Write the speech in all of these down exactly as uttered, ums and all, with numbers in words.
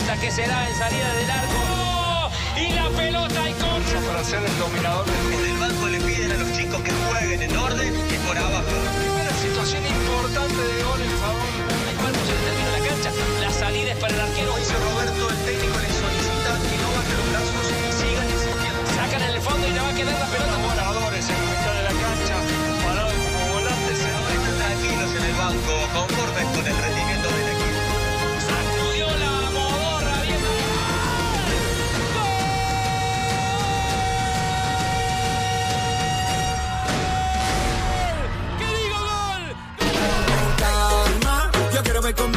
pelota que se da en salida del arco. ¡Oh! Y la pelota y corre. Para ser el dominador del... Desde el banco le piden a los chicos que jueguen en orden y por abajo. Primera situación importante de gol en favor. Hay cuando se determina la cancha. La salida es para el arquero. Dice Roberto, el técnico le solicita que no baje los brazos. Sigan insistiendo. Sacan en el fondo y le va a quedar la pelota. Voladores en mitad de la cancha. Parados como volantes. Ahora están tranquilos en el banco. Conformes con el rendimiento del equipo.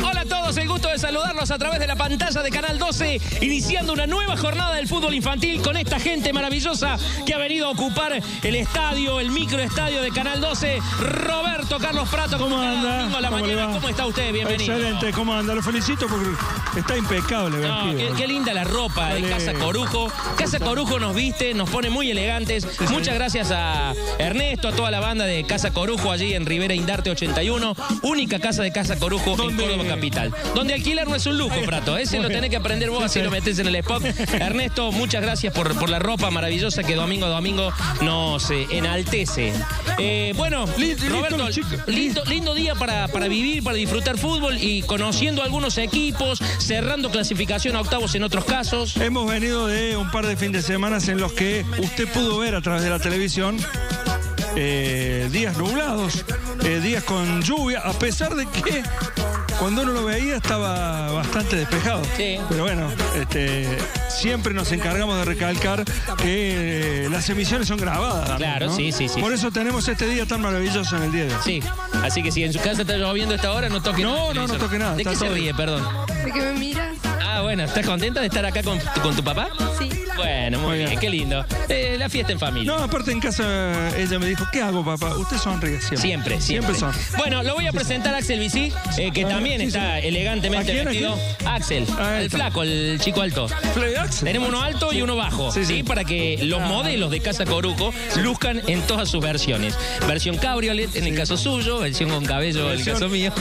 Hola a todos, el gusto de saludarlos a través de la pantalla de Canal doce, iniciando una nueva jornada del fútbol infantil con esta gente maravillosa que ha venido a ocupar el estadio, el microestadio de Canal doce. Roberto Carlos Prato, ¿cómo anda? A la ¿Cómo, mañana? ¿Cómo está usted? Bienvenido. Excelente, ¿cómo anda? Lo felicito porque está impecable. No, qué, qué linda la ropa de Casa Corujo. Casa Corujo nos viste, nos pone muy elegantes. Sí, Muchas sí. gracias a Ernesto, a toda la banda de Casa Corujo allí en Rivera Indarte ochenta y uno, única casa de Casa Corujo en Córdoba Capital. Donde alquilar no es un lujo, Prato. Ese lo tenés que aprender vos, así lo metés en el spot. Ernesto, muchas gracias por, por la ropa maravillosa que domingo a domingo nos eh, enaltece. Eh, bueno, Roberto, lindo, lindo día para, para vivir, para disfrutar fútbol y conociendo algunos equipos, cerrando clasificación a octavos en otros casos. Hemos venido de un par de fines de semana en los que usted pudo ver a través de la televisión eh, días nublados, eh, días con lluvia, a pesar de que cuando uno lo veía estaba bastante despejado. Sí. Pero bueno, este, siempre nos encargamos de recalcar que eh, las emisiones son grabadas. También, claro, ¿no? sí, sí, sí. Por eso tenemos este día tan maravilloso en el día de hoy. Sí, así que si en su casa está lloviendo a esta hora, no toque nada. No, no, no toque nada. ¿De qué se ríe, perdón? De que me miras. Ah, bueno, ¿estás contenta de estar acá con, con tu papá? Sí. Bueno, muy, muy bien. bien, qué lindo. Eh, la fiesta en familia. No, aparte en casa ella me dijo, ¿qué hago, papá? Usted sonríe siempre. Siempre, siempre. siempre son. Bueno, lo voy a presentar a Axel Vici, eh, que también sí, está sí. elegantemente ¿A quién, vestido. ¿A Axel, ah, el flaco, el chico alto. Axel. Tenemos uno alto sí. y uno bajo, sí, sí. ¿sí? Para que los ah. modelos de Casa Corujo sí. luzcan en todas sus versiones. Versión cabriolet en sí. el caso suyo, versión con cabello versión, en el caso mío.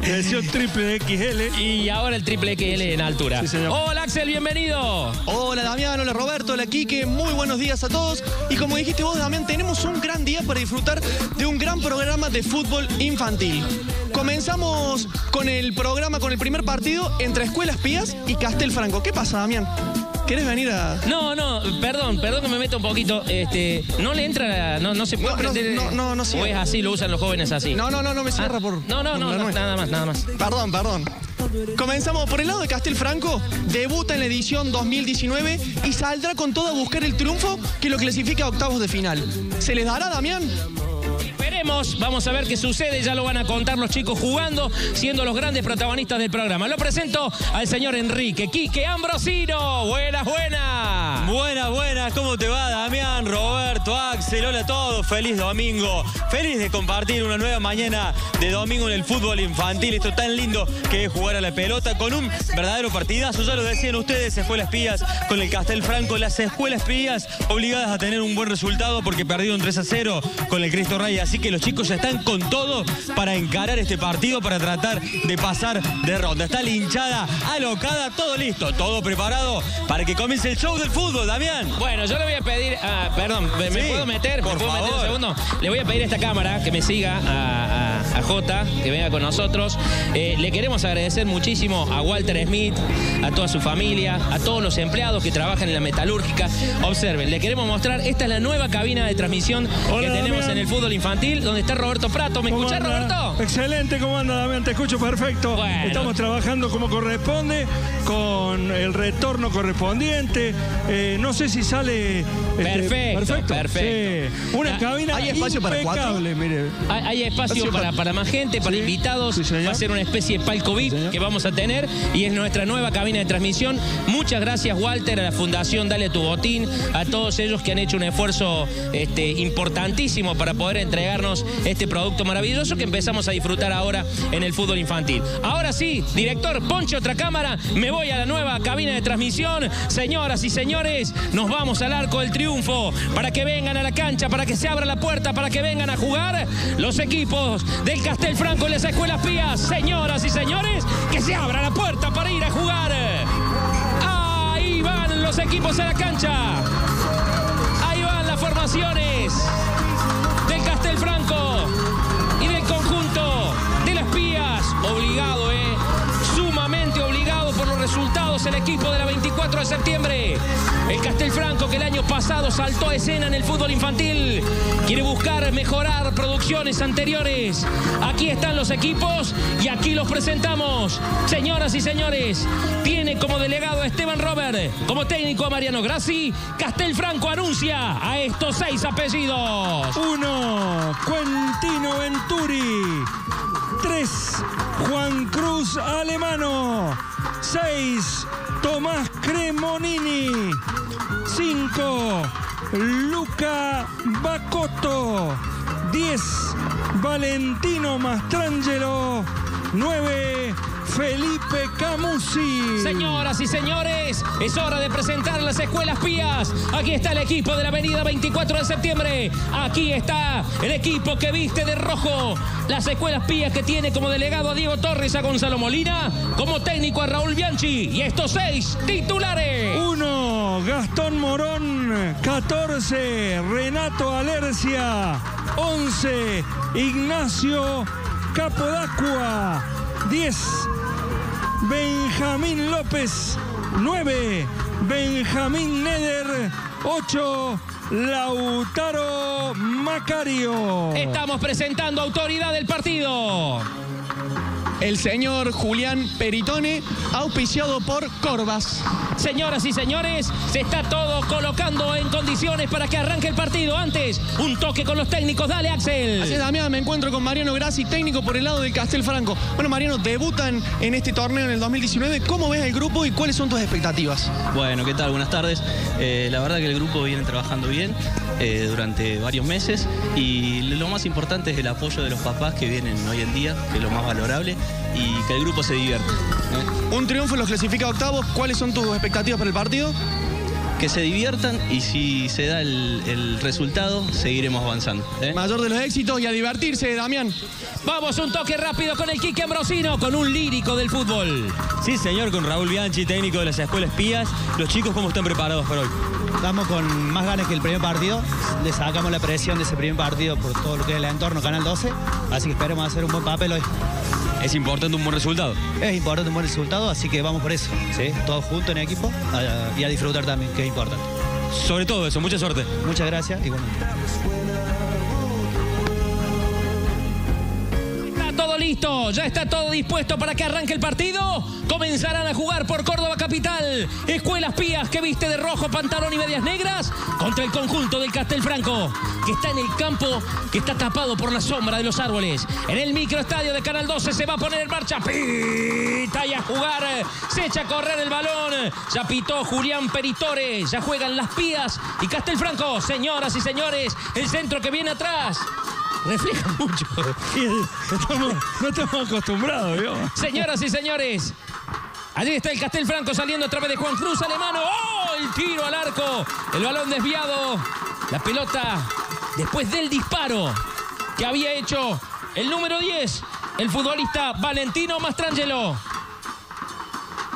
Versión triple equis ele. Y ahora el triple equis ele en altura. Sí, hola, Axel, bienvenido. Hola, Damián. Hola Roberto, hola Quique, muy buenos días a todos. Y como dijiste vos, Damián, tenemos un gran día para disfrutar de un gran programa de fútbol infantil. Comenzamos con el programa, con el primer partido entre Escuelas Pías y Castelfranco. ¿Qué pasa, Damián? ¿Querés venir a...? No, no, perdón, perdón que me meto un poquito. Este, no le entra, no, no se puede no, prender... No, no, no cierra. O es así, lo usan los jóvenes así. No, no, no, no me cierra ah, por... No, no, por no, no nada más, nada más. Perdón, perdón. Comenzamos por el lado de Castelfranco. Debuta en la edición dos mil diecinueve y saldrá con todo a buscar el triunfo que lo clasifica a octavos de final. ¿Se les dará, Damián? Vamos a ver qué sucede, ya lo van a contar los chicos jugando, siendo los grandes protagonistas del programa. Lo presento al señor Enrique Quique Ambrosino. Buenas, buenas. Buenas, buenas. ¿Cómo te va, Damián, Roberto, Axel? Hola a todos. Feliz domingo. Feliz de compartir una nueva mañana de domingo en el fútbol infantil. Esto tan lindo que es jugar a la pelota con un verdadero partidazo. Ya lo decían ustedes, Escuelas Pías con el Castelfranco. Las Escuelas Pías obligadas a tener un buen resultado porque perdieron tres a cero con el Cristo Rey. Así que los chicos están con todo para encarar este partido, para tratar de pasar de ronda. Está la hinchada alocada, todo listo, todo preparado para que comience el show del fútbol, Damián. Bueno, yo le voy a pedir, a, perdón, ¿me sí, puedo meter? Por ¿Me puedo favor. meter un segundo? Le voy a pedir a esta cámara que me siga, a, a, a Jota, que venga con nosotros. Eh, le queremos agradecer muchísimo a Walter Smith, a toda su familia, a todos los empleados que trabajan en la metalúrgica. Observen, le queremos mostrar, esta es la nueva cabina de transmisión Hola, que tenemos Damián. en el fútbol infantil, donde está Roberto Prato. ¿Me escuchás, Roberto? Excelente, ¿cómo anda, Damián? Te escucho perfecto. Bueno. Estamos trabajando como corresponde, con el retorno correspondiente. Eh, no sé si sale... Perfecto, este, perfecto. perfecto. Sí. Una ah, cabina ¿Hay espacio impecable, para cuatro? Mire. Hay, hay espacio para, para, para más gente, para sí, invitados. Sí, va a ser una especie de palco V I P sí, que vamos a tener y es nuestra nueva cabina de transmisión. Muchas gracias, Walter, a la Fundación Dale tu Botín, a todos ellos que han hecho un esfuerzo este, importantísimo para poder entregarnos este producto maravilloso que empezamos a disfrutar ahora en el fútbol infantil. Ahora sí, director, ponche otra cámara, me voy a la nueva cabina de transmisión. Señoras y señores, nos vamos al arco del triunfo para que vengan a la cancha, para que se abra la puerta, para que vengan a jugar los equipos del Castelfranco y las Escuelas Pías. Señoras y señores, que se abra la puerta para ir a jugar. equipos a la cancha. Ahí van las formaciones del Castelfranco y del conjunto de las Pías. Obligado, eh, sumamente obligado por los resultados el equipo de la veinticuatro de septiembre. El Castelfranco, que el año pasado saltó a escena en el fútbol infantil, quiere buscar mejorar producciones anteriores. Aquí están los equipos y aquí los presentamos. Señoras y señores, tiene como delegado a Esteban Robert, como técnico a Mariano Grassi. Castelfranco anuncia a estos seis apellidos. Uno, Quentino Venturi. Tres, Juan Cruz Alemano. Seis, Tomás Cremonini. Cinco, Luca Bacotto. Diez, Valentino Mastrangelo. Nueve, Felipe Camuzzi. Señoras y señores, es hora de presentar las Escuelas Pías. Aquí está el equipo de la avenida veinticuatro de septiembre. Aquí está el equipo que viste de rojo. Las Escuelas Pías, que tiene como delegado a Diego Torres, a Gonzalo Molina, como técnico a Raúl Bianchi. Y estos seis titulares. Uno, Gastón Morón. Catorce, Renato Alercia. Once, Ignacio Capodacqua. Diez, Benjamín López. Nueve, Benjamín Neder. Ocho, Lautaro Macario. Estamos presentando autoridad del partido. El señor Julián Peritone, auspiciado por Corvas. Señoras y señores, se está todo colocando en condiciones para que arranque el partido. Antes, un toque con los técnicos. Dale, Axel. Así es, Damián, me encuentro con Mariano Grassi, técnico por el lado del Castelfranco. Bueno, Mariano, debutan en este torneo en el dos mil diecinueve. ¿Cómo ves el grupo y cuáles son tus expectativas? Bueno, ¿qué tal? Buenas tardes. Eh, la verdad que el grupo viene trabajando bien eh, durante varios meses, y lo más importante es el apoyo de los papás que vienen hoy en día, que es lo más valorable, y que el grupo se divierta, ¿no? Un triunfo los clasifica a octavos. ¿Cuáles son tus expectativas para el partido? Que se diviertan, y si se da el, el resultado, seguiremos avanzando, ¿eh? Mayor de los éxitos y a divertirse, Damián. Vamos, un toque rápido con el Quique Ambrosino, con un lírico del fútbol. Sí, señor, con Raúl Bianchi, técnico de las Escuelas Pías. Los chicos, ¿cómo están preparados para hoy? Estamos con más ganas que el primer partido. Le sacamos la presión de ese primer partido por todo lo que es el entorno, Canal doce. Así que esperemos hacer un buen papel hoy. ¿Es importante un buen resultado? Es importante un buen resultado, así que vamos por eso, ¿sí? Todos juntos en el equipo a, y a disfrutar también, que es importante. Sobre todo eso, mucha suerte. Muchas gracias, igualmente. Listo, ya está todo dispuesto para que arranque el partido. Comenzarán a jugar por Córdoba Capital. Escuelas Pías, que viste de rojo, pantalón y medias negras, contra el conjunto del Castelfranco, que está en el campo, que está tapado por la sombra de los árboles. En el microestadio de Canal doce se va a poner en marcha. Pita y a jugar. Se echa a correr el balón. Ya pitó Julián Peritone. Ya juegan las Pías y Castelfranco. Señoras y señores, el centro que viene atrás refleja mucho. Estamos, no estamos acostumbrados, ¿vio? Señoras y señores, allí está el Castelfranco saliendo a través de Juan Cruz Alemano. ¡Oh! El tiro al arco. El balón desviado. La pelota, después del disparo que había hecho el número diez, el futbolista Valentino Mastrangelo.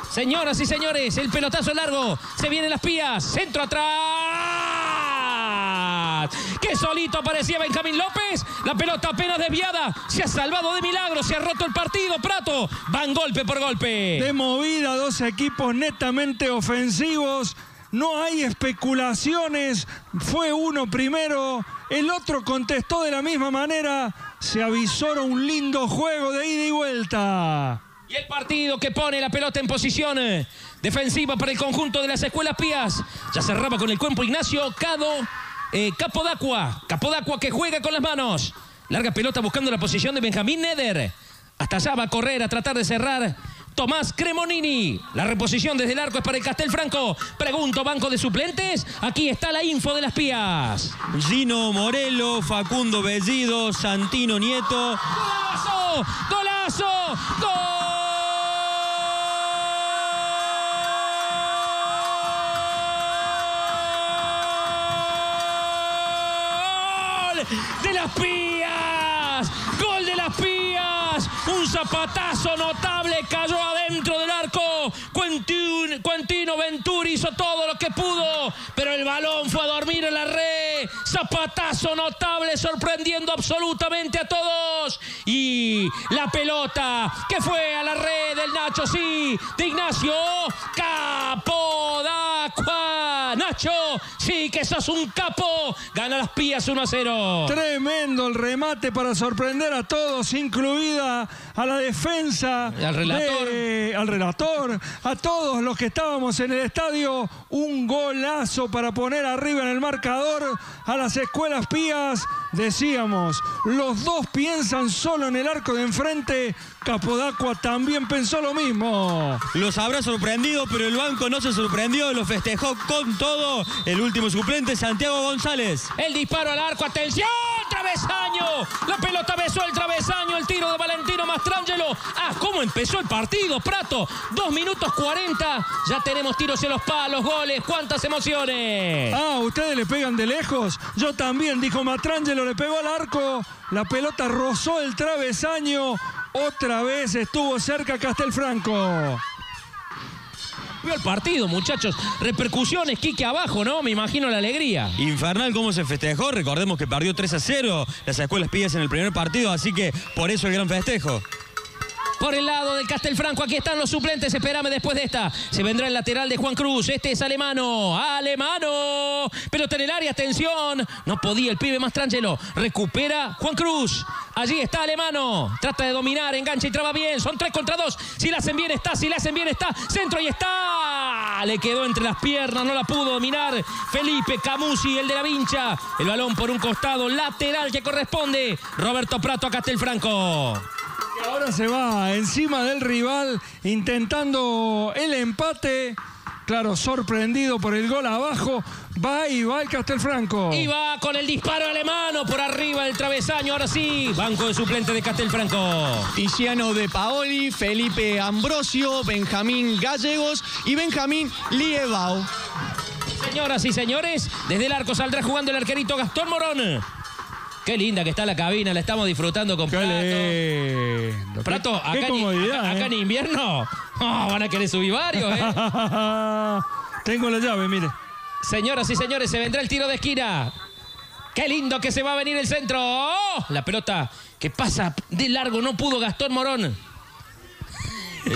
Señoras y señores, el pelotazo largo. Se vienen las Pías. Centro atrás. Que solito aparecía Benjamín López. La pelota apenas desviada. Se ha salvado de milagro. Se ha roto el partido. Prato. Van golpe por golpe. De movida, dos equipos netamente ofensivos. No hay especulaciones. Fue uno primero. El otro contestó de la misma manera. Se avisora un lindo juego de ida y vuelta. Y el partido que pone la pelota en posición defensiva para el conjunto de las Escuelas Pías. Ya cerraba con el cuerpo Ignacio Cado. Eh, Capodacqua, Capodacqua que juega con las manos. Larga pelota buscando la posición de Benjamín Neder. Hasta allá va a correr a tratar de cerrar Tomás Cremonini. La reposición desde el arco es para el Castelfranco. Pregunto, banco de suplentes. Aquí está la info de las Pías. Gino Morelo, Facundo Bellido, Santino Nieto. ¡Golazo! ¡Golazo! ¡Gol! ¡De las Pías! ¡Gol de las Pías! Un zapatazo notable cayó adentro del arco. Quentino Venturi hizo todo lo que pudo, pero el balón fue a dormir en la red. Zapatazo notable, sorprendiendo absolutamente a todos. Y la pelota que fue a la red del Nacho, sí, de Ignacio Capodacqua. Nacho, sí que sos un capo. Gana las Pías uno a cero. Tremendo el remate para sorprender a todos, incluida a la defensa, al relator, de, al relator, a todos los que estábamos en el estadio. Un golazo para poner arriba en el marcador a las Escuelas Pías. Decíamos, los dos piensan solo en el arco de enfrente. Capodacqua también pensó lo mismo. Los habrá sorprendido, pero el banco no se sorprendió, lo festejó con todo. El último suplente, Santiago González. El disparo al arco, atención, travesaño. La pelota besó el travesaño, el tiro de Valentino Mastrangelo. Ah, cómo empezó el partido, Prato. dos minutos cuarenta, ya tenemos tiros en los palos, goles, cuántas emociones. Ah, ustedes le pegan de lejos. Yo también, dijo Mastrangelo, le pegó al arco. La pelota rozó el travesaño. Otra vez estuvo cerca Castelfranco. Vio el partido, muchachos. Repercusiones, Quique abajo, ¿no? Me imagino la alegría. Infernal cómo se festejó. Recordemos que perdió tres a cero las Escuelas Pías en el primer partido, así que por eso el gran festejo. Por el lado del Castelfranco, aquí están los suplentes, espérame después de esta. Se vendrá el lateral de Juan Cruz, este es Alemano, Alemano. Pelota en el área, atención. No podía el pibe Mastrangelo, recupera Juan Cruz. Allí está Alemano, trata de dominar, engancha y traba bien. Son tres contra dos, si la hacen bien está, si la hacen bien está. Centro y está. Le quedó entre las piernas, no la pudo dominar. Felipe Camuzzi, el de la vincha. El balón por un costado, lateral que corresponde. Roberto Prato a Castelfranco. Ahora se va encima del rival intentando el empate. Claro, sorprendido por el gol abajo. Va y va el Castelfranco. Y va con el disparo Alemano por arriba del travesaño. Ahora sí, banco de suplente de Castelfranco. Tiziano de Paoli, Felipe Ambrosio, Benjamín Gallegos y Benjamín Liebau. Señoras y señores, desde el arco saldrá jugando el arquerito Gastón Morón. Qué linda que está la cabina, la estamos disfrutando con Prato. Lindo. Prato, qué, acá, qué comodidad, acá, eh. acá en invierno oh, van a querer subir varios, ¿eh? Tengo la llave, mire. Señoras y señores, se vendrá el tiro de esquina. Qué lindo que se va a venir el centro. Oh, la pelota que pasa de largo, no pudo Gastón Morón.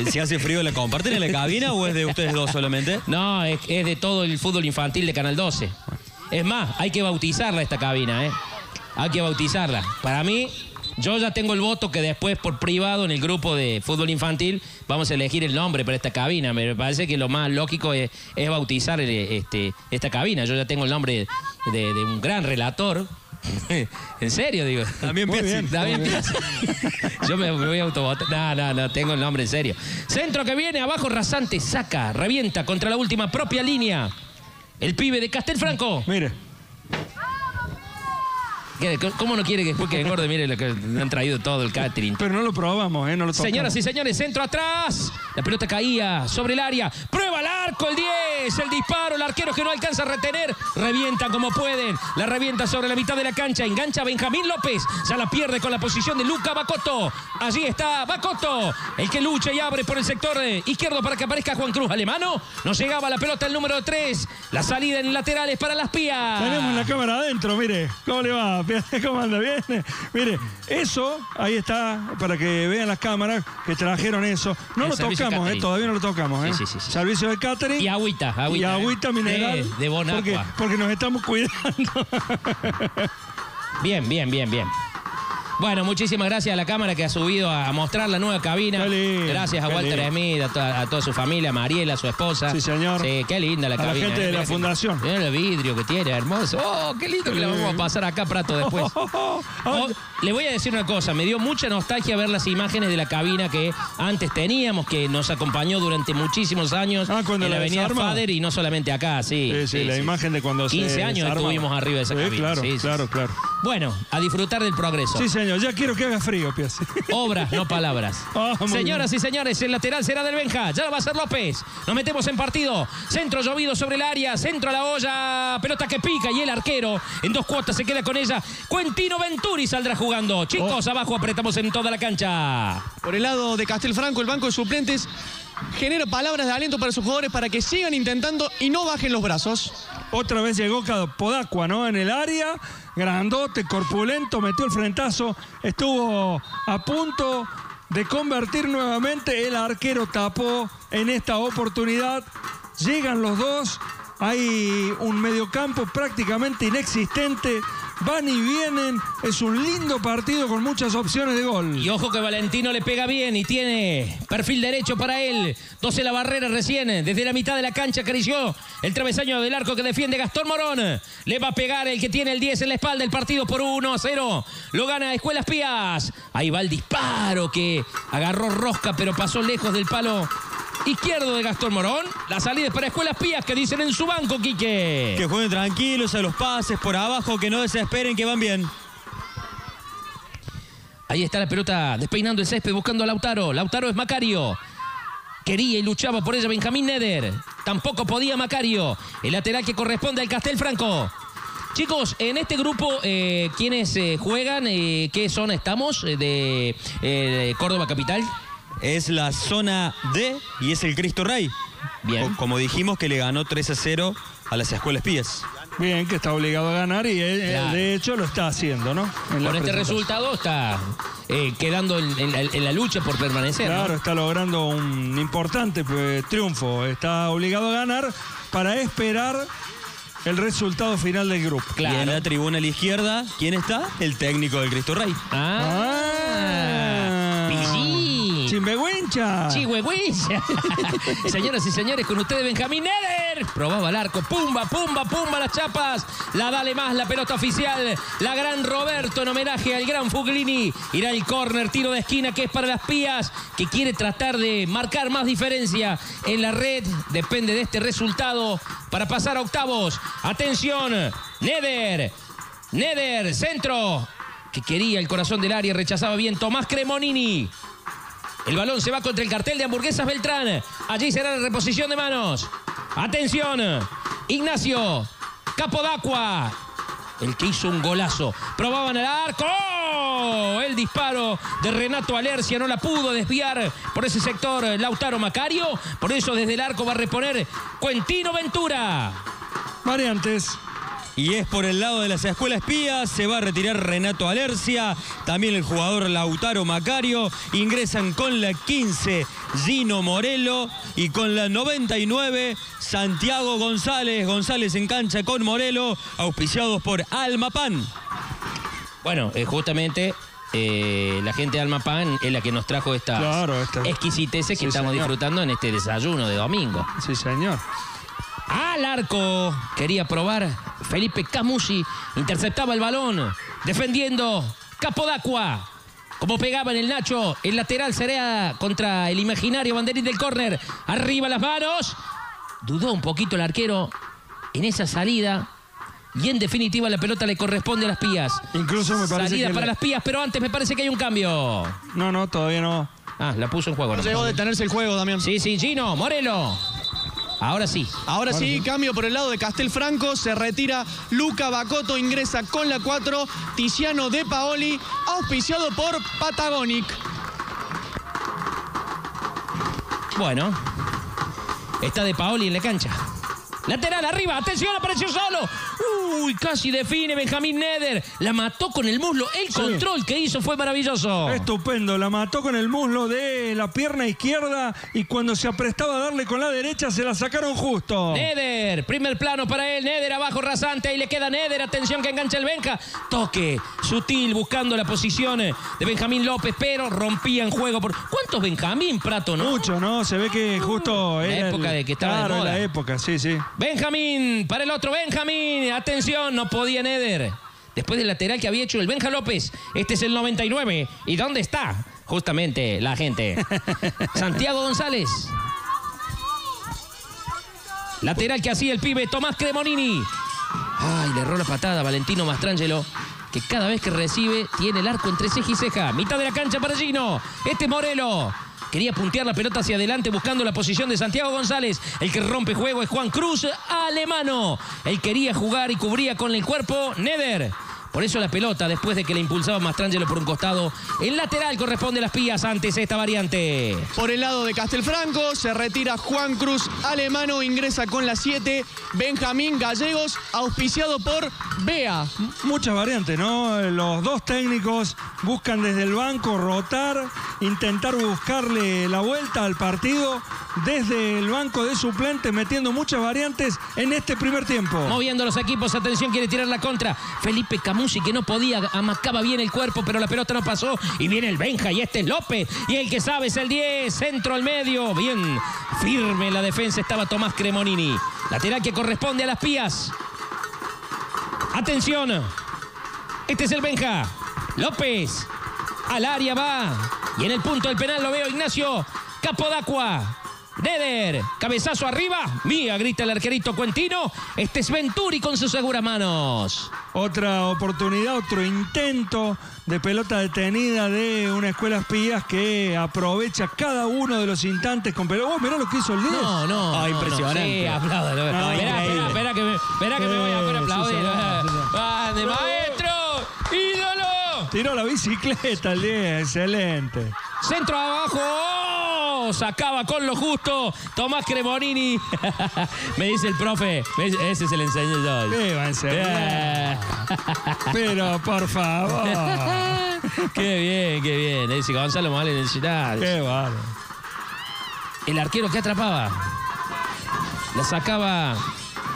Si hace frío, ¿la comparten en la cabina o es de ustedes dos solamente? No, es, es de todo el fútbol infantil de Canal doce. Es más, hay que bautizarla esta cabina, ¿eh? Hay que bautizarla. Para mí, yo ya tengo el voto que después por privado en el grupo de fútbol infantil vamos a elegir el nombre para esta cabina. Me parece que lo más lógico es, es bautizar el, este, esta cabina. Yo ya tengo el nombre de, de un gran relator. En serio, digo. También pienso. También pienso. Yo me, me voy a autobotar. No, no, no, tengo el nombre en serio. Centro que viene, abajo rasante, saca, revienta contra la última propia línea. El pibe de Castelfranco. Mire. ¿Cómo no quiere que después que engorde? Mire, lo que han traído todo el catering. Pero no lo probamos, ¿eh? No lo tocamos. Señoras y señores, centro atrás. La pelota caía sobre el área. Prueba el arco, el diez, el disparo. El arquero que no alcanza a retener. Revientan como pueden. La revienta sobre la mitad de la cancha. Engancha Benjamín López. Ya la pierde con la posición de Luca Bacoto. Allí está Bacoto, el que lucha y abre por el sector izquierdo para que aparezca Juan Cruz. Alemano, no llegaba la pelota el número tres. La salida en laterales para las Pías. Tenemos la cámara adentro, mire. ¿Cómo le va? ¿Cómo anda? ¿Bien? Mire, eso, ahí está, para que vean las cámaras que trajeron eso. No el lo tocamos, eh, todavía no lo tocamos. Sí, eh. sí, sí, sí. Servicio de catering. Y agüita, agüita. Y agüita eh. mineral. De, de Bonacqua. Porque, porque nos estamos cuidando. Bien, bien, bien, bien. Bueno, muchísimas gracias a la cámara que ha subido a mostrar la nueva cabina. Lindo, gracias a Walter Smith, a toda, a toda su familia, a Mariela, a su esposa. Sí, señor. Sí, qué linda la a cabina. La gente eh, de la fundación. Mira el vidrio que tiene, hermoso. Oh, qué lindo que la vamos a pasar acá, Prato, después. Oh, oh, oh. Oh, le voy a decir una cosa, me dio mucha nostalgia ver las imágenes de la cabina que antes teníamos, que nos acompañó durante muchísimos años ah, en la avenida Fader y no solamente acá, sí. Sí, sí, sí la sí. imagen de cuando quince se años desarma. Estuvimos arriba de esa sí, cabina. Claro, sí, claro, sí. claro. Bueno, a disfrutar del progreso. Sí, señor. señor, ya quiero que haga frío, Piazzi. Obras, no palabras. Oh, Señoras bien. y señores, el lateral será del Benja. Ya lo va a hacer López. Nos metemos en partido. Centro llovido sobre el área. Centro a la olla. Pelota que pica y el arquero en dos cuotas se queda con ella. Quentino Venturi saldrá jugando. Chicos, oh. abajo apretamos en toda la cancha. Por el lado de Castelfranco, el banco de suplentes genera palabras de aliento para sus jugadores para que sigan intentando y no bajen los brazos. Otra vez llegó Capodacqua, ¿no? En el área, grandote, corpulento, metió el frentazo, estuvo a punto de convertir nuevamente, el arquero tapó en esta oportunidad, llegan los dos, hay un mediocampo prácticamente inexistente, van y vienen, es un lindo partido con muchas opciones de gol. Y ojo que Valentino le pega bien y tiene perfil derecho para él. doce la barrera recién, desde la mitad de la cancha acarició el travesaño del arco que defiende Gastón Morón. Le va a pegar el que tiene el diez en la espalda, el partido por uno a cero. Lo gana Escuelas Pías. Ahí va el disparo que agarró rosca pero pasó lejos del palo izquierdo de Gastón Morón. La salida es para Escuelas Pías, que dicen en su banco, Quique. Que jueguen tranquilos a los pases por abajo, que no desesperen, que van bien. Ahí está la pelota despeinando el césped, buscando a Lautaro. Lautaro es Macario. Quería y luchaba por ella Benjamín Neder. Tampoco podía Macario. El lateral que corresponde al Castelfranco. Chicos, en este grupo, eh, ¿quiénes eh, juegan? Eh, ¿Qué zona estamos de eh, Córdoba Capital? Es la zona D y es el Cristo Rey. Bien. Como dijimos, que le ganó tres a cero a las Escuelas Pías. Bien, que está obligado a ganar y él, claro. de hecho lo está haciendo, ¿no? Con este resultado está eh, quedando en, en, en la lucha por permanecer. Claro, ¿no? Está logrando un importante pues, triunfo. Está obligado a ganar para esperar el resultado final del grupo. Claro. Y en la tribuna a la izquierda, ¿quién está? El técnico del Cristo Rey. ¡Ah! ah. Pillín. ¡Chingüegüencha! ¡Chingüegüencha! Señoras y señores, con ustedes Benjamín Neder. Probaba el arco. Pumba, pumba, pumba las chapas. La dale más la pelota oficial. La gran Roberto en homenaje al gran Fuglini. Irá el córner, tiro de esquina que es para las Pías, que quiere tratar de marcar más diferencia en la red. Depende de este resultado para pasar a octavos. Atención, Neder. Neder, centro. Que quería el corazón del área, rechazaba bien Tomás Cremonini. El balón se va contra el cartel de Hamburguesas Beltrán. Allí será la reposición de manos. Atención. Ignacio Capodacqua. El que hizo un golazo. Probaban el arco. ¡Oh! El disparo de Renato Alercia no la pudo desviar por ese sector Lautaro Macario. Por eso desde el arco va a reponer Quentino Ventura. Variantes. Y es por el lado de las Escuelas Pías, se va a retirar Renato Alercia, también el jugador Lautaro Macario, ingresan con la quince Gino Morelo y con la noventa y nueve Santiago González, González en cancha con Morelo, auspiciados por Alma Pan. Bueno, eh, justamente eh, la gente de Alma Pan es la que nos trajo estas claro, esta... exquisiteces que sí, estamos señor. disfrutando en este desayuno de domingo. Sí, señor. Al arco, quería probar Felipe Camuzzi, interceptaba el balón, defendiendo Capodacqua, como pegaba en el Nacho, el lateral sería contra el imaginario banderín del córner, arriba las manos, dudó un poquito el arquero en esa salida, y en definitiva la pelota le corresponde a las Pías. Incluso me parece salida que para la... las Pías, pero antes me parece que hay un cambio. No, no, todavía no. Ah, la puso en juego. No, no llegó a detenerse el juego, Damián. Sí, sí, Gino Morelo. Ahora sí. Ahora sí, cambio por el lado de Castelfranco. Se retira Luca Bacoto, ingresa con la cuatro. Tiziano De Paoli, auspiciado por Patagonic. Bueno, está De Paoli en la cancha. Lateral arriba, atención, apareció solo. Uy, casi define Benjamín Neder. La mató con el muslo. El control sí. que hizo fue maravilloso. Estupendo, la mató con el muslo de la pierna izquierda y cuando se aprestaba a darle con la derecha se la sacaron justo. Neder, primer plano para él. Neder abajo rasante, ahí le queda Neder. Atención que engancha el Benja. Toque sutil buscando la posición de Benjamín López, pero rompía en juego. Por... ¿Cuántos Benjamín Prato, no? Mucho, ¿no? Se ve que justo... La era época el... de que estaba claro, de moda. La época, sí, sí. Benjamín, para el otro Benjamín, atención, no podía Neder. Después del lateral que había hecho el Benja López, este es el noventa y nueve. ¿Y dónde está? Justamente la gente. Santiago González. Lateral que hacía el pibe Tomás Cremonini. Ay, le erró la patada Valentino Mastrangelo. que cada vez que recibe tiene el arco entre ceja y ceja. Mitad de la cancha para Gino. Este Morelo. Quería puntear la pelota hacia adelante buscando la posición de Santiago González. El que rompe juego es Juan Cruz Alemano. Él quería jugar y cubría con el cuerpo Neder. Por eso la pelota, después de que le impulsaba Mastrangelo por un costado, el lateral corresponde a las Pías antes esta variante. Por el lado de Castelfranco, se retira Juan Cruz Alemano, ingresa con la siete, Benjamín Gallegos, auspiciado por Bea. Muchas variantes, ¿no? Los dos técnicos buscan desde el banco rotar, intentar buscarle la vuelta al partido desde el banco de suplentes, metiendo muchas variantes en este primer tiempo. Moviendo los equipos, atención, quiere tirar la contra. Felipe Camuzzi que no podía, amacaba bien el cuerpo, pero la pelota no pasó, y viene el Benja, y este es López, y el que sabe es el diez, centro al medio, bien firme la defensa, estaba Tomás Cremonini. Lateral que corresponde a las Pías. Atención, este es el Benja, López, al área va, y en el punto del penal lo veo Ignacio Capodacqua. Neder, cabezazo arriba, mía, grita el arquerito Quentino. Este es Venturi con sus seguras manos. Otra oportunidad, otro intento de pelota detenida de una Escuelas Pías que aprovecha cada uno de los instantes con pelota. Oh, mirá lo que hizo el diez. No, no. Ah, impresionante. No, sí, aplauda. No, no, verá, verá, verá que me, verá que eh, me voy a poner a aplaudir. Sí, señora, señora. ¡Va, de maestro! ¡Ídolo! Tiró la bicicleta el diez, excelente. Centro abajo. Acaba con lo justo Tomás Cremonini. Me dice el profe, ese es el enseñador. ¿Qué va a enseñar? Pero por favor. Qué bien, qué bien. Dice Gonzalo Morales en el final. Qué bárbaro. El arquero que atrapaba. La sacaba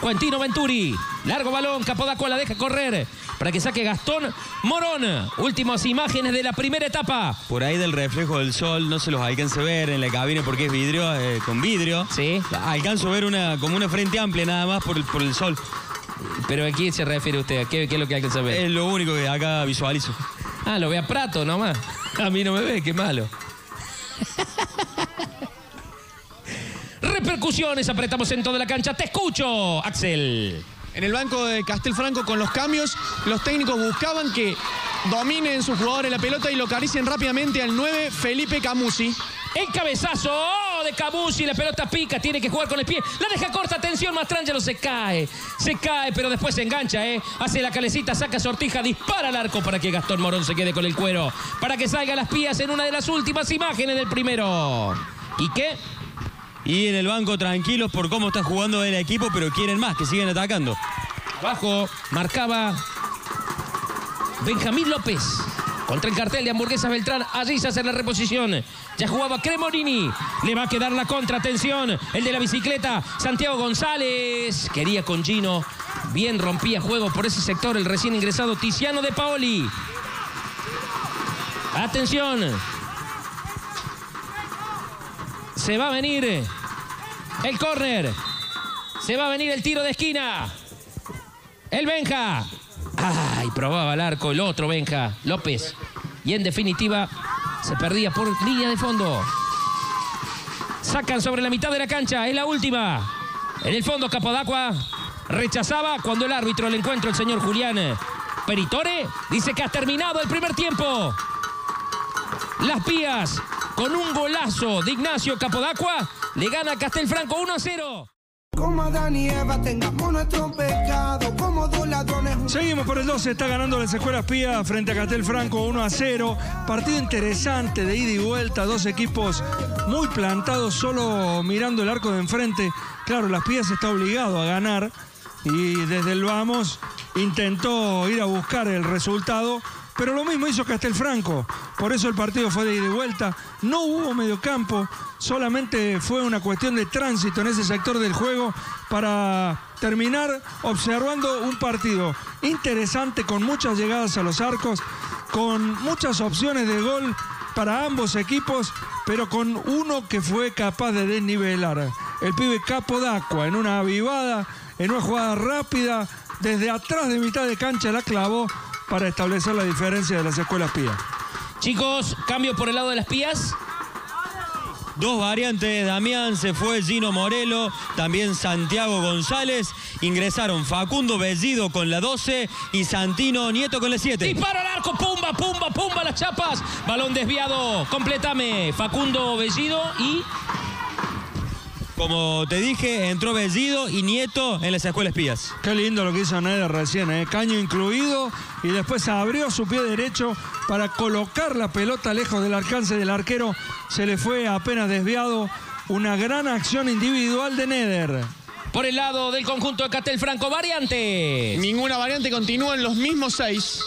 Quentino Venturi. Largo balón, Capodacqua la deja correr para que saque Gastón Morón. Últimas imágenes de la primera etapa. Por ahí del reflejo del sol, no se los alcance a ver en la cabina porque es vidrio, eh, con vidrio. Sí. Alcanzo a ver una, como una frente amplia nada más por el, por el sol. ¿Pero a qué se refiere usted? ¿A qué, qué es lo que alcanza a ver? Es lo único que acá visualizo. Ah, lo ve a Prato nomás. A mí no me ve, qué malo. Repercusiones, apretamos en toda la cancha. Te escucho, Axel. En el banco de Castelfranco, con los cambios, los técnicos buscaban que dominen sus jugadores la pelota y localicen rápidamente al nueve, Felipe Camuzzi. El cabezazo de Camuzzi, la pelota pica, tiene que jugar con el pie. La deja corta, atención, Mastrangelo se cae. Se cae, pero después se engancha, ¿eh? Hace la calecita, saca sortija, dispara al arco para que Gastón Morón se quede con el cuero. Para que salga las Pías en una de las últimas imágenes del primero. ¿Y qué? Y en el banco tranquilos por cómo está jugando el equipo, pero quieren más, que siguen atacando. Abajo marcaba Benjamín López. Contra el cartel de Hamburguesas Beltrán, allí se hace la reposición. Ya jugaba Cremonini, le va a quedar la contra, atención. El de la bicicleta, Santiago González, quería con Gino. Bien rompía juego por ese sector el recién ingresado Tiziano de Paoli. Atención. Se va a venir el córner. Se va a venir el tiro de esquina. El Benja. Ay, probaba el arco el otro Benja, López. Y en definitiva, se perdía por línea de fondo. Sacan sobre la mitad de la cancha. Es la última. En el fondo, Capodacqua rechazaba cuando el árbitro le encuentra el señor Julián Peritone. Dice que ha terminado el primer tiempo. Las Pías, con un golazo de Ignacio Capodacqua, le gana a Castelfranco uno a cero. Como Adán y Eva tengamos nuestro pecado, como dos ladrones. Seguimos por el doce, está ganando las Escuelas Pías frente a Castelfranco uno a cero. Partido interesante de ida y vuelta, dos equipos muy plantados, solo mirando el arco de enfrente. Claro, las Pías está obligado a ganar y desde el vamos intentó ir a buscar el resultado. Pero lo mismo hizo Castelfranco, por eso el partido fue de ida y vuelta, no hubo mediocampo, solamente fue una cuestión de tránsito en ese sector del juego para terminar observando un partido interesante con muchas llegadas a los arcos, con muchas opciones de gol para ambos equipos, pero con uno que fue capaz de desnivelar. El pibe Capodacqua en una avivada, en una jugada rápida, desde atrás de mitad de cancha la clavó para establecer la diferencia de las Escuelas Pías. Chicos, cambio por el lado de las Pías. dos variantes, Damián, se fue Gino Morelo, también Santiago González, ingresaron Facundo Bellido con la doce y Santino Nieto con la siete. Disparo al arco, pumba, pumba, pumba las chapas, balón desviado, completame Facundo Bellido y... Como te dije, entró Bellido y Nieto en las Escuelas Pías. Qué lindo lo que hizo Neder recién, ¿eh? Caño incluido, y después abrió su pie derecho para colocar la pelota lejos del alcance del arquero. Se le fue apenas desviado. Una gran acción individual de Neder. Por el lado del conjunto de Castelfranco, variante. Ninguna variante, continúan los mismos seis.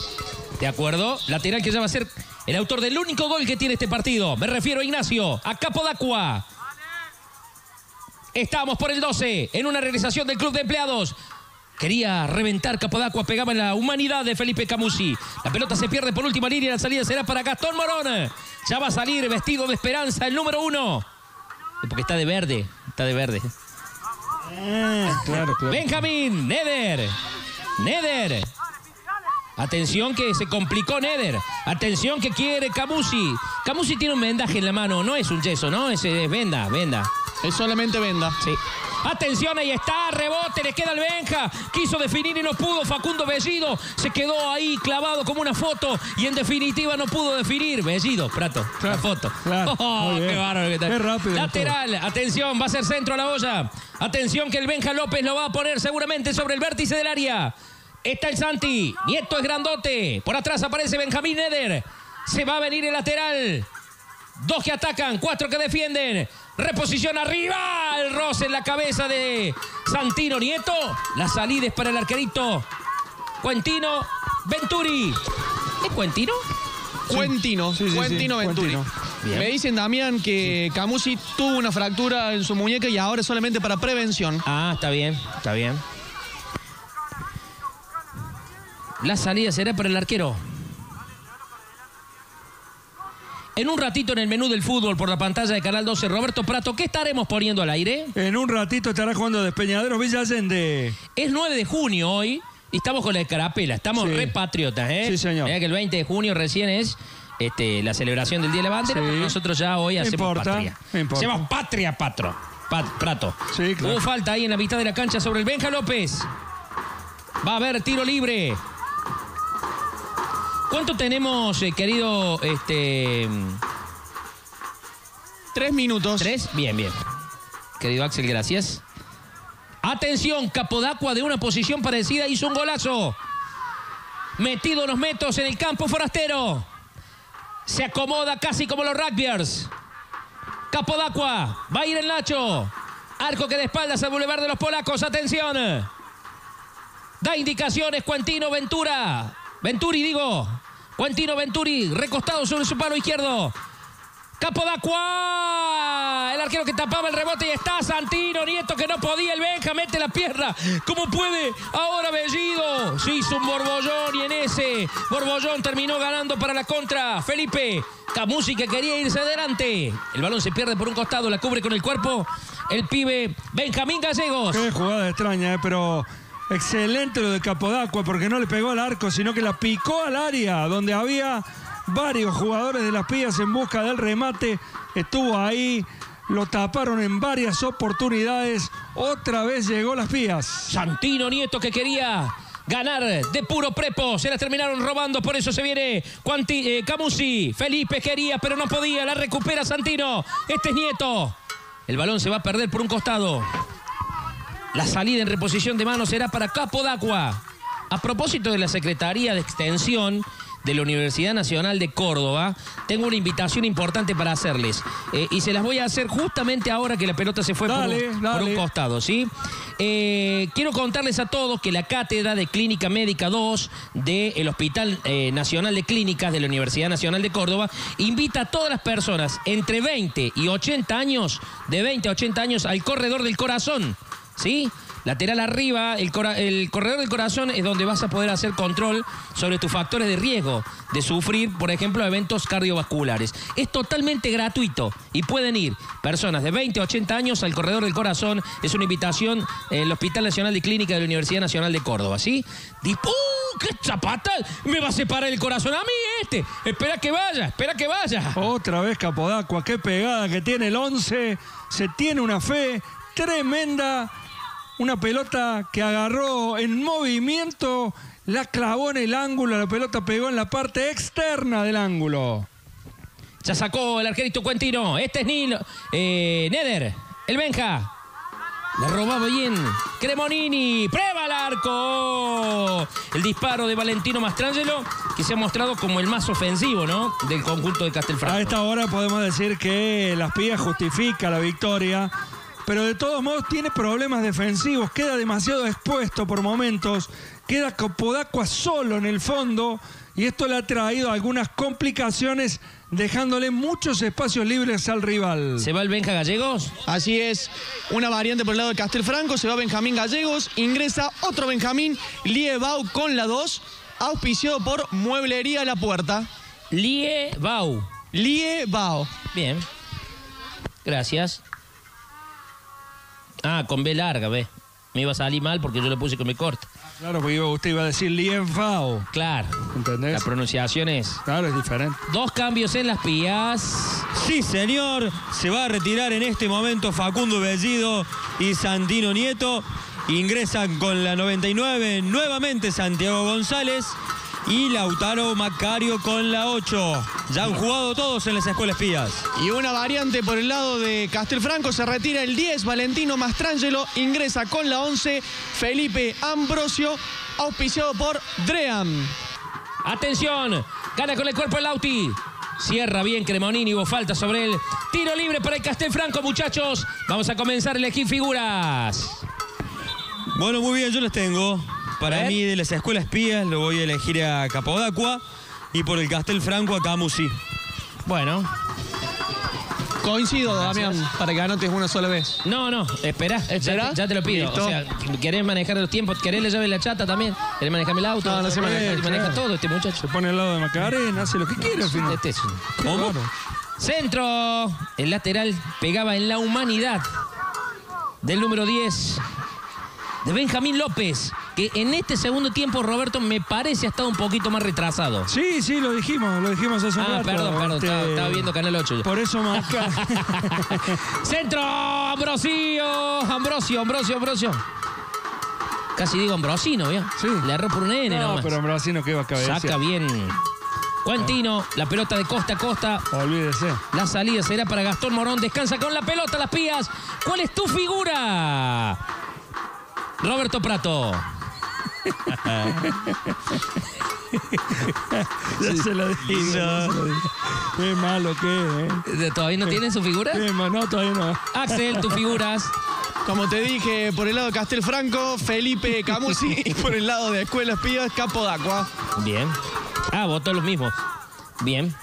De acuerdo, lateral que ya va a ser el autor del único gol que tiene este partido. Me refiero, a Ignacio, a Capodacqua. Estamos por el doce, en una realización del Club de Empleados. Quería reventar Capodacqua, pegaba en la humanidad de Felipe Camuzzi. La pelota se pierde por última línea, la salida será para Gastón Morón. Ya va a salir vestido de esperanza el número uno. Porque está de verde, está de verde. Ah, claro, claro. Benjamín, Neder, Neder. Atención que se complicó Neder. Atención que quiere Camuzzi. Camuzzi tiene un vendaje en la mano, no es un yeso, ¿no? Es, es venda, venda. Es solamente venda. Sí. Atención, ahí está, rebote, le queda al Benja. Quiso definir y no pudo. Facundo Bellido se quedó ahí clavado como una foto y en definitiva no pudo definir. Bellido, Prato, claro, la foto. Claro, oh, qué bárbaro que tal. Qué rápido. Lateral, atención, va a ser centro a la olla. Atención que el Benja López lo va a poner seguramente sobre el vértice del área. Está el Santi, Nieto es grandote. Por atrás aparece Benjamín Neder. Se va a venir el lateral. Dos que atacan, cuatro que defienden. Reposición arriba, el roce en la cabeza de Santino Nieto. La salida es para el arquerito Quentino Venturi. ¿Es Quentino? Sí. Quentino, sí, sí, Quentino sí, Venturi. Quentino. Me dicen, Damián, que sí. Camuzzi tuvo una fractura en su muñeca y ahora es solamente para prevención. Ah, está bien, está bien. La salida será para el arquero. En un ratito en el menú del fútbol por la pantalla de Canal doce, Roberto Prato, ¿qué estaremos poniendo al aire? En un ratito estará jugando Despeñadero Villa Allende. Es nueve de junio hoy y estamos con la escarapela, estamos sí. re patriotas, ¿eh? Sí, señor. Mirá que el veinte de junio recién es este, la celebración del Día de la Bandera, sí. Nosotros ya hoy hacemos importa, patria. Hacemos patria, Patro. Pat, Prato. Sí, claro. Hubo falta ahí en la mitad de la cancha sobre el Benja López. Va a haber tiro libre. ¿Cuánto tenemos, eh, querido? Este... Tres minutos. Tres, bien, bien. Querido Axel, gracias. Atención, Capodacqua de una posición parecida hizo un golazo. Metido los metros en el campo forastero. Se acomoda casi como los rugbyers. Capodacqua, va a ir el Nacho. Arco que de espaldas al Boulevard de los Polacos, atención. Da indicaciones Quentino Ventura. Venturi, digo. Quentino Venturi, recostado sobre su palo izquierdo. Capodacqua. El arquero que tapaba el rebote y está Santino Nieto que no podía. El Benja mete la pierna. ¿Cómo puede? Ahora Bellido. Se hizo un borbollón y en ese borbollón terminó ganando para la contra. Felipe Camuzzi que quería irse adelante. El balón se pierde por un costado, la cubre con el cuerpo el pibe Benjamín Gallegos. Qué jugada extraña, ¿eh? Pero... excelente lo de Capodacqua porque no le pegó al arco, sino que la picó al área donde había varios jugadores de las Pías en busca del remate. Estuvo ahí, lo taparon en varias oportunidades. Otra vez llegó las Pías. Santino Nieto que quería ganar de puro prepo. Se la terminaron robando, por eso se viene Quenti, eh, Camuzzi. Felipe quería, pero no podía. La recupera Santino. Este es Nieto. El balón se va a perder por un costado. La salida en reposición de manos será para Capodacqua. A propósito de la Secretaría de Extensión de la Universidad Nacional de Córdoba, tengo una invitación importante para hacerles. Eh, y se las voy a hacer justamente ahora que la pelota se fue dale, por, un, dale. por un costado, ¿sí? Eh, quiero contarles a todos que la Cátedra de Clínica Médica dos del Hospital eh, Nacional de Clínicas de la Universidad Nacional de Córdoba invita a todas las personas entre veinte y ochenta años, de veinte a ochenta años, al Corredor del Corazón. ¿Sí? Lateral arriba, el, cora el corredor del corazón es donde vas a poder hacer control sobre tus factores de riesgo de sufrir, por ejemplo, eventos cardiovasculares. Es totalmente gratuito y pueden ir personas de veinte a ochenta años al corredor del corazón. Es una invitación en el Hospital Nacional de Clínica de la Universidad Nacional de Córdoba, ¿sí? ¡Uh, qué zapata! Me va a separar el corazón a mí, ¿eh? este. Espera que vaya, espera que vaya. Otra vez Capodacqua, qué pegada que tiene el once. Se tiene una fe tremenda. Una pelota que agarró en movimiento, la clavó en el ángulo, la pelota pegó en la parte externa del ángulo. Ya sacó el arquerito Quentino. Este es Nil, eh, Neder, el Benja. La robaba bien Cremonini, prueba al arco. El disparo de Valentino Mastrangelo, que se ha mostrado como el más ofensivo, ¿no?, del conjunto de Castelfranco. A esta hora podemos decir que Las Pías justifica la victoria, pero de todos modos tiene problemas defensivos, queda demasiado expuesto por momentos, queda Capodacqua solo en el fondo, y esto le ha traído algunas complicaciones, dejándole muchos espacios libres al rival. ¿Se va el Benja Gallegos? Así es, una variante por el lado de Castelfranco, se va Benjamín Gallegos, ingresa otro Benjamín, Liebau con la dos, auspiciado por Mueblería La Puerta. Liebau. Liebau. Bien, gracias. Ah, con B larga, ve. Me iba a salir mal porque yo le puse con mi corte. Claro, porque usted iba a decir Liebau. Claro. ¿Entendés? La pronunciación es... Claro, es diferente. Dos cambios en Las Pías. Sí, señor. Se va a retirar en este momento Facundo Bellido y Santino Nieto. Ingresan con la noventa y nueve nuevamente Santiago González y Lautaro Macario con la ocho. Ya han jugado todos en las Escuelas Pías. Y una variante por el lado de Castelfranco, se retira el diez, Valentino Mastrangelo, ingresa con la once, Felipe Ambrosio, auspiciado por Dream. Atención, gana con el cuerpo el Lauti. Cierra bien Cremonini, hubo falta sobre él. Tiro libre para el Castelfranco, muchachos. Vamos a comenzar a elegir figuras. Bueno, muy bien, yo las tengo. Para mí, de las Escuelas Pías, lo voy a elegir a Capodacqua, y por el Castelfranco a Camuzzi. Bueno. Coincido, Damián, para que anotes una sola vez. No, no, espera, ya, ya te lo pido. Listo. O sea, ¿querés manejar los tiempos? ¿Querés la llave de la chata también? ¿Querés manejar el auto? No, no se maneja. Eh, maneja todo este muchacho. Se pone al lado de Macarena, hace lo que quiere al final. Este es un... ¿Cómo? Claro. Centro. El lateral pegaba en la humanidad del número diez, de Benjamín López, que en este segundo tiempo, Roberto, me parece ha estado un poquito más retrasado. Sí, sí, lo dijimos, lo dijimos hace un rato. Ah, perdón, perdón, este... estaba, estaba viendo Canal ocho. Yo. Por eso más acá. ¡Centro! ¡Ambrosio! ¡Ambrosio, Ambrosio, Ambrosio! Casi digo Ambrosino, ¿vio? Sí. Le erró por un N no, nomás. Pero Ambrosino que va a cabeza. Saca bien Quentino, la pelota de costa a costa. Olvídese. La salida será para Gastón Morón, descansa con la pelota, Las Pías. ¿Cuál es tu figura? Roberto Prato. Ya sí, se lo dije. Qué malo que es, ¿eh? ¿Todavía no tienen su figura? No, todavía no. Axel, tus figuras. Como te dije, por el lado de Castelfranco, Felipe Camuzzi. Y por el lado de Escuelas Pías, Capodacqua. Bien. Ah, votó los mismos. Bien.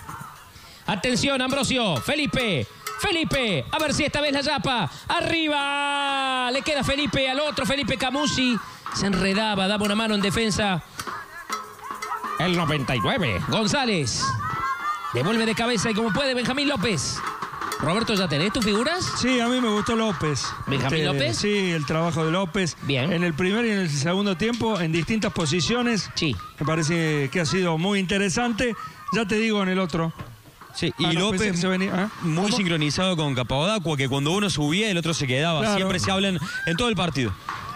Atención, Ambrosio. Felipe. Felipe, a ver si esta vez la yapa. Arriba, le queda Felipe al otro, Felipe Camuzzi. Se enredaba, daba una mano en defensa. El noventa y nueve. González. Devuelve de cabeza y como puede Benjamín López. Roberto, ¿ya tenés tus figuras? Sí, a mí me gustó López. ¿Benjamín este, López? Sí, el trabajo de López. Bien. En el primer y en el segundo tiempo, en distintas posiciones. Sí. Me parece que ha sido muy interesante. Ya te digo en el otro. Sí, y ah, no, López se venía, ¿eh? Muy ¿Cómo? Sincronizado con Capodacqua, que cuando uno subía el otro se quedaba. Claro. Siempre se hablan en todo el partido.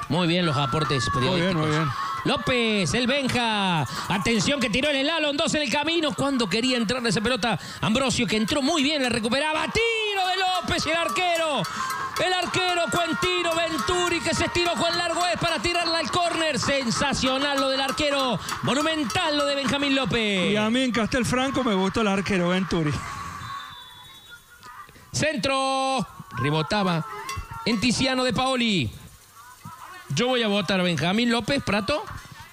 Muy bien los aportes periodísticos. Muy bien, muy bien. López, el Benja. Atención que tiró en el Alon, dos en el camino. Cuando quería entrar de esa pelota, Ambrosio, que entró muy bien, la recuperaba. Tiro de López y el arquero. El arquero Quentino Venturi, que se estiró con largo es para tirarla al córner. Sensacional lo del arquero. Monumental lo de Benjamín López. Y a mí en Castelfranco me gustó el arquero Venturi. Centro. Rebotaba en Tiziano de Paoli. Yo voy a votar a Benjamín López Prato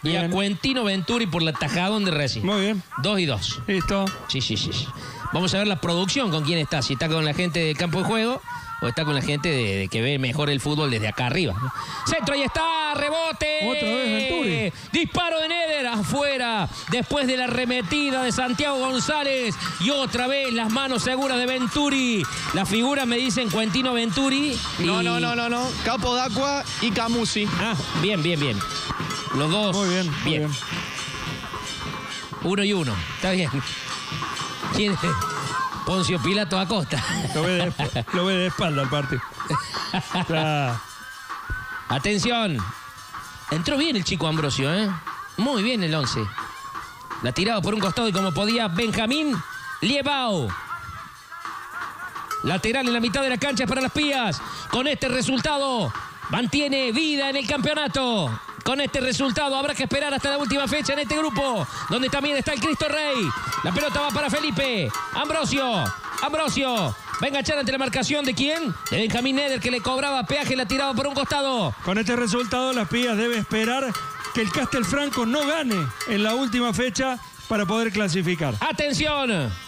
y bien. A Quentino Venturi por la tajada donde recién. Muy bien. Dos y dos. Listo. Sí, sí, sí. Vamos a ver la producción con quién está. Si está con la gente del campo de juego... O está con la gente de, de que ve mejor el fútbol desde acá arriba, ¿no? Centro, ahí está, rebote. Otra vez Venturi. Disparo de Neder afuera, después de la arremetida de Santiago González. Y otra vez las manos seguras de Venturi. Las figuras me dicen Quentino Venturi. Y... No, no, no, no, no. Capodacqua y Camuzzi. Ah, bien, bien, bien. Los dos. Muy bien, bien. Muy bien. Uno y uno. Está bien. ¿Quién? Poncio Pilato Acosta. Lo ve de, lo ve de espalda al partido. Claro. Atención. Entró bien el chico Ambrosio, ¿eh? Muy bien el once. La tiraba por un costado y como podía Benjamín Liebao. Lateral en la mitad de la cancha para las Pías. Con este resultado mantiene vida en el campeonato. Con este resultado habrá que esperar hasta la última fecha en este grupo, donde también está el Cristo Rey. La pelota va para Felipe. Ambrosio. Ambrosio. Va a enganchar ante la marcación de ¿quién? De Benjamín Eder, que le cobraba peaje y la tiraba por un costado. Con este resultado las Pías debe esperar que el Castelfranco no gane en la última fecha para poder clasificar. ¡Atención!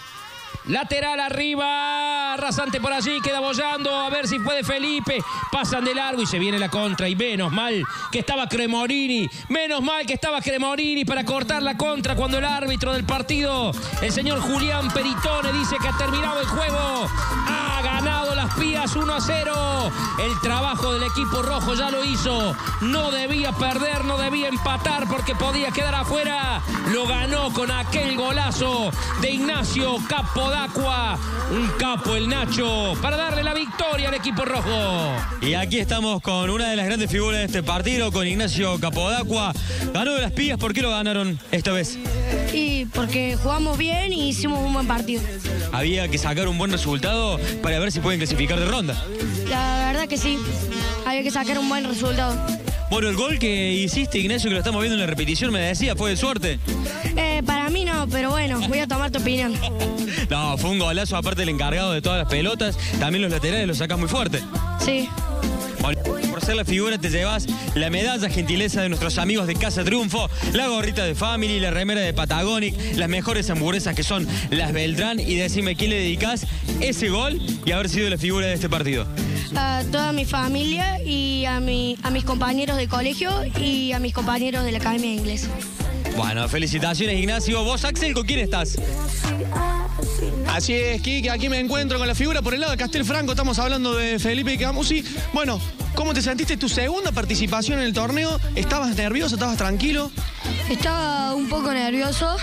Lateral arriba, rasante por allí, queda boyando, a ver si puede Felipe. Pasan de largo y se viene la contra. Y menos mal que estaba Cremorini, menos mal que estaba Cremorini para cortar la contra cuando el árbitro del partido, el señor Julián Peritone, dice que ha terminado el juego. Ha ganado las Pías uno a cero. El trabajo del equipo rojo ya lo hizo. No debía perder, no debía empatar porque podía quedar afuera. Lo ganó con aquel golazo de Ignacio Capodacqua. Agua, un capo el Nacho, para darle la victoria al equipo rojo. Y aquí estamos con una de las grandes figuras de este partido, con Ignacio Capodacqua. Ganó de las Pías, ¿por qué lo ganaron esta vez? Y porque jugamos bien y hicimos un buen partido. Había que sacar un buen resultado para ver si pueden clasificar de ronda. La verdad que sí, había que sacar un buen resultado. Bueno, el gol que hiciste, Ignacio, que lo estamos viendo en la repetición, me decía, ¿fue de suerte? Eh, para mí no, pero bueno, voy a tomar tu opinión. No, fue un golazo, aparte el encargado de todas las pelotas, también los laterales los sacas muy fuerte. Sí. Bueno, por ser la figura te llevas la medalla gentileza de nuestros amigos de Casa Triunfo, la gorrita de Family, la remera de Patagonic, las mejores hamburguesas que son las Beltrán, y decime, ¿quién le dedicás ese gol y haber sido la figura de este partido? A toda mi familia y a, mi, a mis compañeros de colegio y a mis compañeros de la Academia de Inglés. Bueno, felicitaciones, Ignacio. ¿Vos, Axel, con quién estás? Así es, Kike, aquí me encuentro con la figura por el lado de Castelfranco. Estamos hablando de Felipe Camuzzi. Bueno, ¿cómo te sentiste tu segunda participación en el torneo? ¿Estabas nervioso? ¿Estabas tranquilo? Estaba un poco nervioso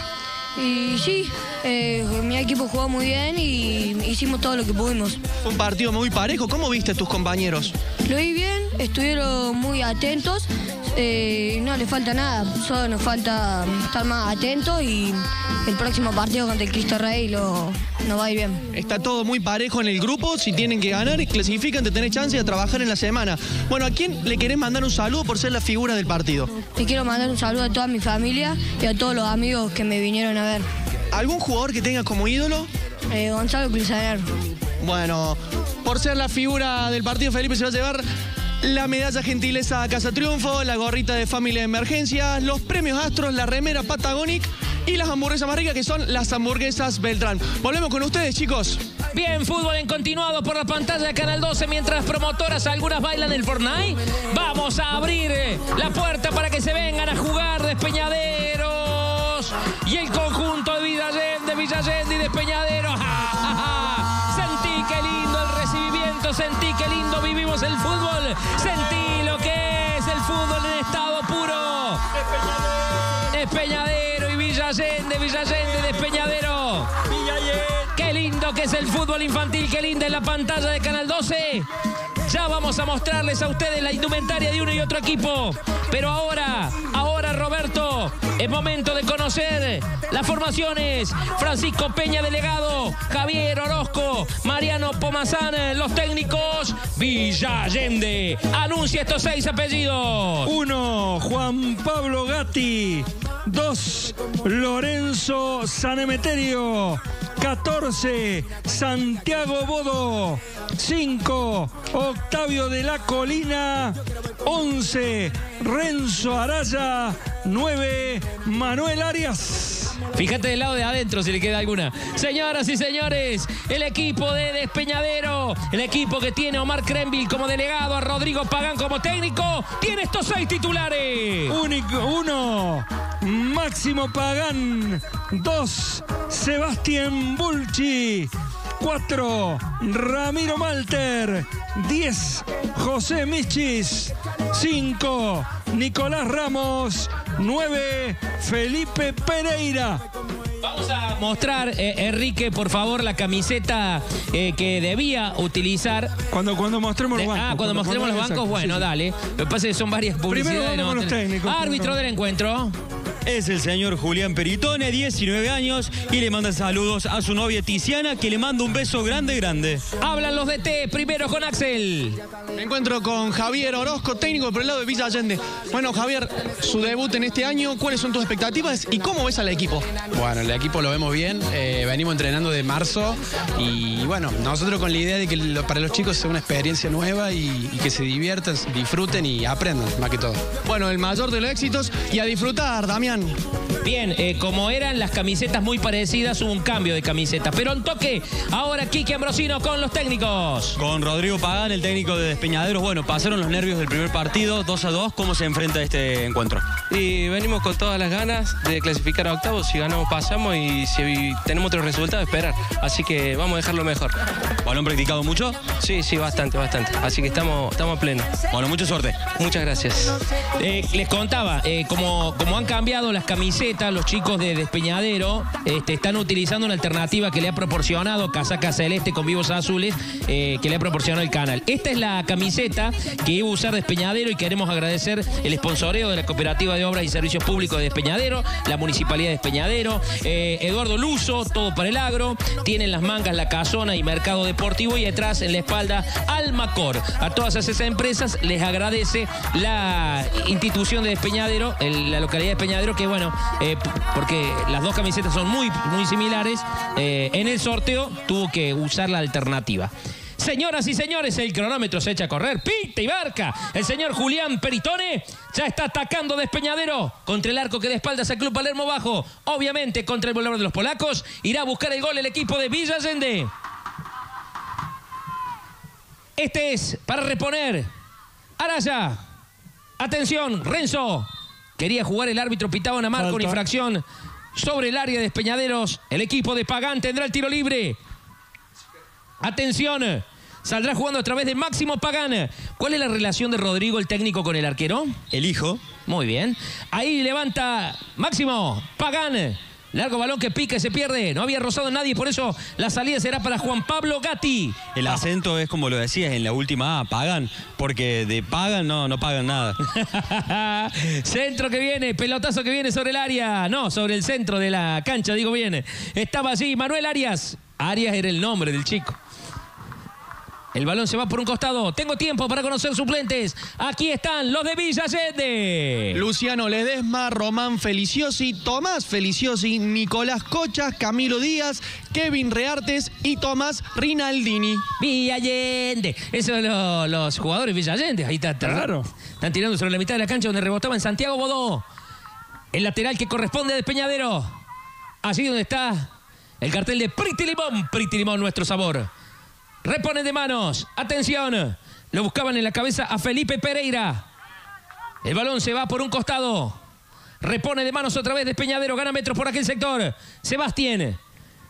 y sí, eh, mi equipo jugó muy bien y hicimos todo lo que pudimos. Fue un partido muy parejo. ¿Cómo viste a tus compañeros? Lo vi bien, estuvieron muy atentos. Eh, no le falta nada, solo nos falta estar más atentos y el próximo partido contra el Cristo Rey lo, nos va a ir bien. Está todo muy parejo en el grupo, si tienen que ganar y clasifican, te tenés chance de trabajar en la semana. Bueno, ¿a quién le querés mandar un saludo por ser la figura del partido? Te quiero mandar un saludo a toda mi familia y a todos los amigos que me vinieron a ver. ¿Algún jugador que tengas como ídolo? Eh, Gonzalo Crisaner. Bueno, por ser la figura del partido, Felipe se va a llevar la medalla gentileza a Casa Triunfo, la gorrita de Family Emergencias, los premios Astros, la remera Patagonic y las hamburguesas más ricas, que son las hamburguesas Beltrán. Volvemos con ustedes, chicos. Bien, fútbol en continuado por la pantalla de Canal doce, mientras promotoras algunas bailan el Fortnite. Vamos a abrir la puerta para que se vengan a jugar Despeñaderos y el conjunto de Villa Allende, Villa Allende y Despeñaderos. ¡Ja, ja, ja! Sentí qué lindo el recibimiento, sentí qué lindo vivimos el fútbol. Sentí lo que es el fútbol en estado puro. Despeñadero y Villa Allende, Villa Allende, Despeñadero. Qué lindo que es el fútbol infantil, qué linda es la pantalla de Canal doce. Ya vamos a mostrarles a ustedes la indumentaria de uno y otro equipo. Pero ahora, ahora Roberto, es momento de conocer las formaciones. Francisco Peña, delegado. Javier Orozco, Mariano Pomazán, los técnicos. Villa Allende anuncia estos seis apellidos. Uno, Juan Pablo Gatti. Dos, Lorenzo Sanemeterio. catorce, Santiago Bodo. Cinco, Octavio de la Colina. Once, Renzo Araya. Nueve, Manuel Arias. Fíjate del lado de adentro si le queda alguna. Señoras y señores, el equipo de Despeñadero, el equipo que tiene a Omar Crenville como delegado, a Rodrigo Pagán como técnico, tiene estos seis titulares. Único, uno, Máximo Pagán. Dos, Sebastián Bulchi. Cuatro, Ramiro Malter. Diez, José Mischis. Cinco, Nicolás Ramos. nueve, Felipe Pereira. Vamos a mostrar, eh, Enrique, por favor, la camiseta eh, que debía utilizar. Cuando, cuando mostremos los bancos. Ah, cuando, cuando mostremos los bancos, exacto, bueno, sí, dale. Lo que pasa es que son varias publicidades. Primero vamos no, con los técnicos. Árbitro del encuentro es el señor Julián Peritone, diecinueve años, y le manda saludos a su novia Tiziana, que le manda un beso grande, grande. Hablan los D T, primero con Axel. Me encuentro con Javier Orozco, técnico por el lado de Villa Allende. Bueno, Javier, su debut en este año, ¿cuáles son tus expectativas y cómo ves al equipo? Bueno, el equipo lo vemos bien, eh, venimos entrenando de marzo y bueno, nosotros con la idea de que lo, para los chicos sea una experiencia nueva y, y que se diviertan, disfruten y aprendan, más que todo. Bueno, el mayor de los éxitos y a disfrutar, Damián. Bien, eh, como eran las camisetas muy parecidas, hubo un cambio de camiseta. Pero en toque, ahora Quique Ambrosino con los técnicos. Con Rodrigo Pagán, el técnico de Despeñadero. Bueno, pasaron los nervios del primer partido, dos a dos. ¿Cómo se enfrenta este encuentro? Y venimos con todas las ganas de clasificar a octavos. Si ganamos, pasamos. Y si tenemos otro resultado, esperar. Así que vamos a dejarlo mejor. ¿Balón practicado mucho? Sí, sí, bastante, bastante. Así que estamos, estamos a pleno. Bueno, mucha suerte. Muchas gracias. Eh, les contaba, eh, como, como han cambiado las camisetas, los chicos de Despeñadero este, están utilizando una alternativa que le ha proporcionado Casaca Celeste con vivos azules, eh, que le ha proporcionado el canal. Esta es la camiseta que iba a usar Despeñadero y queremos agradecer el sponsoreo de la Cooperativa de Obras y Servicios Públicos de Despeñadero, la Municipalidad de Despeñadero, eh, Eduardo Luso, todo para el agro, tienen las mangas La Casona y Mercado Deportivo y atrás en la espalda Almacor. A todas esas empresas les agradece la institución de Despeñadero, el, la localidad de Despeñadero, que bueno, eh, porque las dos camisetas son muy, muy similares, eh, en el sorteo tuvo que usar la alternativa. Señoras y señores, el cronómetro se echa a correr, pinta y barca. El señor Julián Peritone ya está atacando Despeñadero contra el arco que de espaldas al Club Palermo Bajo. Obviamente contra el volador de los polacos, irá a buscar el gol el equipo de Villa Allende. Este es para reponer. Araya, atención, Renzo. Quería jugar el árbitro, pitaba una marca, una infracción sobre el área de Despeñaderos. El equipo de Pagán tendrá el tiro libre. Atención, saldrá jugando a través de Máximo Pagán. ¿Cuál es la relación de Rodrigo, el técnico, con el arquero? El hijo. Muy bien. Ahí levanta Máximo Pagán. Largo balón que pica y se pierde. No había rozado a nadie, por eso la salida será para Juan Pablo Gatti. El acento es, como lo decías, en la última A, Pagan, porque de Pagan no, no pagan nada. Centro que viene, pelotazo que viene sobre el área. No, sobre el centro de la cancha, digo bien. Estaba allí Manuel Arias. Arias era el nombre del chico. El balón se va por un costado. Tengo tiempo para conocer suplentes. Aquí están los de Villa Allende. Luciano Ledesma, Román Feliciosi, Tomás Feliciosi, Nicolás Cochas, Camilo Díaz, Kevin Reartes y Tomás Rinaldini. Villa Allende. Esos son los, los jugadores de Villa Allende. Ahí está. Claro. Están tirando sobre la mitad de la cancha donde rebotaba en Santiago Bodo. El lateral que corresponde a Despeñadero. Allí donde está el cartel de Pretty Limón. Pretty Limón, nuestro sabor. Reponen de manos. Atención. Lo buscaban en la cabeza a Felipe Pereira. El balón se va por un costado. Repone de manos otra vez Despeñadero. Gana metros por aquel sector. Sebastián.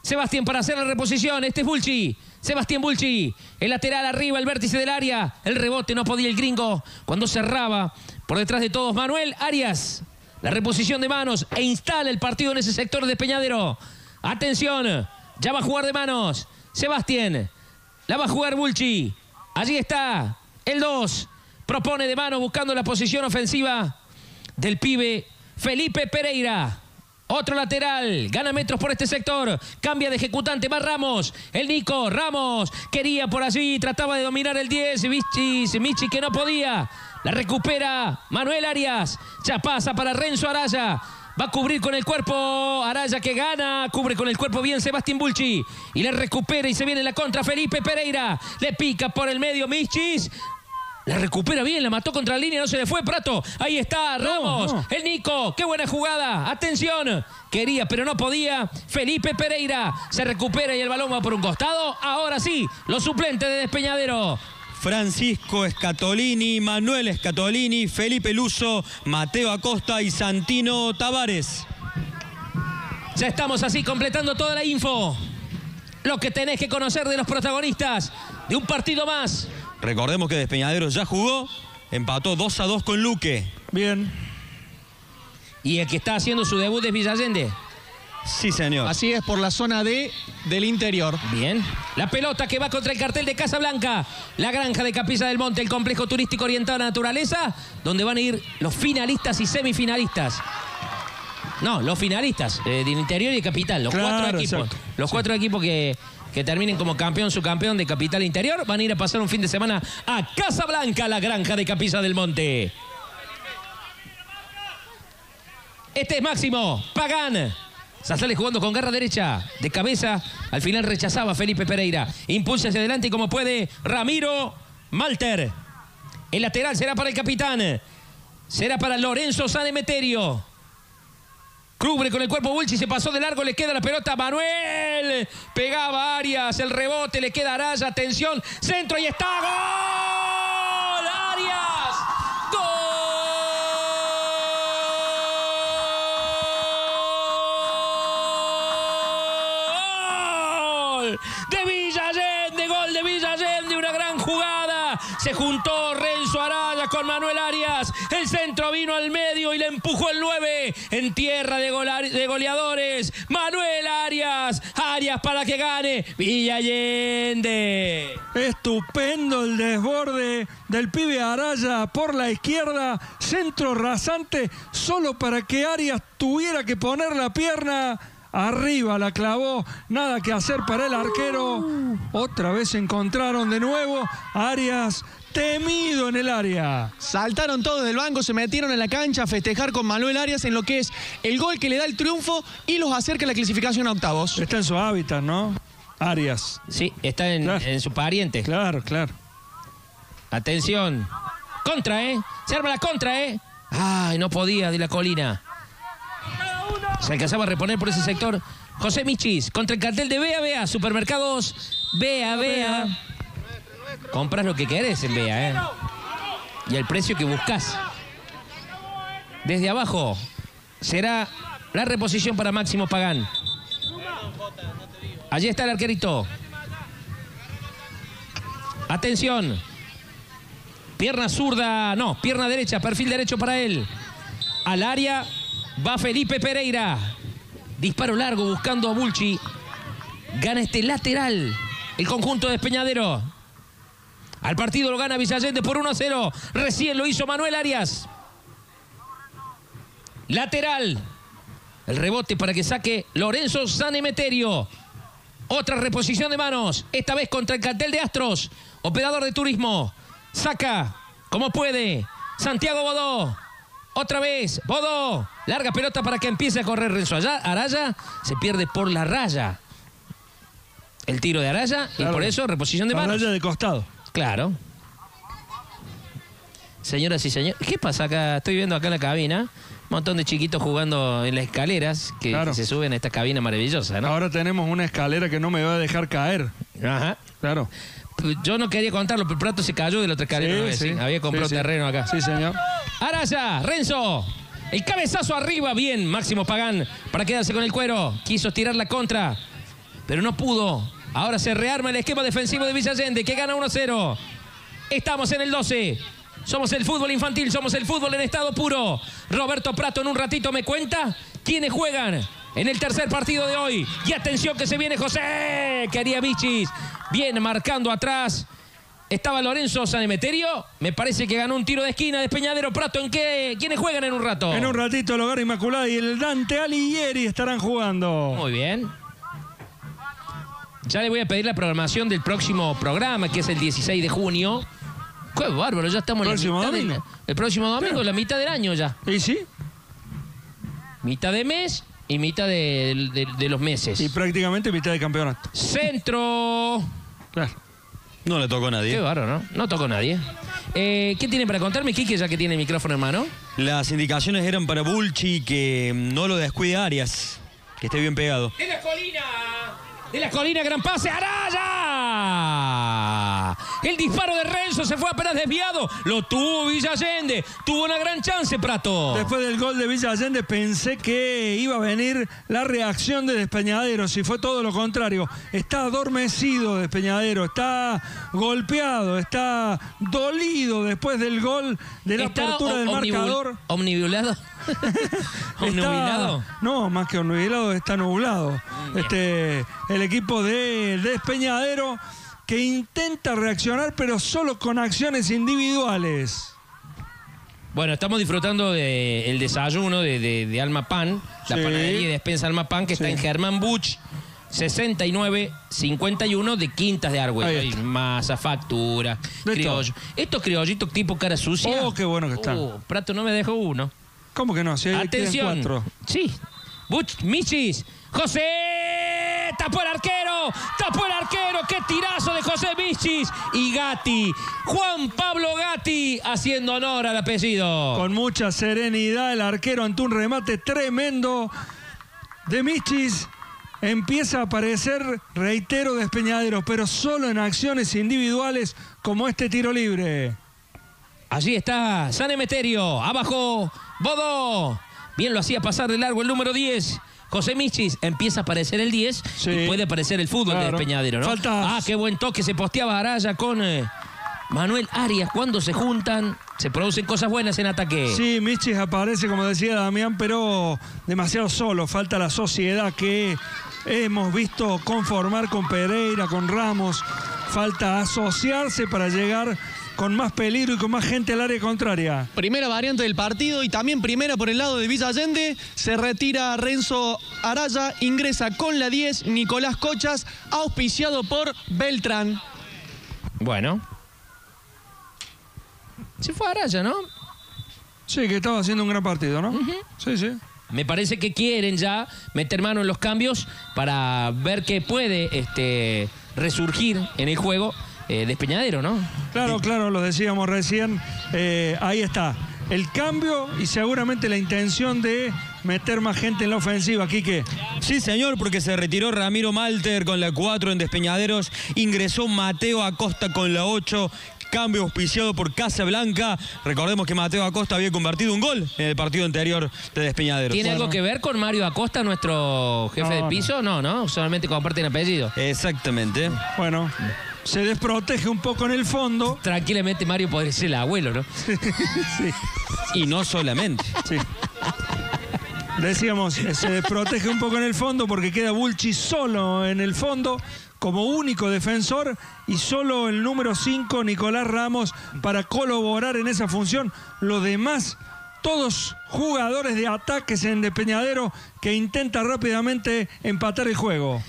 Sebastián para hacer la reposición. Este es Bulchi. Sebastián Bulchi. El lateral arriba, el vértice del área. El rebote no podía el gringo cuando cerraba. Por detrás de todos, Manuel Arias. La reposición de manos e instala el partido en ese sector de Despeñadero. Atención. Ya va a jugar de manos. Sebastián. La va a jugar Bulchi. Allí está. El dos. Propone de mano buscando la posición ofensiva del pibe Felipe Pereira. Otro lateral. Gana metros por este sector. Cambia de ejecutante. Va Ramos. El Nico. Ramos. Quería por allí. Trataba de dominar el diez. Michis. Michis que no podía. La recupera Manuel Arias. Ya pasa para Renzo Araya. Va a cubrir con el cuerpo Araya que gana. Cubre con el cuerpo bien Sebastián Bulchi. Y le recupera y se viene la contra Felipe Pereira. Le pica por el medio Mischis. La recupera bien, la mató contra la línea, no se le fue Prato. Ahí está Ramos, no, no. El Nico, qué buena jugada. Atención, quería pero no podía. Felipe Pereira se recupera y el balón va por un costado. Ahora sí, los suplentes de Despeñadero. Francisco Scatolini, Manuel Scatolini, Felipe Luso, Mateo Acosta y Santino Tavares. Ya estamos así completando toda la info. Lo que tenés que conocer de los protagonistas de un partido más. Recordemos que Despeñadero ya jugó, empató dos a dos con Luque. Bien. Y el que está haciendo su debut es Villa Allende. Sí, señor. Así es, por la zona D del interior. Bien. La pelota que va contra el cartel de Casablanca. La granja de Capilla del Monte, el complejo turístico orientado a la naturaleza, donde van a ir los finalistas y semifinalistas. No, los finalistas eh, del interior y de capital. Los claro, cuatro equipos. Exacto. Los sí. cuatro equipos que... que terminen como campeón, subcampeón de Capital Interior, van a ir a pasar un fin de semana a Casablanca, la granja de Capilla del Monte. Este es Máximo Pagán. Se sale jugando con garra derecha, de cabeza. Al final rechazaba Felipe Pereira. Impulsa hacia adelante y como puede Ramiro Malter. El lateral será para el capitán. Será para Lorenzo Sanemeterio. Cubre con el cuerpo Bulchi, se pasó de largo, le queda la pelota a Manuel. Pegaba Arias, el rebote, le queda Araya, atención, centro y está. ¡Gol! ¡Arias! ¡Gol! De Villa Allende, gol de Villa Allende, una gran jugada. Se juntó Renzo Araya con Manuel Arias. El centro vino al medio y le empujó el nueve en tierra de, de goleadores. Manuel Arias. Arias para que gane Villa Allende. Estupendo el desborde del pibe Araya por la izquierda. Centro rasante solo para que Arias tuviera que poner la pierna. Arriba la clavó, nada que hacer para el arquero. Otra vez se encontraron de nuevo. Arias temido en el área. Saltaron todos del banco, se metieron en la cancha a festejar con Manuel Arias en lo que es el gol que le da el triunfo y los acerca a la clasificación a octavos. Está en su hábitat, ¿no? Arias. Sí, está en, claro. en su pariente. Claro, claro. Atención. Contra, ¿eh? Se arma la contra, ¿eh? Ay, no podía de la colina. Se alcanzaba a reponer por ese sector José Mischis contra el cartel de B A B A, Supermercados B A B A. Compras lo que querés en B A, ¿eh? Y el precio que buscas. Desde abajo será la reposición para Máximo Pagán. Allí está el arquerito. Atención. Pierna zurda, no, pierna derecha, perfil derecho para él. Al área... va Felipe Pereira. Disparo largo buscando a Bulchi. Gana este lateral el conjunto de Despeñadero. Al partido lo gana Villa Allende por uno a cero. Recién lo hizo Manuel Arias. Lateral. El rebote para que saque Lorenzo Sanemeterio. Otra reposición de manos. Esta vez contra el cartel de Astros. Operador de turismo. Saca como puede Santiago Bodo. Otra vez, Bodo. Larga pelota para que empiece a correr Renzo allá. Araya se pierde por la raya. El tiro de Araya claro. y por eso reposición de manos. Araya de costado. Claro. Señoras y señores, ¿qué pasa acá? Estoy viendo acá en la cabina. Un montón de chiquitos jugando en las escaleras que, claro. que se suben a esta cabina maravillosa, ¿no? Ahora tenemos una escalera que no me va a dejar caer. Ajá. Claro. Yo no quería contarlo, pero Prato se cayó de la otra escalera. Sí, una vez, sí. ¿sí? Había comprado sí, sí. terreno acá. Sí, señor. Araya, Renzo, el cabezazo arriba, bien, Máximo Pagán, para quedarse con el cuero, quiso tirar la contra, pero no pudo, ahora se rearma el esquema defensivo de Villa Allende, que gana uno a cero, estamos en el doce, somos el fútbol infantil, somos el fútbol en estado puro, Roberto Prato en un ratito me cuenta quiénes juegan en el tercer partido de hoy, y atención que se viene José, que haría Mischis, bien marcando atrás. Estaba Lorenzo Sanemeterio, me parece que ganó un tiro de esquina de Despeñadero. Prato, ¿en qué? ¿Quiénes juegan en un rato? En un ratito el Hogar Inmaculada y el Dante Alighieri estarán jugando. Muy bien. Ya le voy a pedir la programación del próximo programa, que es el dieciséis de junio. ¡Qué bárbaro! Ya estamos en la mitad del... El próximo domingo, claro. La mitad del año ya. ¿Y sí? Mitad de mes y mitad de, de, de los meses. Y prácticamente mitad de campeonato. Centro. Claro. No le tocó a nadie. Qué barro, ¿no? No tocó a nadie. Eh, ¿Qué tiene para contarme, Quique, ya que tiene el micrófono en mano? Las indicaciones eran para Bulchi, que no lo descuide Arias, que esté bien pegado. ¡De la colina! ¡De la colina, gran pase! ¡Araya! El disparo de Renzo se fue apenas desviado. Lo tuvo Villa Allende. Tuvo una gran chance, Prato. Después del gol de Villa Allende pensé que iba a venir la reacción de Despeñadero. Si fue todo lo contrario. Está adormecido Despeñadero. Está golpeado. Está dolido después del gol de la apertura del marcador. ¿Omnibulado? ¿Es nubilado? No, más que un nubilado, está nublado. Mm, este, el equipo de Despeñadero que intenta reaccionar, pero solo con acciones individuales. Bueno, estamos disfrutando del desayuno de, de, de Alma Pan, la sí. panadería y despensa Alma Pan, que sí. está en Germán Buch, sesenta y nueve cincuenta y uno de Quintas de Argüello. Masa, factura, criollo. Estos criollitos tipo cara sucia. Oh, qué bueno que están. Oh, Prato no me dejó uno. ¿Cómo que no? Si atención. Cuatro. Sí. Buch, Michis, José, tapó el arquero, tapó el arquero, qué tirazo de José Mischis. Y Gatti, Juan Pablo Gatti, haciendo honor al apellido. Con mucha serenidad el arquero ante un remate tremendo de Mischis. Empieza a aparecer, reitero, Despeñadero, pero solo en acciones individuales como este tiro libre. Allí está San Emeterio, abajo Bodo. Bien lo hacía pasar de largo el número diez. José Mischis, empieza a aparecer el diez sí. y puede aparecer el fútbol claro. de Despeñadero, ¿no? Falta. Ah, qué buen toque, se posteaba Araya con eh, Manuel Arias. Cuando se juntan, se producen cosas buenas en ataque. Sí, Mischis aparece, como decía Damián, pero demasiado solo. Falta la sociedad que hemos visto conformar con Pereira, con Ramos. Falta asociarse para llegar con más peligro y con más gente al área contraria. Primera variante del partido y también primera por el lado de Villa Allende. Se retira Renzo Araya, ingresa con la diez Nicolás Cochas, auspiciado por Beltrán. Bueno. Se fue Araya, ¿no? Sí, que estaba haciendo un gran partido, ¿no? Uh-huh. Sí, sí. Me parece que quieren ya meter mano en los cambios para ver qué puede este, resurgir en el juego eh, Despeñadero, ¿no? Claro, claro, lo decíamos recién. Eh, ahí está el cambio y seguramente la intención de meter más gente en la ofensiva, Quique. Sí, señor, porque se retiró Ramiro Malter con la cuatro en Despeñaderos. Ingresó Mateo Acosta con la ocho. Cambio auspiciado por Casablanca. Recordemos que Mateo Acosta había convertido un gol en el partido anterior de Despeñaderos. ¿Tiene algo que ver con Mario Acosta, nuestro jefe no, de piso? No, no, solamente comparten apellido. Exactamente. Bueno, se desprotege un poco en el fondo. Tranquilamente Mario podría ser el abuelo, ¿no? Sí. Y no solamente. Sí. Decíamos, se desprotege un poco en el fondo porque queda Bulchi solo en el fondo, como único defensor, y solo el número cinco, Nicolás Ramos, para colaborar en esa función. Los demás, todos jugadores de ataques en Despeñadero, que intenta rápidamente empatar el juego.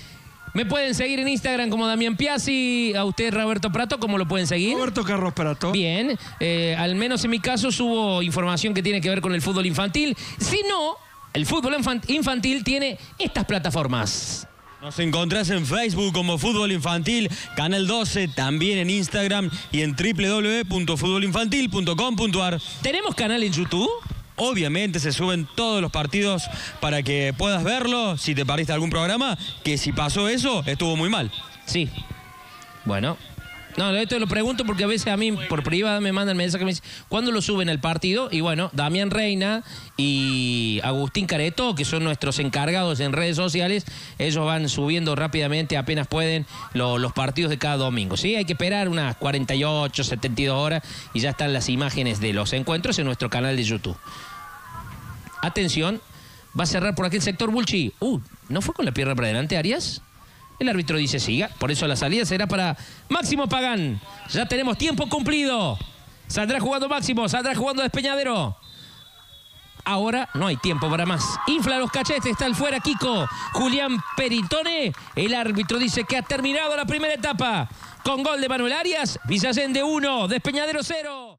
Me pueden seguir en Instagram como Damián Piazzi, a usted Roberto Prato, ¿cómo lo pueden seguir? Roberto Carlos Prato. Bien, eh, al menos en mi caso subo información que tiene que ver con el fútbol infantil. Si no, el fútbol infantil tiene estas plataformas. Nos encontrás en Facebook como Fútbol Infantil, Canal doce, también en Instagram y en doble u doble u doble u punto fútbol infantil punto com punto a r. ¿Tenemos canal en YouTube? Obviamente se suben todos los partidos para que puedas verlo. Si te perdiste algún programa, que si pasó eso, estuvo muy mal. Sí. Bueno. No, esto lo pregunto porque a veces a mí por privada me mandan mensajes que me dicen ¿cuándo lo suben al partido? Y bueno, Damián Reina y Agustín Careto, que son nuestros encargados en redes sociales, ellos van subiendo rápidamente, apenas pueden, lo, los partidos de cada domingo, ¿sí? Hay que esperar unas cuarenta y ocho, setenta y dos horas y ya están las imágenes de los encuentros en nuestro canal de YouTube. Atención, va a cerrar por aquel sector Bulchi. Uh, ¿no fue con la pierna para adelante, Arias? El árbitro dice siga, por eso la salida será para Máximo Pagán. Ya tenemos tiempo cumplido. Saldrá jugando Máximo, saldrá jugando Despeñadero. Ahora no hay tiempo para más. Infla los cachetes, está el fuera Kiko. Julián Peritone, el árbitro dice que ha terminado la primera etapa. Con gol de Manuel Arias, Villa Allende uno, Despeñadero cero.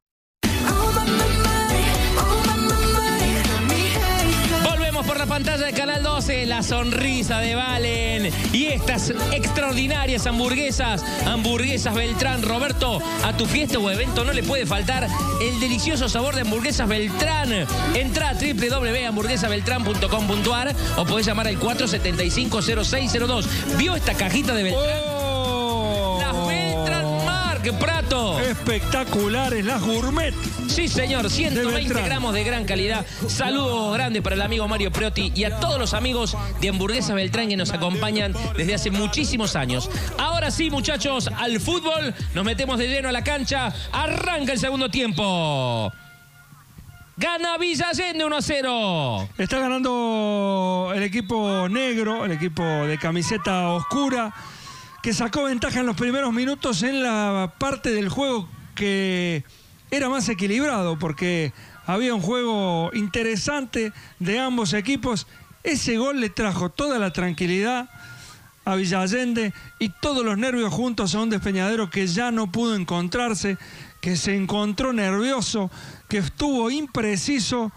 Por la pantalla de Canal doce, la sonrisa de Valen y estas extraordinarias hamburguesas, hamburguesas Beltrán. Roberto, a tu fiesta o evento no le puede faltar el delicioso sabor de hamburguesas Beltrán. Entra a doble u doble u doble u punto hamburguesas beltrán punto com punto a r o podés llamar al cuatro siete cinco cero seis cero dos. ¿Vio esta cajita de Beltrán? Oh. Las Beltrán Mark, Prato. Espectaculares, las gourmet. Sí, señor, ciento veinte gramos de gran calidad. Saludos grandes para el amigo Mario Priotti y a todos los amigos de Hamburguesas Beltrán que nos acompañan desde hace muchísimos años. Ahora sí, muchachos, al fútbol. Nos metemos de lleno a la cancha. Arranca el segundo tiempo. Gana Villa Allende uno a cero. Está ganando el equipo negro, el equipo de camiseta oscura, que sacó ventaja en los primeros minutos en la parte del juego que era más equilibrado, porque había un juego interesante de ambos equipos. Ese gol le trajo toda la tranquilidad a Villa Allende y todos los nervios juntos a un Despeñadero que ya no pudo encontrarse, que se encontró nervioso, que estuvo impreciso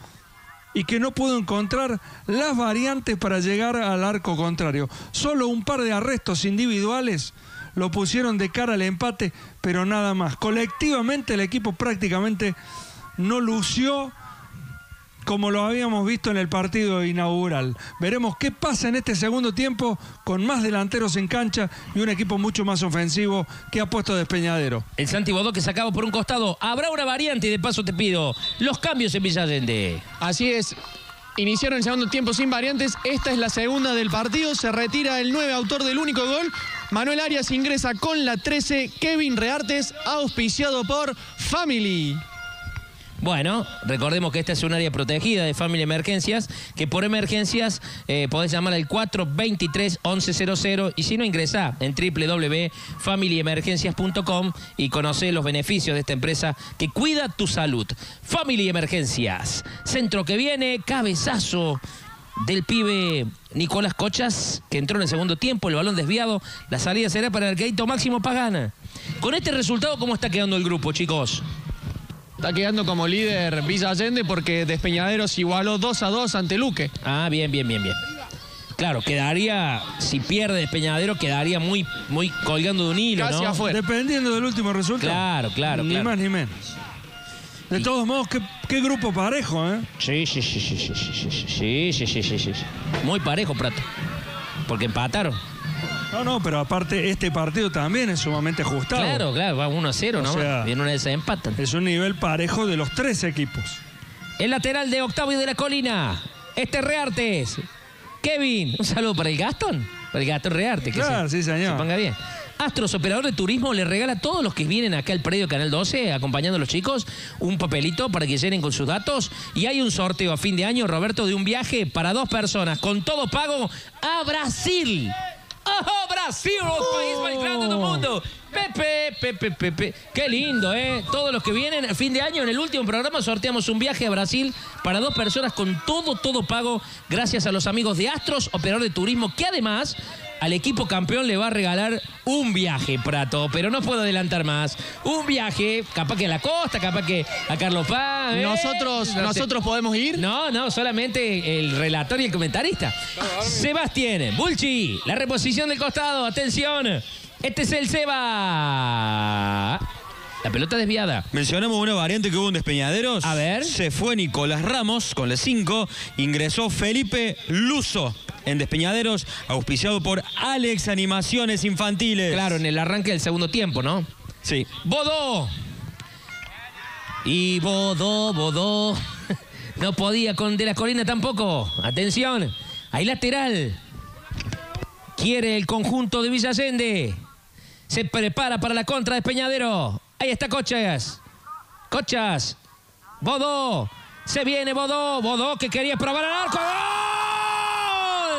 y que no pudo encontrar las variantes para llegar al arco contrario. Solo un par de arrestos individuales lo pusieron de cara al empate, pero nada más. Colectivamente el equipo prácticamente no lució como lo habíamos visto en el partido inaugural. Veremos qué pasa en este segundo tiempo con más delanteros en cancha y un equipo mucho más ofensivo que ha puesto Despeñadero. El Santi Bodo que sacaba por un costado. Habrá una variante y de paso te pido los cambios en Villa Allende. Así es. Iniciaron el segundo tiempo sin variantes. Esta es la segunda del partido. Se retira el nueve, autor del único gol. Manuel Arias ingresa con la trece. Kevin Reartes, auspiciado por Family. Bueno, recordemos que esta es un área protegida de Family Emergencias, que por emergencias eh, podés llamar al cuatro dos tres, once cero cero y si no ingresá en doble u doble u doble u punto family emergencias punto com y conocé los beneficios de esta empresa que cuida tu salud. Family Emergencias, centro que viene, cabezazo del pibe Nicolás Cochas, que entró en el segundo tiempo, el balón desviado, la salida será para el arquerito Máximo Pagana. Con este resultado, ¿cómo está quedando el grupo, chicos? Está quedando como líder Villa Allende porque Despeñaderos igualó dos a dos ante Luque. Ah, bien, bien, bien, bien. Claro, quedaría, si pierde Despeñaderos, quedaría muy, muy colgando de un hilo, casi, ¿no?, afuera. Dependiendo del último resultado. Claro, claro, Ni claro. más ni menos. De y... todos modos, qué, qué grupo parejo, ¿eh? Sí, sí, sí, sí, sí, sí, sí, sí, sí, sí, sí. Muy parejo, Prato. Porque empataron. No, no, pero aparte este partido también es sumamente ajustado. Claro, claro, va uno a cero, ¿no? O sea, viene una vez se empatan. Es un nivel parejo de los tres equipos. El lateral de Octavio de la Colina, este Reartes. Kevin, un saludo para el Gastón, para el Gastón Reartes. Claro, que se, sí señor. Se ponga bien. Astros, operador de turismo, le regala a todos los que vienen acá al predio Canal doce, acompañando a los chicos, un papelito para que llenen con sus datos. Y hay un sorteo a fin de año, Roberto, de un viaje para dos personas, con todo pago, a Brasil. ¡Oh, Brasil! ¡Oh! ¡País más grande del mundo! Pepe, Pepe, Pepe. Qué lindo, ¿eh? Todos los que vienen a fin de año, en el último programa, sorteamos un viaje a Brasil para dos personas con todo, todo pago, gracias a los amigos de Astros, operador de turismo, que además al equipo campeón le va a regalar un viaje, Prato, pero no puedo adelantar más. Un viaje, capaz que a la costa, capaz que a Carlos Paz. ¿eh? ¿Nosotros, no ¿Nosotros podemos ir? No, no, solamente el relator y el comentarista. Sebastián, Bulchi, la reposición del costado, atención. Este es el Seba. La pelota desviada. Mencionamos una variante que hubo en Despeñaderos. A ver. Se fue Nicolás Ramos con la cinco. Ingresó Felipe Luso en Despeñaderos, auspiciado por Alex Animaciones Infantiles. Claro, en el arranque del segundo tiempo, ¿no? Sí. Bodo. Y Bodo, Bodo. No podía con De la Colina tampoco. Atención. Hay lateral. Quiere el conjunto de Villa Allende. Se prepara para la contra de Despeñadero. Ahí está Cochas. Cochas. Bodo. Se viene Bodo. Bodo que quería probar al arco.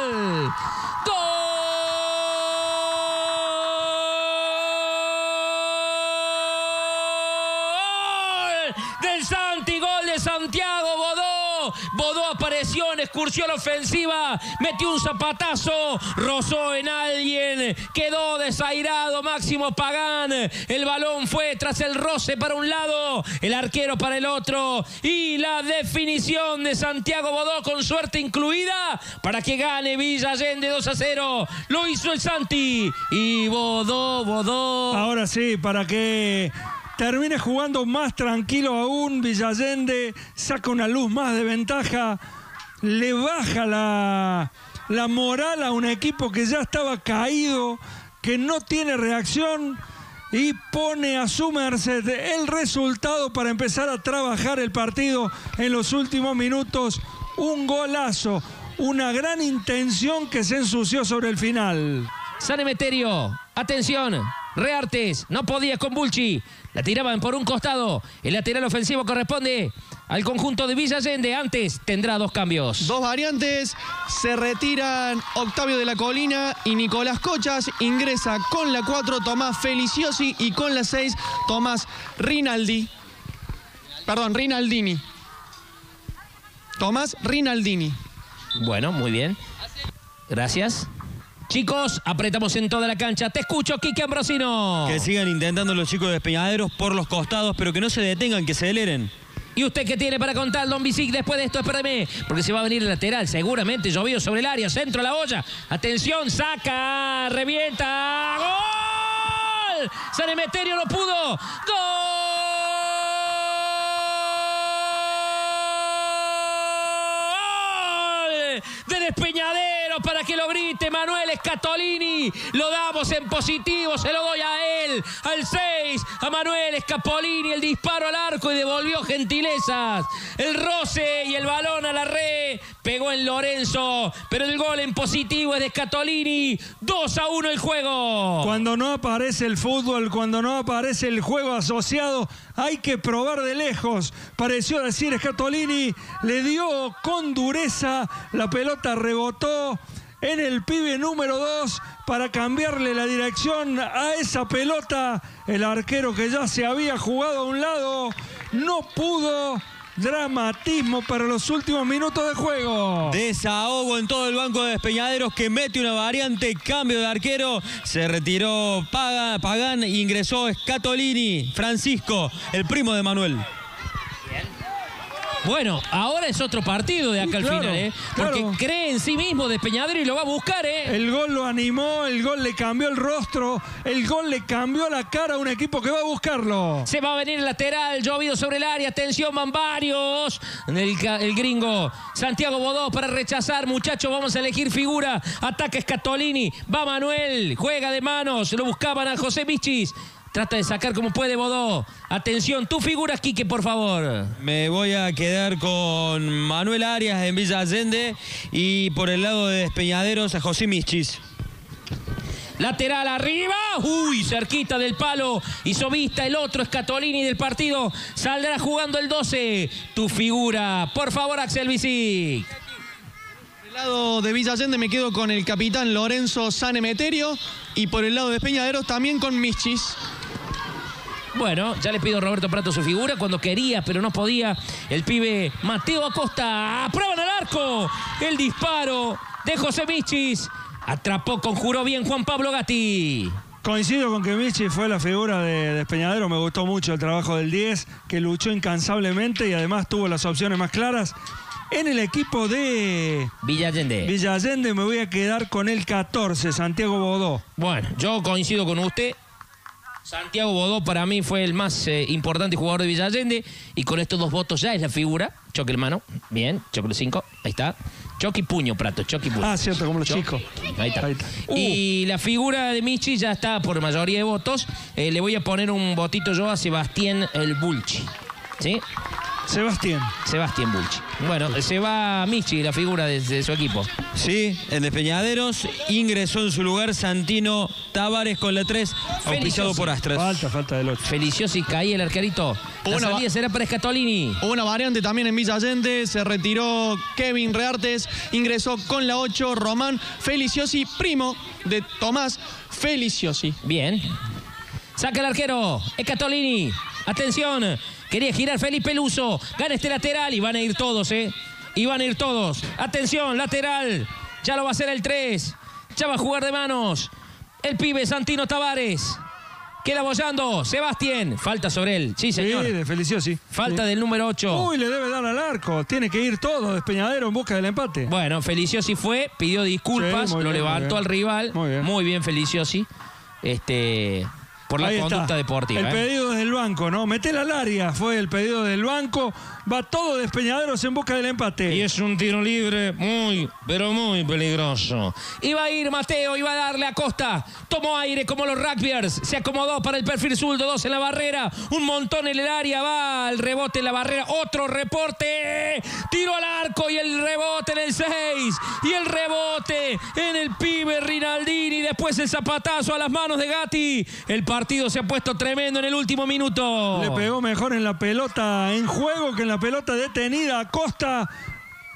¡Gol! ¡Gol! Del Santi, gol de Santiago Bodo. Bodo apareció en excursión ofensiva, metió un zapatazo, rozó en alguien, quedó desairado Máximo Pagán, el balón fue tras el roce para un lado, el arquero para el otro, y la definición de Santiago Bodo con suerte incluida, para que gane Villa Allende dos a cero, lo hizo el Santi, y Bodo, Bodo. Ahora sí, para que termine jugando más tranquilo aún, Villa Allende saca una luz más de ventaja, le baja la, la moral a un equipo que ya estaba caído, que no tiene reacción y pone a su merced el resultado para empezar a trabajar el partido en los últimos minutos. Un golazo, una gran intención que se ensució sobre el final. San Emeterio, atención, Reartes, no podía con Bulchi. La tiraban por un costado. El lateral ofensivo corresponde al conjunto de Villa Allende. Antes tendrá dos cambios. Dos variantes. Se retiran Octavio de la Colina y Nicolás Cochas. Ingresa con la cuatro Tomás Feliciosi y con la seis Tomás Rinaldi. Perdón, Rinaldini. Tomás Rinaldini. Bueno, muy bien. Gracias. Chicos, apretamos en toda la cancha. Te escucho, Quique Ambrosino. Que sigan intentando los chicos de Despeñaderos por los costados, pero que no se detengan, que se aceleren. ¿Y usted qué tiene para contar, Don Bicic? Después de esto, espérame, porque se va a venir el lateral, seguramente, llovido sobre el área, centro a la olla. Atención, saca, revienta. ¡Gol! San Emeterio lo pudo. ¡Gol! De Despeñadero, para que lo grite Manuel Scatolini. Lo damos en positivo, se lo doy a él, al seis, a Manuel Scatolini. El disparo al arco y devolvió gentilezas. El roce y el balón a la red, pegó en Lorenzo, pero el gol en positivo es de Scatolini. dos a uno el juego. Cuando no aparece el fútbol, cuando no aparece el juego asociado, hay que probar de lejos. Pareció decir Scatolini, le dio con dureza, la pelota rebotó en el pibe número dos para cambiarle la dirección a esa pelota. El arquero, que ya se había jugado a un lado, no pudo. Dramatismo para los últimos minutos de juego. Desahogo en todo el banco de Despeñaderos, que mete una variante, cambio de arquero. Se retiró Pagán, ingresó Scatolini, Francisco, el primo de Manuel. Bueno, ahora es otro partido de acá al claro, final, ¿eh? Porque claro. cree en sí mismo Despeñadero y lo va a buscar, ¿eh? El gol lo animó, el gol le cambió el rostro, el gol le cambió la cara a un equipo que va a buscarlo. Se va a venir el lateral, llovido sobre el área, atención, van varios. El, el gringo Santiago Bodo para rechazar, muchachos, vamos a elegir figura. Ataca Scatolini, va Manuel, juega de manos, lo buscaban a José Mischis. Trata de sacar como puede Bodó. Atención, tu figura, Quique, por favor. Me voy a quedar con Manuel Arias en Villa Allende y por el lado de Despeñaderos a José Mischis. Lateral arriba, uy, cerquita del palo, hizo vista el otro Scatolini del partido. Saldrá jugando el doce. Tu figura, por favor, Axel Bicic. Por el lado de Villa Allende me quedo con el capitán Lorenzo Sanemeterio y por el lado de Despeñaderos también con Mischis. Bueno, ya le pido a Roberto Prato su figura cuando quería, pero no podía. El pibe Mateo Acosta. ¡Prueban al arco! El disparo de José Mischis. Atrapó, conjuró bien Juan Pablo Gatti. Coincido con que Mischis fue la figura de Despeñadero. Me gustó mucho el trabajo del diez, que luchó incansablemente y además tuvo las opciones más claras. En el equipo de Villa Allende. Villa Allende me voy a quedar con el catorce, Santiago Bodo. Bueno, yo coincido con usted. Santiago Bodo para mí fue el más eh, importante jugador de Villa Allende. Y con estos dos votos ya es la figura. Choque el mano. Bien, choque el cinco. Ahí está. Choque y puño, Prato. Choque y puño. Ah, cierto, como los choque. Chicos. Ahí está. Ahí está. Uh. Y la figura de Michi ya está por mayoría de votos. Eh, le voy a poner un votito yo a Sebastián el Bulchi. ¿Sí? Sebastián. Sebastián Bulchi. Bueno, se va Michi, la figura de, de su equipo. Sí, en Despeñaderos ingresó en su lugar Santino Tavares con la tres, auspiciado por Astros. Falta, falta del ocho. Feliciosi, caía el arquerito. La una salida será para Scatolini. Una variante también en Villa Allende, se retiró Kevin Reartes, ingresó con la ocho Román Feliciosi, primo de Tomás Feliciosi. Bien. Saca el arquero, Scatolini. Atención, quería girar Felipe Luso, gana este lateral y van a ir todos, ¿eh? Y van a ir todos. Atención, lateral, ya lo va a hacer el tres, ya va a jugar de manos el pibe Santino Tavares. Queda boyando Sebastián, falta sobre él, sí señor. Sí, de Feliciosi. Falta sí. del número ocho. Uy, le debe dar al arco, tiene que ir todo Despeñadero en busca del empate. Bueno, Feliciosi fue, pidió disculpas, sí, lo bien, levantó al rival. Muy bien, muy bien Feliciosi. Este... Por la Ahí conducta está. deportiva. El ¿eh? pedido desde el banco, ¿no? Metela al área, fue el pedido del banco. Va todo Despeñaderos en busca del empate. Y es un tiro libre muy, pero muy peligroso. Iba a ir Mateo, iba a darle a Costa. Tomó aire como los rugbyers. Se acomodó para el perfil zurdo, dos en la barrera. Un montón en el área, va el rebote en la barrera. Otro reporte. Tiro al arco y el rebote en el seis. Y el rebote en el pibe Rinaldini de Después el zapatazo a las manos de Gatti. El partido se ha puesto tremendo en el último minuto. Le pegó mejor en la pelota en juego que en la pelota detenida. Acosta,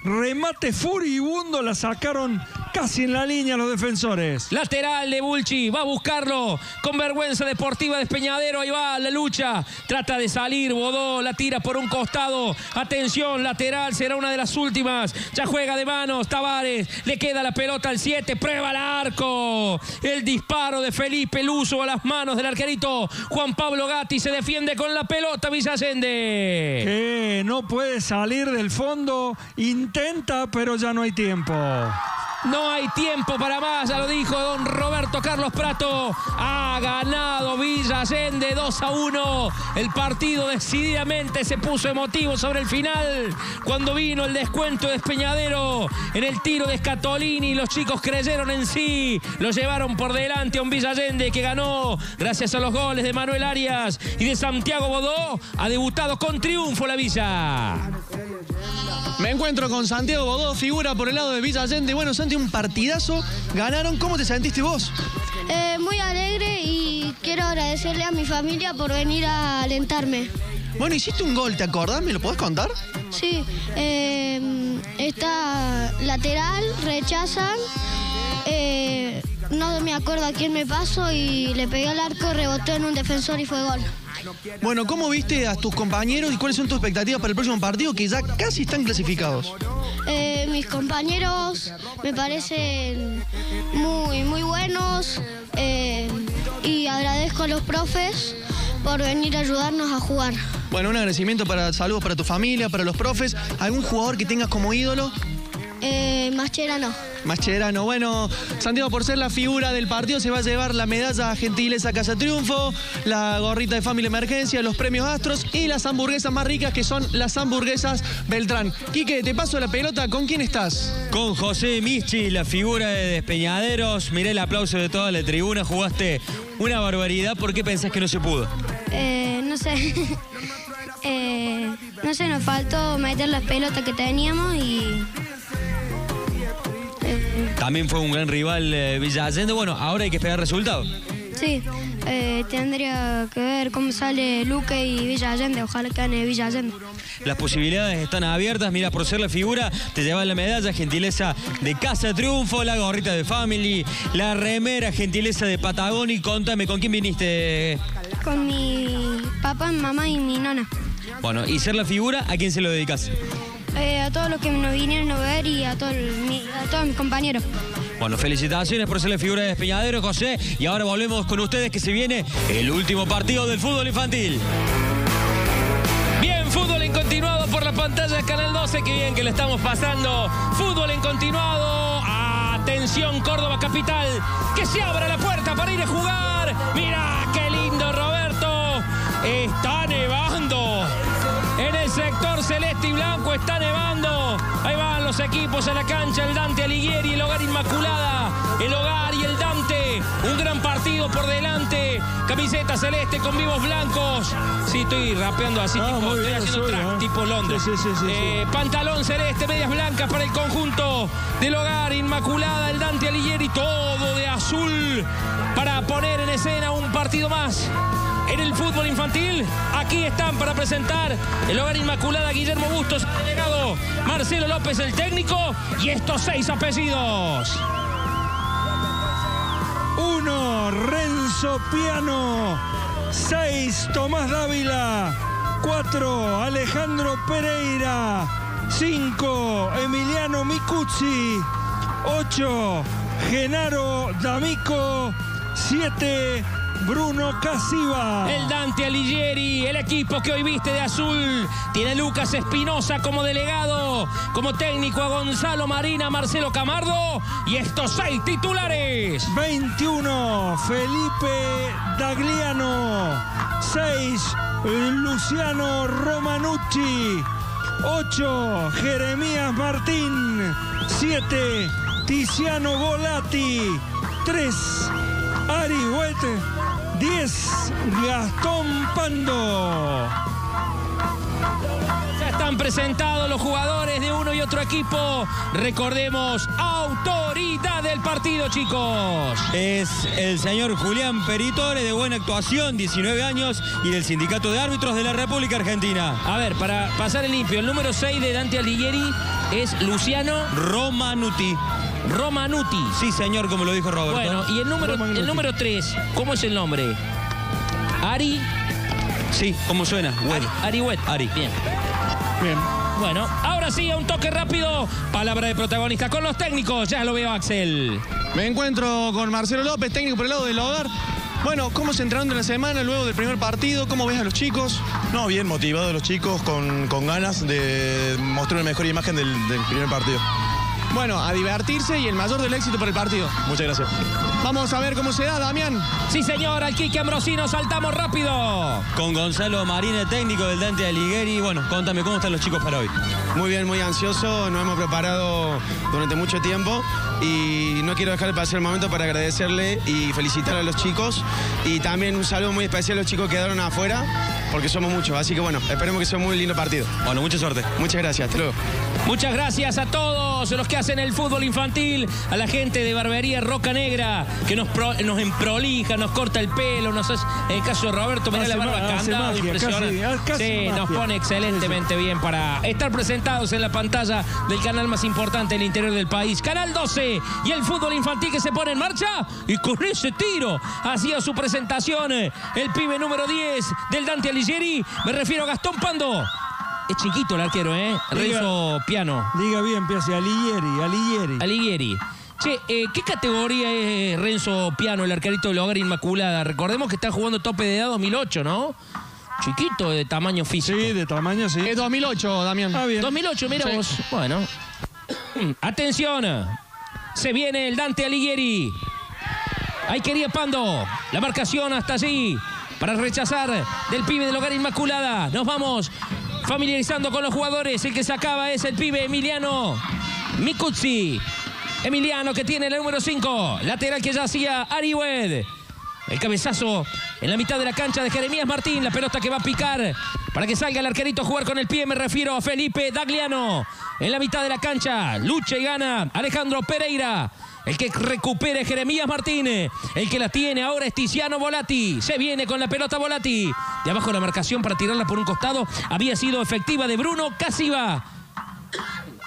remate furibundo, la sacaron casi en la línea los defensores. Lateral de Bulchi, va a buscarlo con vergüenza deportiva Despeñadero. Ahí va la lucha, trata de salir Bodo, la tira por un costado. Atención, lateral, será una de las últimas. Ya juega de manos Tavares, le queda la pelota al siete, prueba el arco. El disparo de Felipe Luso a las manos del arquerito Juan Pablo Gatti. Se defiende con la pelota Villa Allende, que no puede salir del fondo. Intenta, pero ya no hay tiempo. No hay tiempo para más, ya lo dijo don Roberto Carlos Prato. Ha ganado Villa Allende dos a uno. El partido decididamente se puso emotivo sobre el final, cuando vino el descuento de Despeñadero. En el tiro de Scatolini, los chicos creyeron en sí. Lo llevaron por delante a un Villa Allende que ganó gracias a los goles de Manuel Arias y de Santiago Bodo. Ha debutado con triunfo la Villa. Me encuentro con Santiago Bodo, figura por el lado de Villa Allende. Bueno, Santi, un partidazo, ganaron. ¿Cómo te sentiste vos? Eh, muy alegre, y quiero agradecerle a mi familia por venir a alentarme. Bueno, hiciste un gol, ¿te acordás? ¿Me lo podés contar? Sí, eh, está lateral, rechazan, eh, no me acuerdo a quién me pasó y le pegué al arco, rebotó en un defensor y fue gol. Bueno, ¿cómo viste a tus compañeros y cuáles son tus expectativas para el próximo partido, que ya casi están clasificados? Eh, mis compañeros me parecen muy, muy buenos, eh, y agradezco a los profes por venir a ayudarnos a jugar. Bueno, un agradecimiento, para saludos para tu familia, para los profes. ¿Algún jugador que tengas como ídolo? Eh, Mascherano. Mascherano. Bueno, Santiago, por ser la figura del partido, se va a llevar la medalla Gentileza Casa Triunfo, la gorrita de Family Emergencia, los premios Astros y las hamburguesas más ricas, que son las hamburguesas Beltrán. Quique, te paso la pelota. ¿Con quién estás? Con José Mischis, la figura de Despeñaderos. Mirá el aplauso de toda la tribuna. Jugaste una barbaridad. ¿Por qué pensás que no se pudo? Eh, no sé. eh, no sé, nos faltó meter las pelotas que teníamos y... También fue un gran rival, eh, Villa Allende. Bueno, ahora hay que esperar resultados. Sí, eh, tendría que ver cómo sale Luque y Villa Allende. Ojalá que gane Villa Allende. Las posibilidades están abiertas. Mira, por ser la figura, te llevas la medalla Gentileza de Casa Triunfo, la gorrita de Family, la remera Gentileza de Patagonic. Contame, ¿con quién viniste? Con mi papá, mi mamá y mi nona. Bueno, y ser la figura, ¿a quién se lo dedicas? Eh, a todos los que nos vinieron a ver y a, todo el, mi, a todos mis compañeros. Bueno, felicitaciones por ser la figura de Despeñadero, José. Y ahora volvemos con ustedes, que se viene el último partido del fútbol infantil. Bien, fútbol en continuado por la pantalla de Canal doce. Qué bien que le estamos pasando. Fútbol en continuado. Atención, Córdoba Capital, que se abra la puerta para ir a jugar. Mirá qué lindo, Roberto. Está nevando. En el sector celeste y blanco está nevando. Ahí van los equipos a la cancha. El Dante Alighieri, el Hogar Inmaculada, el Hogar y el Dante. Un gran partido por delante. Camiseta celeste con vivos blancos. Sí, estoy rapeando así, ah, tipo, estoy haciendo soy, track, ¿eh? Tipo Londres. Sí, sí, sí, sí, eh, sí. Pantalón celeste, medias blancas para el conjunto del Hogar Inmaculada, el Dante Alighieri. Todo de azul para poner en escena un partido más. En el fútbol infantil, aquí están para presentar el Hogar Inmaculada. Guillermo Bustos, ha llegado Marcelo López, el técnico, y estos seis apellidos. Uno, Renzo Piano. Seis, Tomás Dávila. Cuatro, Alejandro Pereira. Cinco, Emiliano Micuzzi. Ocho, Genaro D'Amico. Siete, Bruno Casiva. El Dante Alighieri, el equipo que hoy viste de azul, tiene a Lucas Espinosa como delegado, como técnico a Gonzalo Marina, Marcelo Camardo y estos seis titulares. veintiuno, Felipe Dagliano. seis, Luciano Romanucci. ocho, Jeremías Martín. siete, Tiziano Volati. tres, Ari Huete. diez, Gastón Pando. están presentados los jugadores de uno y otro equipo. Recordemos, autoridad del partido, chicos. Es el señor Julián Peritone, de buena actuación, diecinueve años, y del Sindicato de Árbitros de la República Argentina. A ver, para pasar el limpio, el número seis de Dante Alighieri es Luciano Romanuti. Romanuti. Sí, señor, como lo dijo Roberto. Bueno, y el número, el número tres, ¿cómo es el nombre? Ari. Sí, ¿cómo suena? Bueno. Ari, Ari Wet. Ari. Bien. Bien. Bueno, ahora sí, a un toque rápido, palabra de protagonista con los técnicos. Ya lo veo, Axel. Me encuentro con Marcelo López, técnico por el lado del Hogar. Bueno, ¿cómo se entrenaron en la semana luego del primer partido? ¿Cómo ves a los chicos? No, bien motivados los chicos, con, con ganas de mostrar una mejor imagen del, del primer partido. Bueno, a divertirse y el mayor del éxito para el partido. Muchas gracias. Vamos a ver cómo se da, Damián. Sí, señor, al Quique Ambrosino saltamos rápido. Con Gonzalo Marín, el técnico del Dante Alighieri. Bueno, contame, ¿cómo están los chicos para hoy? Muy bien, muy ansioso. Nos hemos preparado durante mucho tiempo. Y no quiero dejar de pasar el momento para agradecerle y felicitar a los chicos. Y también un saludo muy especial a los chicos que quedaron afuera, porque somos muchos, así que bueno, esperemos que sea un muy lindo partido. Bueno, mucha suerte. Muchas gracias, hasta luego. Muchas gracias a todos los que hacen el fútbol infantil, a la gente de Barbería Roca Negra, que nos, pro, nos emprolija, nos corta el pelo, nos hace, en el caso de Roberto, me da la barba candado, impresionante. Casi, casi sí, magia. Nos pone excelentemente bien para estar presentados en la pantalla del canal más importante del interior del país, Canal doce, y el fútbol infantil que se pone en marcha, y con ese tiro hacía su presentación el pibe número diez del Dante Alighieri. Me refiero a Gastón Pando. Es chiquito el arquero, ¿eh? Rezo piano. Diga bien, Piazzi, Alighieri, Alighieri. Alighieri. Che, eh, ¿qué categoría es Renzo Piano, el arquerito del Hogar Inmaculada? Recordemos que está jugando tope de edad dos mil ocho, ¿no? Chiquito, de tamaño físico. Sí, de tamaño, sí. Es dos mil ocho, Damián. Ah, bien. dos mil ocho, mira sí. Vos. Bueno. Atención. Se viene el Dante Alighieri. Ahí quería Pando. La marcación hasta allí, para rechazar del pibe del Hogar Inmaculada. Nos vamos familiarizando con los jugadores. El que se acaba es el pibe Emiliano Micuzzi. Emiliano, que tiene el número cinco. Lateral que ya hacía Ariwed. El cabezazo en la mitad de la cancha de Jeremías Martín. La pelota que va a picar para que salga el arquerito a jugar con el pie. Me refiero a Felipe Dagliano. En la mitad de la cancha lucha y gana Alejandro Pereira. El que recupere Jeremías Martínez. El que la tiene ahora es Tiziano Volati. Se viene con la pelota Volati. De abajo la marcación para tirarla por un costado. Había sido efectiva de Bruno Cásiva.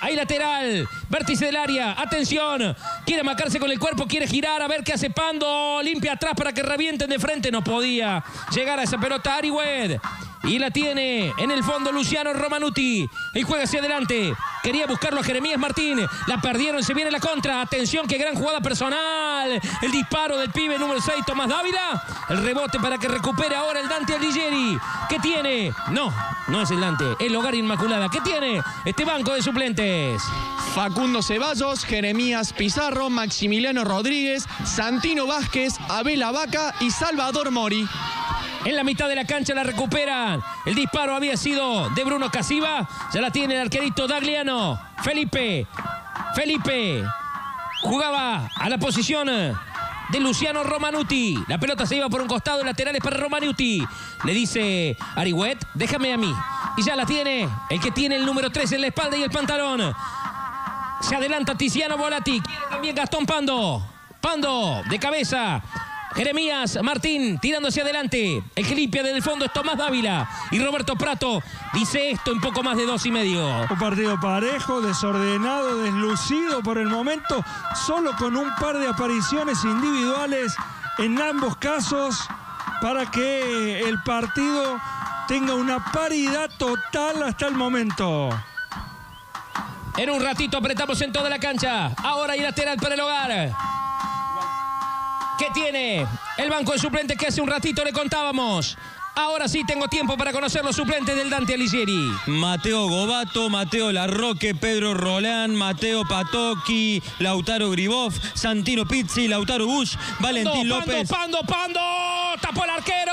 Ahí lateral, vértice del área, atención, quiere marcarse con el cuerpo, quiere girar, a ver qué hace Pando, limpia atrás para que revienten de frente, no podía llegar a esa pelota Ariwed, y la tiene en el fondo Luciano Romanuti, y juega hacia adelante, quería buscarlo a Jeremías Martín, la perdieron, se viene la contra, atención, qué gran jugada personal, el disparo del pibe número seis, Tomás Dávila, el rebote para que recupere ahora el Dante Alighieri, ¿qué tiene? No, no es el Dante, el Hogar Inmaculada, ¿qué tiene este banco de suplentes? Facundo Ceballos, Jeremías Pizarro, Maximiliano Rodríguez, Santino Vázquez, Abel Abaca y Salvador Mori. En la mitad de la cancha la recuperan. El disparo había sido de Bruno Cásiva. Ya la tiene el arquerito Dagliano. Felipe. Felipe. Jugaba a la posición de Luciano Romanuti. La pelota se iba por un costado, laterales para Romanuti. Le dice Ariwed, déjame a mí. Y ya la tiene el que tiene el número tres en la espalda y el pantalón. Se adelanta Tiziano Volati. Quiere también Gastón Pando. Pando de cabeza. Jeremías Martín tirando hacia adelante. El que limpia desde el fondo es Tomás Dávila. Y Roberto Prato dice esto en poco más de dos y medio. Un partido parejo, desordenado, deslucido por el momento. Solo con un par de apariciones individuales en ambos casos para que el partido tenga una paridad total hasta el momento. En un ratito apretamos en toda la cancha. Ahora hay lateral para el Hogar. ¿Qué tiene? El banco de suplentes que hace un ratito le contábamos. Ahora sí tengo tiempo para conocer los suplentes del Dante Alighieri. Mateo Gobato, Mateo Larroque, Pedro Rolán, Mateo Patocchi, Lautaro Griboff, Santino Pizzi, Lautaro Bush, Valentín Pando, López. Pando, Pando, Pando, tapó el arquero.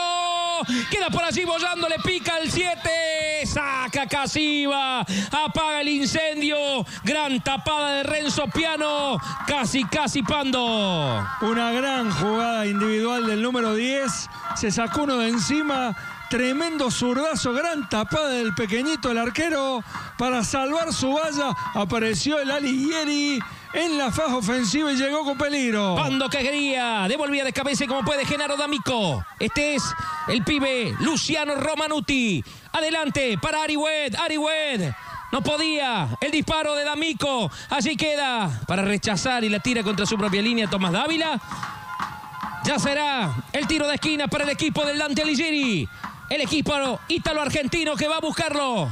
Queda por allí bollando, le pica el siete, saca Cásiva, apaga el incendio, gran tapada de Renzo Piano, casi casi Pando. Una gran jugada individual del número diez, se sacó uno de encima Tremendo zurdazo, gran tapada del pequeñito, el arquero, para salvar su valla. Apareció el Alighieri en la faja ofensiva y llegó con peligro. Cuando quería, devolvía de cabeza y como puede Genaro D'Amico. Este es el pibe Luciano Romanuti. Adelante para Arihuet, Arihuet. No podía, el disparo de D'Amico. Allí queda para rechazar y la tira contra su propia línea Tomás Dávila. Ya será el tiro de esquina para el equipo del Dante Alighieri. El equipo ítalo-argentino que va a buscarlo.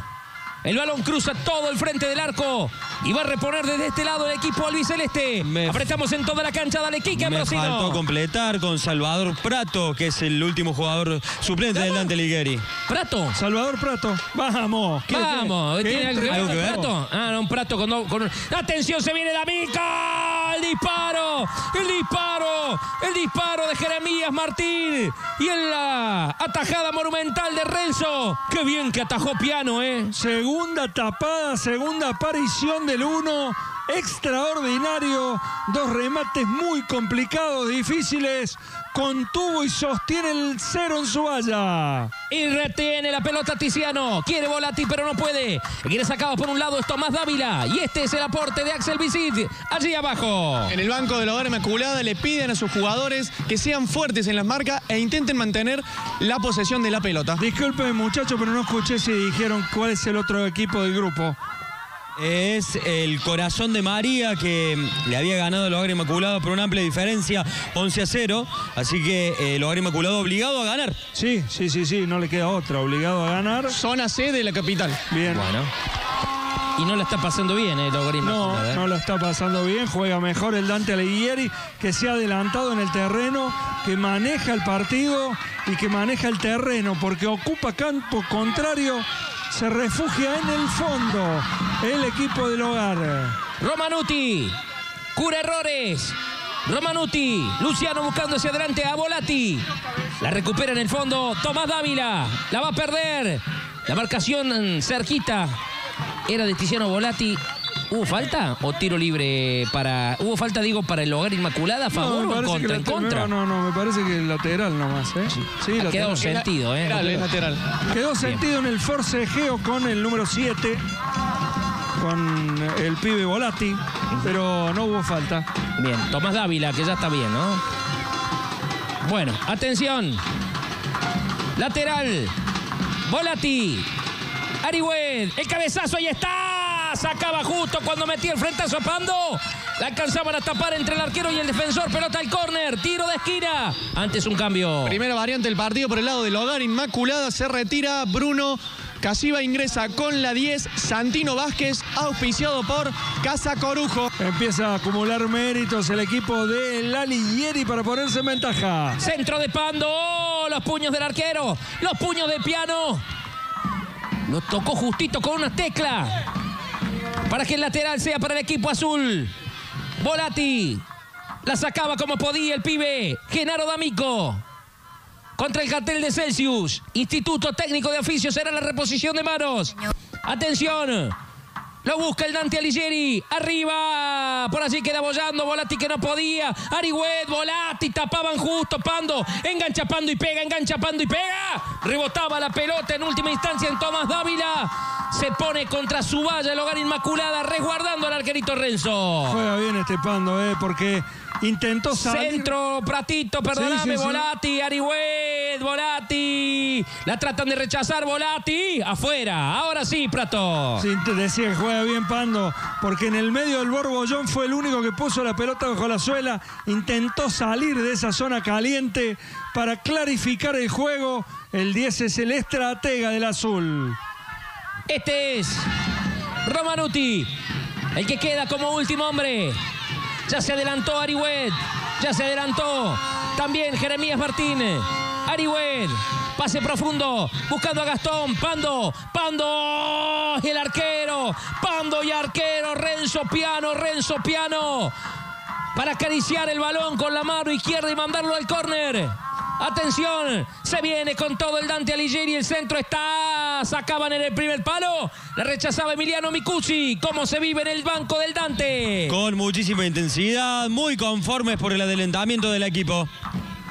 El balón cruza todo el frente del arco y va a reponer desde este lado el equipo albiceleste. Me apretamos en toda la cancha, dale Kike Ambrosino. Me faltó completar con Salvador Prato, que es el último jugador suplente del Dante Alighieri. ¿Prato? Salvador Prato. Vamos. ¿Qué, Vamos. ¿Qué, ¿Tiene qué, algo que ver? ¿Prato? Ah, no, un Prato con... Do, con... ¡Atención, se viene D'Amico! ¡El disparo! ¡El disparo! ¡El disparo de Jeremías Martín! Y en la atajada monumental de Renzo. ¡Qué bien que atajó Piano, eh! Seguro. Segunda tapada, segunda aparición del uno, extraordinario, dos remates muy complicados, difíciles, contuvo y sostiene el cero en su valla. Y retiene la pelota Tiziano, quiere Volati pero no puede, quiere sacado por un lado es Tomás Dávila y este es el aporte de Axel Visit, allí abajo. En el banco de la Hogar Inmaculada le piden a sus jugadores que sean fuertes en las marcas e intenten mantener la posesión de la pelota. Disculpen muchachos, pero no escuché si dijeron cuál es el otro equipo del grupo. Es el Corazón de María que le había ganado el Hogar Inmaculado por una amplia diferencia, once a cero. Así que el Hogar Inmaculado obligado a ganar. Sí, sí, sí, sí, no le queda otra, obligado a ganar. Zona C de la capital. Bien. Bueno. Y no la está pasando bien el Hogar Inmaculado. No, ¿eh? no la está pasando bien. Juega mejor el Dante Alighieri, que se ha adelantado en el terreno, que maneja el partido y que maneja el terreno porque ocupa campo contrario. Se refugia en el fondo el equipo del Hogar. Romanuti, cura errores. Romanuti, Luciano buscando hacia adelante a Volati. La recupera en el fondo Tomás Dávila. La va a perder. La marcación cerquita era de Tiziano Volati. ¿Hubo falta o tiro libre para... ¿Hubo falta, digo, para el Hogar Inmaculada? ¿A favor no, o en contra? ¿En contra? No, no, me parece que el lateral nomás, ¿eh? Sí, sí lateral. Quedó sentido, ¿eh? Lateral, lateral. Quedó Bien. sentido en el forcejeo con el número siete, con el pibe Volati, pero no hubo falta. Bien, Tomás Dávila, que ya está bien, ¿no? Bueno, atención. Lateral. Volati. Arihuel. El cabezazo, ahí está. Sacaba justo cuando metía el frentazo a Pando. La alcanzaban a tapar entre el arquero y el defensor. Pelota al córner. Tiro de esquina. Antes un cambio. Primera variante del partido por el lado del Hogar Inmaculada. Se retira Bruno Casiva. Ingresa con la diez. Santino Vázquez, auspiciado por Casa Corujo. Empieza a acumular méritos el equipo del Alighieri para ponerse en ventaja. Centro de Pando. Oh, los puños del arquero. Los puños de Piano. Lo tocó justito con una tecla. Para que el lateral sea para el equipo azul. Volati. La sacaba como podía el pibe. Genaro D'Amico. Contra el cartel de Celsius. Instituto Técnico de Oficio será la reposición de manos. Atención. Lo busca el Dante Alighieri. Arriba. Por allí queda boyando. Volati que no podía. Arihuet, Volati. Tapaban justo. Pando. Engancha Pando y pega. Engancha Pando y pega. Rebotaba la pelota en última instancia en Tomás Dávila. Se pone contra su valla el Hogar Inmaculada, resguardando al arquerito Renzo. Juega bien este Pando, eh, porque intentó salir. Centro, Pratito, perdóname, sí, sí, sí. Volati, Arihuet, Volati. La tratan de rechazar, Volati, afuera. Ahora sí, Prato. Sí, te decía que juega bien Pando, porque en el medio del borbollón fue el único que puso la pelota bajo la suela. Intentó salir de esa zona caliente para clarificar el juego. El diez es el estratega del azul. Este es Romanuti, el que queda como último hombre. Ya se adelantó Arihuet, ya se adelantó también Jeremías Martínez. Arihuet, pase profundo, buscando a Gastón, Pando, Pando, y el arquero, Pando y arquero, Renzo Piano, Renzo Piano, para acariciar el balón con la mano izquierda y mandarlo al córner. Atención, se viene con todo el Dante Alighieri, el centro está, sacaban en el primer palo, la rechazaba Emiliano Micuzzi. ¿Cómo se vive en el banco del Dante? Con muchísima intensidad, muy conformes por el adelantamiento del equipo.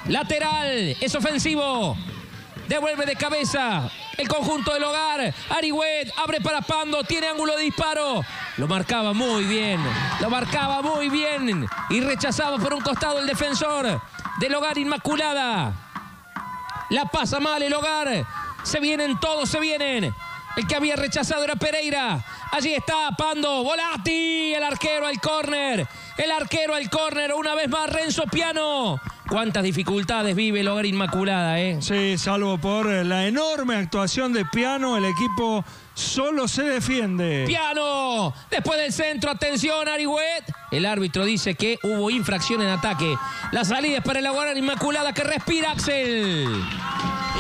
Lateral, es ofensivo, Devuelve de cabeza el conjunto del Hogar. Arihuet abre para Pando. Tiene ángulo de disparo. Lo marcaba muy bien. Lo marcaba muy bien. Y rechazaba por un costado el defensor del Hogar Inmaculada. La pasa mal el Hogar. Se vienen todos, se vienen. El que había rechazado era Pereira. Allí está Pando. Volati. El arquero al córner. El arquero al córner. Una vez más Renzo Piano. Cuántas dificultades vive el Hogar Inmaculada, ¿eh? Sí, salvo por la enorme actuación de Piano, el equipo solo se defiende. Piano, después del centro, atención, Arihuet. El árbitro dice que hubo infracción en ataque. La salida es para el Hogar Inmaculada, que respira Axel.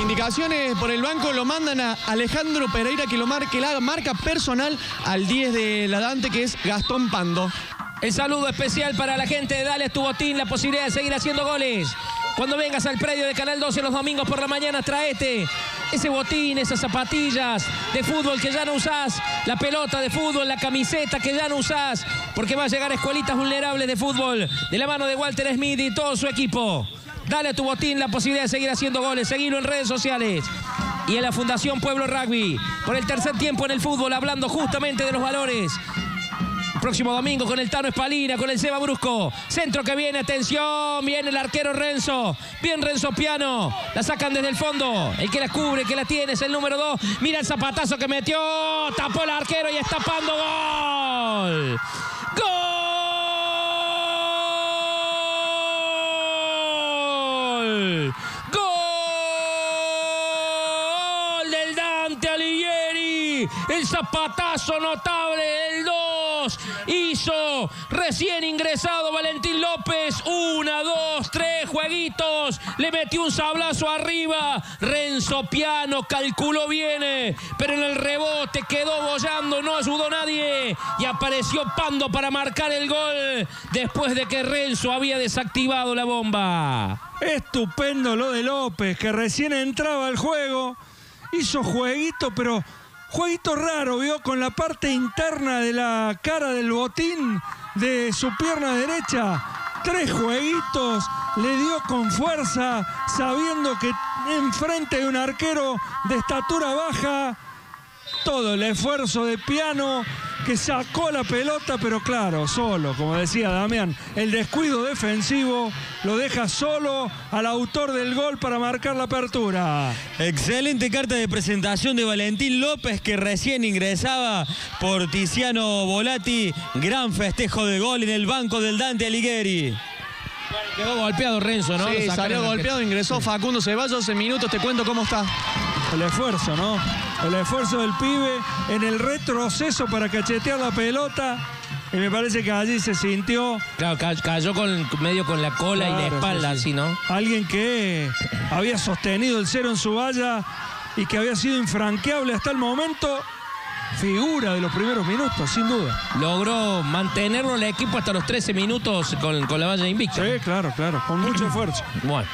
Indicaciones por el banco, lo mandan a Alejandro Pereira, que lo marque la marca personal al diez de la Dante, que es Gastón Pando. El saludo especial para la gente de Dale tu Botín, la posibilidad de seguir haciendo goles. Cuando vengas al predio de Canal doce los domingos por la mañana, traete ese botín, esas zapatillas de fútbol que ya no usás, la pelota de fútbol, la camiseta que ya no usás, porque va a llegar a Escuelitas Vulnerables de Fútbol de la mano de Walter Smith y todo su equipo. Dale tu Botín, la posibilidad de seguir haciendo goles. Seguilo en redes sociales. Y en la Fundación Pueblo Rugby, por el tercer tiempo en el fútbol, hablando justamente de los valores. Próximo domingo con el Tano Espalina, con el Seba Brusco. Centro que viene, atención, viene el arquero Renzo. Bien Renzo Piano, la sacan desde el fondo. El que la cubre, el que la tiene es el número dos. Mira el zapatazo que metió, tapó el arquero y está Pando. ¡Gol! ¡Gol! ¡Gol del Dante Alighieri! El zapatazo notable del dos. Hizo recién ingresado Valentín López. Una, dos, tres jueguitos. Le metió un sablazo arriba. Renzo Piano calculó bien, pero en el rebote quedó boyando. No ayudó nadie. Y apareció Pando para marcar el gol después de que Renzo había desactivado la bomba. Estupendo lo de López, que recién entraba al juego. Hizo jueguito, pero... jueguito raro, vio, con la parte interna de la cara del botín de su pierna derecha. Tres jueguitos, le dio con fuerza, sabiendo que enfrente de un arquero de estatura baja, todo el esfuerzo de Piano, que sacó la pelota, pero claro, solo, como decía Damián, el descuido defensivo lo deja solo al autor del gol para marcar la apertura. Excelente carta de presentación de Valentín López, que recién ingresaba por Tiziano Volati. Gran festejo de gol en el banco del Dante Alighieri. Quedó golpeado Renzo, ¿no? Sí, salió golpeado, ingresó Facundo Ceballos. En minutos te cuento cómo está. El esfuerzo, ¿no? El esfuerzo del pibe en el retroceso para cachetear la pelota. Y me parece que allí se sintió... Claro, cayó con, medio con la cola, claro, y la espalda, sí, sí. así, ¿no? Alguien que había sostenido el cero en su valla y que había sido infranqueable hasta el momento. Figura de los primeros minutos, sin duda. Logró mantenerlo el equipo hasta los trece minutos con, con la valla invicta. Sí, claro, claro, con mucho esfuerzo. Bueno,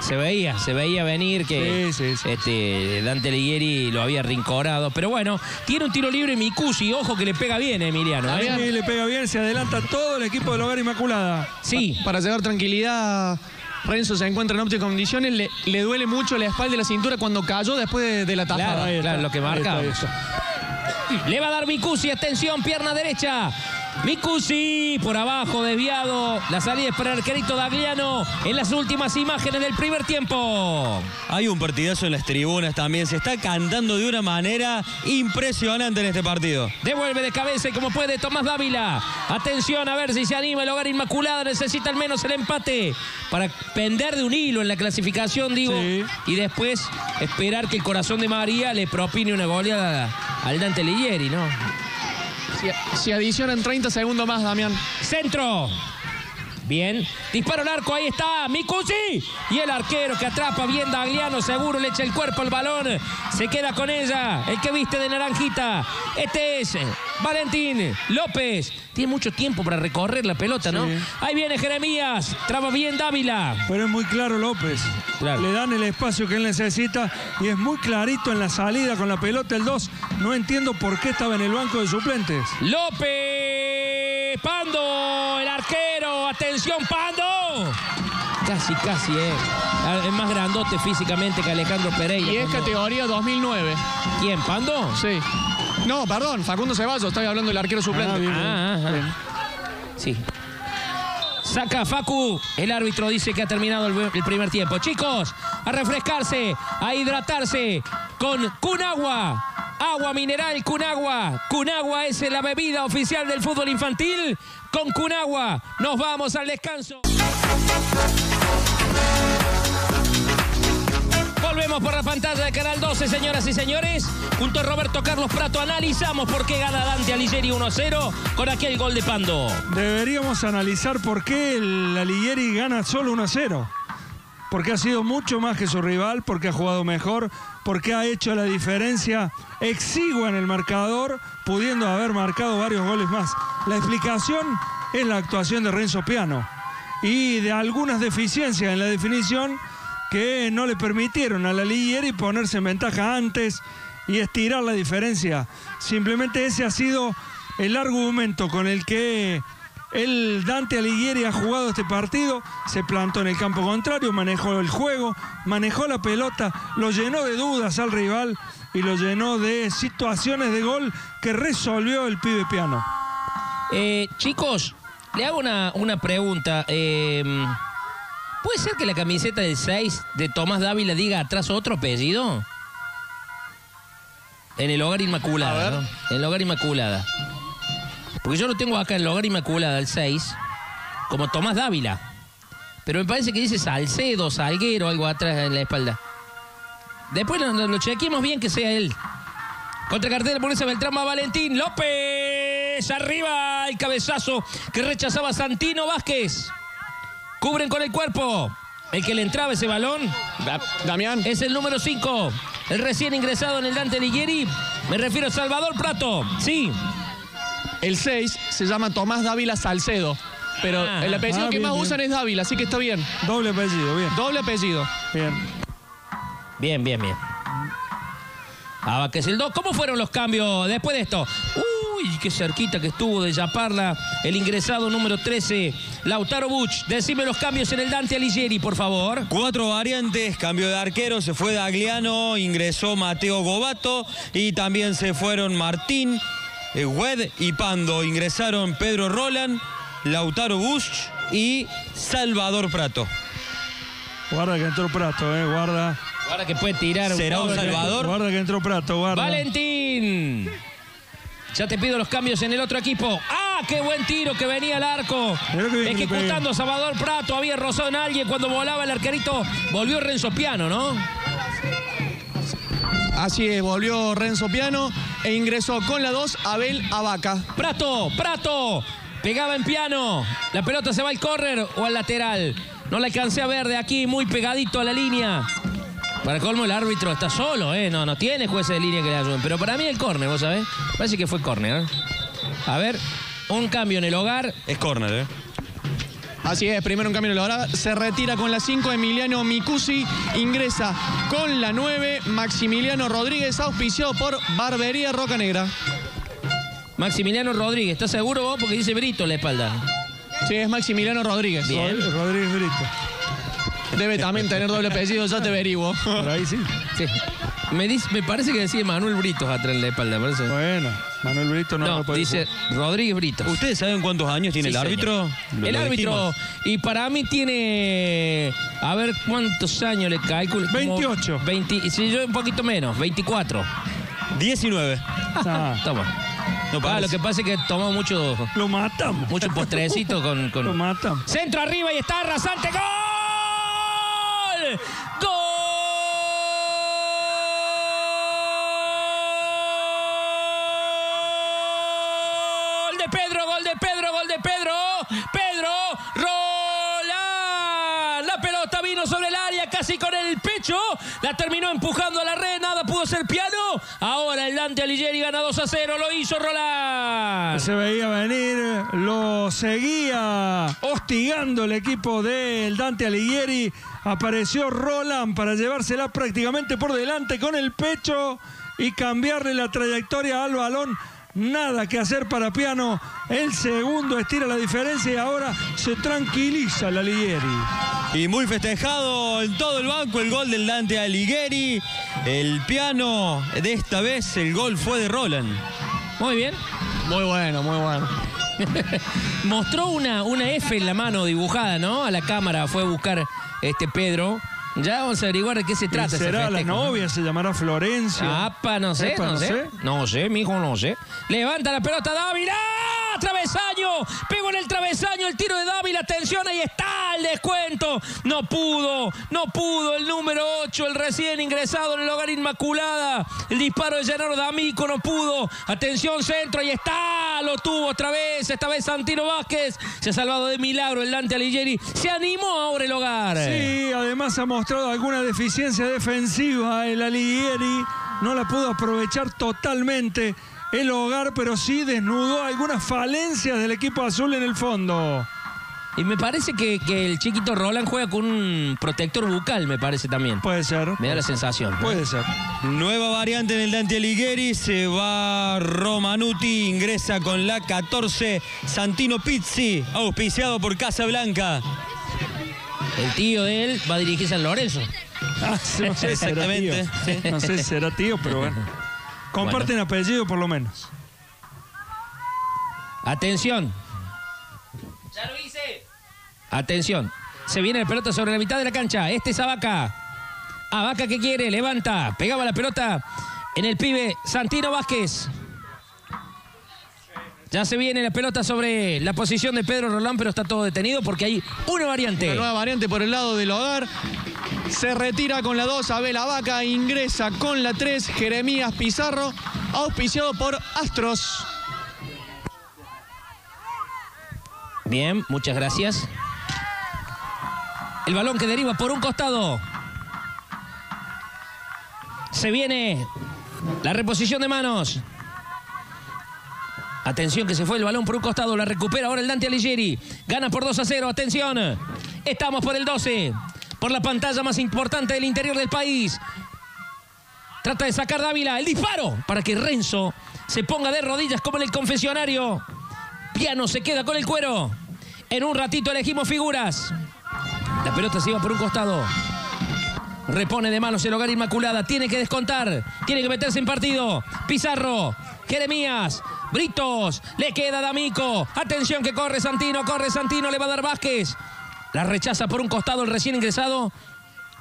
se veía, se veía venir que sí, sí, sí, este, Dante Alighieri lo había rincorado. Pero bueno, tiene un tiro libre Micuzzi, ojo que le pega bien Emiliano. A mí le pega bien, se adelanta todo el equipo del Hogar Inmaculada. Sí. Pa para llevar tranquilidad... Renzo se encuentra en óptimas condiciones, le, le duele mucho la espalda y la cintura cuando cayó después de, de la tajada. Claro, está, claro, lo que marca. Ahí está, ahí está. Le va a dar Micuzzi, atención, pierna derecha. Micuzzi, por abajo, desviado. La salida es para el arquerito Dagliano en las últimas imágenes del primer tiempo. Hay un partidazo en las tribunas también. Se está cantando de una manera impresionante en este partido. Devuelve de cabeza y como puede Tomás Dávila. Atención, a ver si se anima el Hogar Inmaculada. Necesita al menos el empate para pender de un hilo en la clasificación, digo. Sí. Y después esperar que el Corazón de María le propine una goleada al Dante Alighieri, ¿no? Si, si adicionan treinta segundos más, Damián. Centro. Bien. Disparo al arco. Ahí está Micuzzi. Y el arquero que atrapa bien Dagliano. Seguro le echa el cuerpo al balón. Se queda con ella. El que viste de naranjita. Este es Valentín López. Tiene mucho tiempo para recorrer la pelota, ¿no? Sí. Ahí viene Jeremías. Traba bien Dávila. Pero es muy claro López. Claro. Le dan el espacio que él necesita. Y es muy clarito en la salida con la pelota el dos. No entiendo por qué estaba en el banco de suplentes. López. Pando. El arquero. Atención Pando. casi, casi, ¿eh? Es más grandote físicamente que Alejandro Pereira. Y es categoría dos mil nueve. ¿Quién, Pando? Sí. No, perdón, Facundo Ceballos, estoy hablando del arquero suplente. Ah, ah, ah. Sí. Saca Facu, el árbitro dice que ha terminado el, el primer tiempo. Chicos, a refrescarse, a hidratarse con Cunagua, agua mineral Cunagua. Cunagua es la bebida oficial del fútbol infantil. Con Cunagua nos vamos al descanso. Volvemos por la pantalla de Canal doce, señoras y señores. Junto a Roberto Carlos Prato analizamos por qué gana Dante Alighieri uno a cero con aquel gol de Pando. Deberíamos analizar por qué el Alighieri gana solo uno a cero. Porque ha sido mucho más que su rival, porque ha jugado mejor, porque ha hecho la diferencia exigua en el marcador, pudiendo haber marcado varios goles más. La explicación es la actuación de Renzo Piano y de algunas deficiencias en la definición que no le permitieron a la Alighieri ponerse en ventaja antes y estirar la diferencia. Simplemente ese ha sido el argumento con el que el Dante Alighieri ha jugado este partido. Se plantó en el campo contrario, manejó el juego, manejó la pelota, lo llenó de dudas al rival y lo llenó de situaciones de gol que resolvió el pibe Piano. Eh, chicos, le hago una, una pregunta. Eh... ¿Puede ser que la camiseta del seis de Tomás Dávila diga atrás otro apellido? En el Hogar Inmaculada, ¿no? En el Hogar Inmaculada. Porque yo lo tengo acá en el Hogar Inmaculada, el seis, como Tomás Dávila. Pero me parece que dice Salcedo, Salguero, algo atrás en la espalda. Después lo, lo chequemos bien que sea él. Contra cartel, por esa Beltrán, va Valentín López. Arriba el cabezazo que rechazaba Santino Vázquez. Cubren con el cuerpo. El que le entraba ese balón, da Damián, es el número cinco. El recién ingresado en el Dante Alighieri. Me refiero a Salvador Prato. Sí. El seis se llama Tomás Dávila Salcedo. Pero ah, el apellido ah, que bien, más bien. usan es Dávila, así que está bien. Doble apellido, bien. Doble apellido. Bien. Bien, bien, bien. Ah, que es el dos. ¿Cómo fueron los cambios después de esto? Uh. Uy, qué cerquita que estuvo de Yaparla el ingresado número trece, Lautaro Buch. Decime los cambios en el Dante Alighieri, por favor. Cuatro variantes, cambio de arquero, se fue Dagliano, ingresó Mateo Govato y también se fueron Martín, eh, Wed y Pando. Ingresaron Pedro Roland, Lautaro Buch y Salvador Prato. Guarda que entró Prato, eh, guarda. Guarda que puede tirar. ¿Será un Salvador? Guarda que entró Prato, guarda. Valentín. Ya te pido los cambios en el otro equipo. ¡Ah, qué buen tiro que venía al arco! Ejecutando Salvador Prato, había rozado en alguien cuando volaba el arquerito. Volvió Renzo Piano, ¿no? Así es, volvió Renzo Piano e ingresó con la dos Abel Abaca. Prato, Prato, pegaba en Piano. La pelota se va al córner o al lateral. No la alcancé a ver de aquí, muy pegadito a la línea. Para colmo el árbitro está solo, ¿eh? No, no tiene jueces de línea que le ayuden. Pero para mí el córner, ¿vos sabés? Parece que fue córner, ¿eh? A ver, un cambio en el Hogar. Es córner, ¿eh? Así es, primero un cambio en el Hogar. Se retira con la cinco Emiliano Micuzzi. Ingresa con la nueve Maximiliano Rodríguez, auspiciado por Barbería Roca Negra. Maximiliano Rodríguez, ¿estás seguro vos? Porque dice Brito en la espalda. Sí, es Maximiliano Rodríguez. Bien. Rodríguez Brito. Debe también tener doble apellido, ya te averiguo. Por ahí sí. Sí. Me, dice, me parece que decía Manuel Britos atrás en la espalda, parece. Bueno, Manuel Britos no, no lo puede dice jugar. Rodríguez Britos. ¿Ustedes saben cuántos años tiene sí, el árbitro? Lo, el lo árbitro, y para mí tiene... A ver cuántos años le calculo. veintiocho. veinte, si yo un poquito menos, veinticuatro. diecinueve. Ah. Toma. No, ah, lo que pasa es que tomó mucho... Lo matamos. Mucho postrecito con... con... Lo matamos. Centro arriba y está rasante. ¡Gol! ¡Gol de Pedro, gol de Pedro, gol de Pedro! ¡Pedro Rola! La pelota vino sobre el área casi con el pecho. La terminó empujando a la red, nada pudo ser Piano. Ahora el Dante Alighieri gana dos a cero, lo hizo Roland. Se veía venir, lo seguía hostigando el equipo del Dante Alighieri. Apareció Roland para llevársela prácticamente por delante con el pecho y cambiarle la trayectoria al balón. nada que hacer para Piano. El segundo estira la diferencia y ahora se tranquiliza el Alighieri. Y muy festejado en todo el banco el gol del Dante Alighieri. El Piano de esta vez, el gol fue de Roland. Muy bien. Muy bueno, muy bueno. Mostró una, una F en la mano dibujada, ¿no? A la cámara fue a buscar este Pedro. Ya vamos a averiguar de qué se trata. ¿Será festejo, la novia? ¿No? ¿Se llamará Florencia? Apa, no sé, Epa, no, no sé. sé. No sé, mijo, no sé. Levanta la pelota Dávila. ¡Travesaño! Pegó en el travesaño el tiro de Dávila. Atención, ahí está el descuento. No pudo, no pudo el número ocho, el recién ingresado en el Hogar Inmaculada. El disparo de Gennaro D'Amico no pudo. Atención, centro, ahí está. Lo tuvo otra vez, esta vez Santino Vázquez. Se ha salvado de milagro el Dante Alighieri. Se animó ahora el Hogar. Sí, además ha mostrado alguna deficiencia defensiva el Alighieri. No la pudo aprovechar totalmente el Hogar, pero sí desnudó algunas falencias del equipo azul en el fondo. Y me parece que, que el chiquito Roland juega con un protector bucal, me parece también. Puede ser. Me da la sensación. Puede ser. Nueva variante en el Dante Alighieri. Se va Romanuti, ingresa con la catorce. Santino Pizzi, auspiciado por Casa Blanca. El tío de él va a dirigir San Lorenzo. Ah, no sé, exactamente. Será tío. No sé si será tío, pero bueno. Comparten bueno. apellido por lo menos. Atención. Ya lo hice. Atención. Se viene la pelota sobre la mitad de la cancha. Este es Abaca. Abaca que quiere, levanta. Pegaba la pelota en el pibe Santino Vázquez. Ya se viene la pelota sobre la posición de Pedro Roland, pero está todo detenido porque hay una variante. Una nueva variante por el lado del Hogar. Se retira con la dos, Abel Abaca, ingresa con la tres, Jeremías Pizarro, auspiciado por Astros. Bien, muchas gracias. El balón que deriva por un costado. Se viene la reposición de manos. Atención que se fue el balón por un costado, la recupera ahora el Dante Alighieri. Gana por dos a cero, atención. Estamos por el doce. Por la pantalla más importante del interior del país. Trata de sacar Dávila. El disparo para que Renzo se ponga de rodillas como en el confesionario. Piano se queda con el cuero. En un ratito elegimos figuras. La pelota se iba por un costado. Repone de manos el Hogar Inmaculada. Tiene que descontar. Tiene que meterse en partido. Pizarro. Jeremías. Britos. Le queda D'Amico. Atención que corre Santino. Corre Santino. Le va a dar Vázquez. La rechaza por un costado el recién ingresado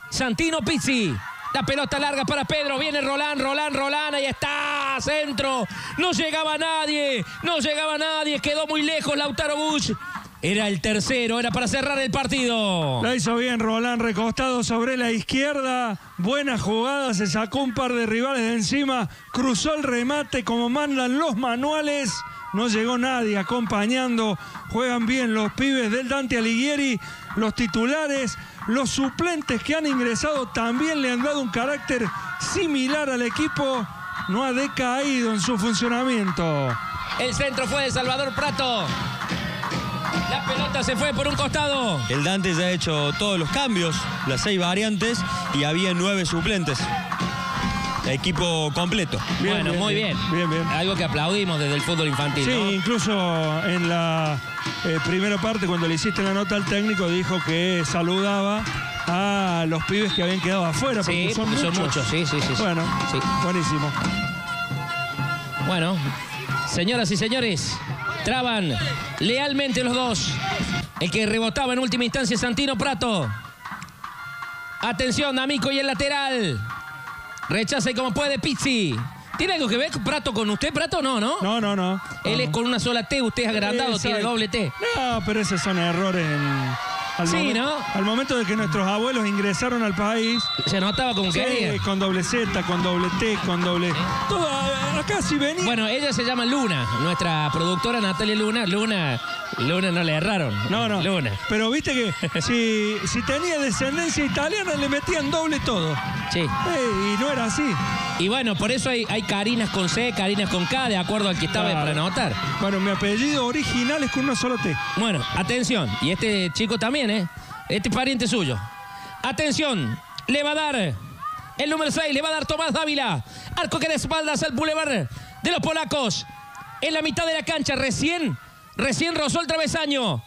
Santino Pizzi. La pelota larga para Pedro. Viene Roland, Roland, Roland. Ahí está. Centro. No llegaba nadie. No llegaba nadie. Quedó muy lejos Lautaro Busch. Era el tercero. Era para cerrar el partido. La hizo bien Roland. Recostado sobre la izquierda. Buena jugada. Se sacó un par de rivales de encima. Cruzó el remate como mandan los manuales. No llegó nadie acompañando. Juegan bien los pibes del Dante Alighieri. Los titulares, los suplentes que han ingresado también le han dado un carácter similar al equipo. No ha decaído en su funcionamiento. El centro fue de Salvador Prato. La pelota se fue por un costado. El Dante ya ha hecho todos los cambios, las seis variantes y había nueve suplentes. Equipo completo. Bien, bueno, bien, muy bien. Bien, bien. Algo que aplaudimos desde el fútbol infantil. Sí, ¿no? Incluso en la eh, primera parte, cuando le hiciste la nota al técnico, dijo que saludaba a los pibes que habían quedado afuera. Porque sí, son, porque muchos. son muchos. Sí, sí, sí. Bueno, sí. Buenísimo. Bueno, señoras y señores, traban lealmente los dos. El que rebotaba en última instancia es Santino Prato. Atención, D'Amico y el lateral. Rechaza y como puede Pizzi. ¿Tiene algo que ver Prato con usted? ¿Prato no, no? No, no, no. Él es con una sola T, usted es agrandado, exacto. Tiene doble T. No, pero esos son errores en... Al sí, momento, ¿no? Al momento de que nuestros abuelos ingresaron al país... Se notaba con sí, qué con doble Z, con doble T, con doble... ¿Eh? Todo acá si venía... Bueno, ella se llama Luna, nuestra productora Natalia Luna. Luna Luna no le erraron. No, no. Luna. Pero viste que si, si tenía descendencia italiana le metían doble todo. Sí. Eh, y no era así. Y bueno, por eso hay, hay Carinas con C, Carinas con K, de acuerdo al que estaba claro. Para anotar. Bueno, mi apellido original es con una sola T. Bueno, atención. Y este chico también... ¿Eh? Este pariente suyo. Atención, le va a dar el número seis, le va a dar Tomás Dávila. Arco que de espaldas al boulevard de los polacos. en la mitad de la cancha. Recién, recién rozó el travesaño.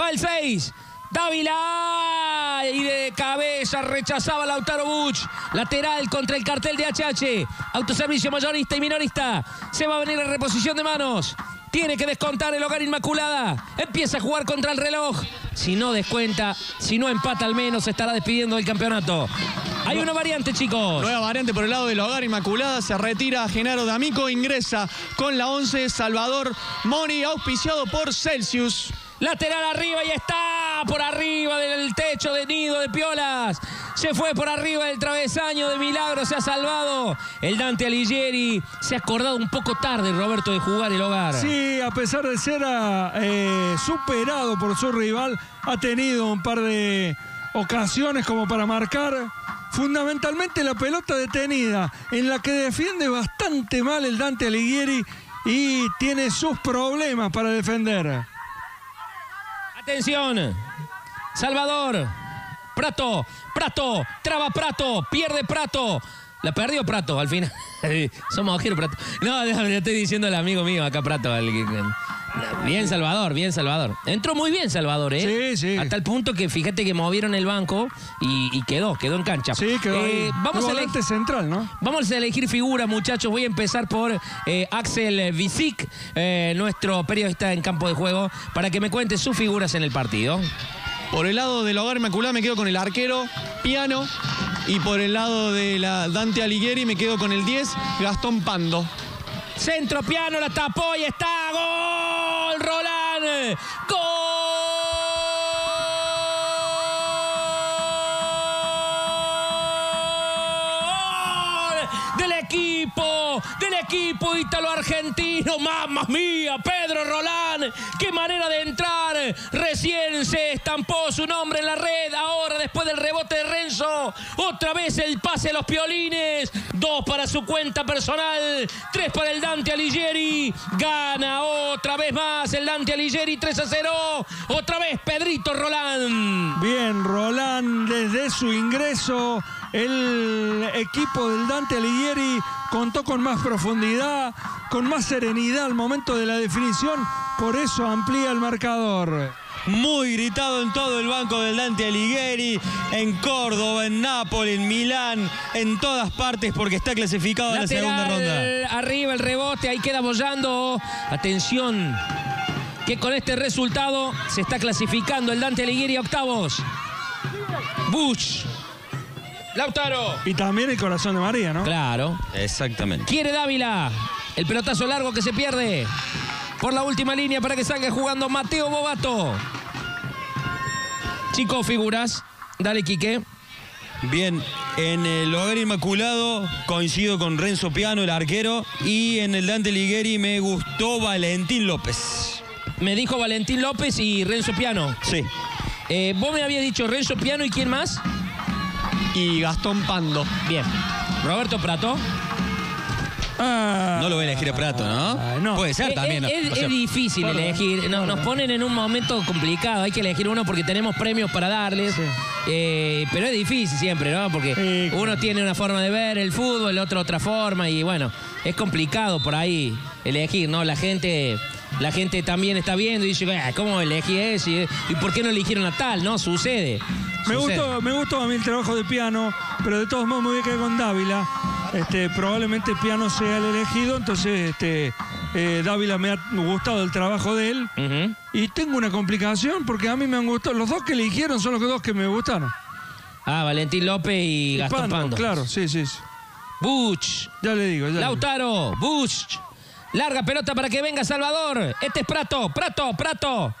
Va el seis. Dávila, y de cabeza rechazaba Lautaro Buch, lateral contra el cartel de H H, autoservicio mayorista y minorista, se va a venir la reposición de manos, tiene que descontar el Hogar Inmaculada, empieza a jugar contra el reloj, si no descuenta, si no empata al menos, se estará despidiendo del campeonato. Hay una variante, chicos. Nueva variante por el lado del Hogar Inmaculada. Se retira Genaro D'Amico, ingresa con la once Salvador Mori, auspiciado por Celsius. Lateral arriba y está por arriba del techo de nido de piolas. Se fue por arriba del travesaño, de milagro se ha salvado. El Dante Alighieri se ha acordado un poco tarde, Roberto, de jugar el Hogar. Sí, a pesar de ser a, eh, superado por su rival, ha tenido un par de ocasiones como para marcar. Fundamentalmente la pelota detenida, en la que defiende bastante mal el Dante Alighieri y tiene sus problemas para defender. Atención, Salvador, Prato, Prato, traba Prato, pierde Prato, la perdió Prato al final, somos ajeros Prato, no, le estoy diciendo al amigo mío acá Prato, el... bien Salvador, bien Salvador, entró muy bien Salvador, ¿eh? Sí, sí. Hasta el punto que fíjate que movieron el banco y, y quedó, quedó en cancha. Sí, quedó eh, ahí. Vamos a elegir central, ¿no? Vamos a elegir figura, muchachos. Voy a empezar por eh, Axel Visic, eh, nuestro periodista en campo de juego, para que me cuente sus figuras en el partido. Por el lado del Hogar Inmaculada me quedo con el arquero, Piano, y por el lado de la Dante Alighieri me quedo con el diez, Gastón Pando. Centro, Piano, la tapó y está, ¡gol! Roland, ¡gol! Del equipo, del equipo italo-argentino, ¡mamma mía! Pedro Roland, ¡qué manera de entrar! Recién se estampó su nombre en la red, ahora después del rebote de Renzo, otra vez el pase a los piolines, dos para su cuenta personal, tres para el Dante Alighieri, gana otra vez más el Dante Alighieri, tres a cero, otra vez Pedrito Roland. Bien, Roland, desde su ingreso, el equipo del Dante Alighieri contó con más profundidad, con más serenidad al momento de la definición, por eso amplía el marcador. Muy gritado en todo el banco del Dante Alighieri, en Córdoba, en Nápoles, en Milán, en todas partes, porque está clasificado a la segunda ronda. Arriba el rebote, ahí queda boyando. Atención, que con este resultado se está clasificando el Dante Alighieri a octavos. Bush, Lautaro. Y también el Corazón de María, ¿no? Claro. Exactamente. Quiere Dávila, el pelotazo largo que se pierde. Por la última línea para que salga jugando Mateo Bovato. Chicos, figuras. Dale, Quique. Bien, en el Hogar Inmaculado coincido con Renzo Piano, el arquero. Y en el Dante Alighieri me gustó Valentín López. Me dijo Valentín López y Renzo Piano. Sí. Eh, vos me habías dicho Renzo Piano y ¿quién más? Y Gastón Pando. Bien. Roberto Prato. Ah, no lo voy a elegir a Prato, ¿no? No. Puede ser también. Es, es, es difícil bueno, elegir. Nos, bueno. nos ponen en un momento complicado. Hay que elegir uno porque tenemos premios para darles. Sí. Eh, pero es difícil siempre, ¿no? Porque sí, claro, uno tiene una forma de ver el fútbol, el otro otra forma. Y bueno, es complicado por ahí elegir, ¿no? La gente... La gente también está viendo y dice, ¿cómo elegí eso? ¿Y por qué no eligieron a tal? No, sucede. Me gustó, me gustó a mí el trabajo de Piano, pero de todos modos me voy a quedar con Dávila. Este, probablemente Piano sea el elegido, entonces este, eh, Dávila me ha gustado el trabajo de él. Uh-huh. Y tengo una complicación porque a mí me han gustado. Los dos que eligieron son los dos que me gustaron. Ah, Valentín López y, y Gastón Pando, Pando. Claro, sí, sí. Buch. Ya le digo. Ya Lautaro, le digo. Buch. Larga pelota para que venga Salvador. Este es Prato, Prato, Prato.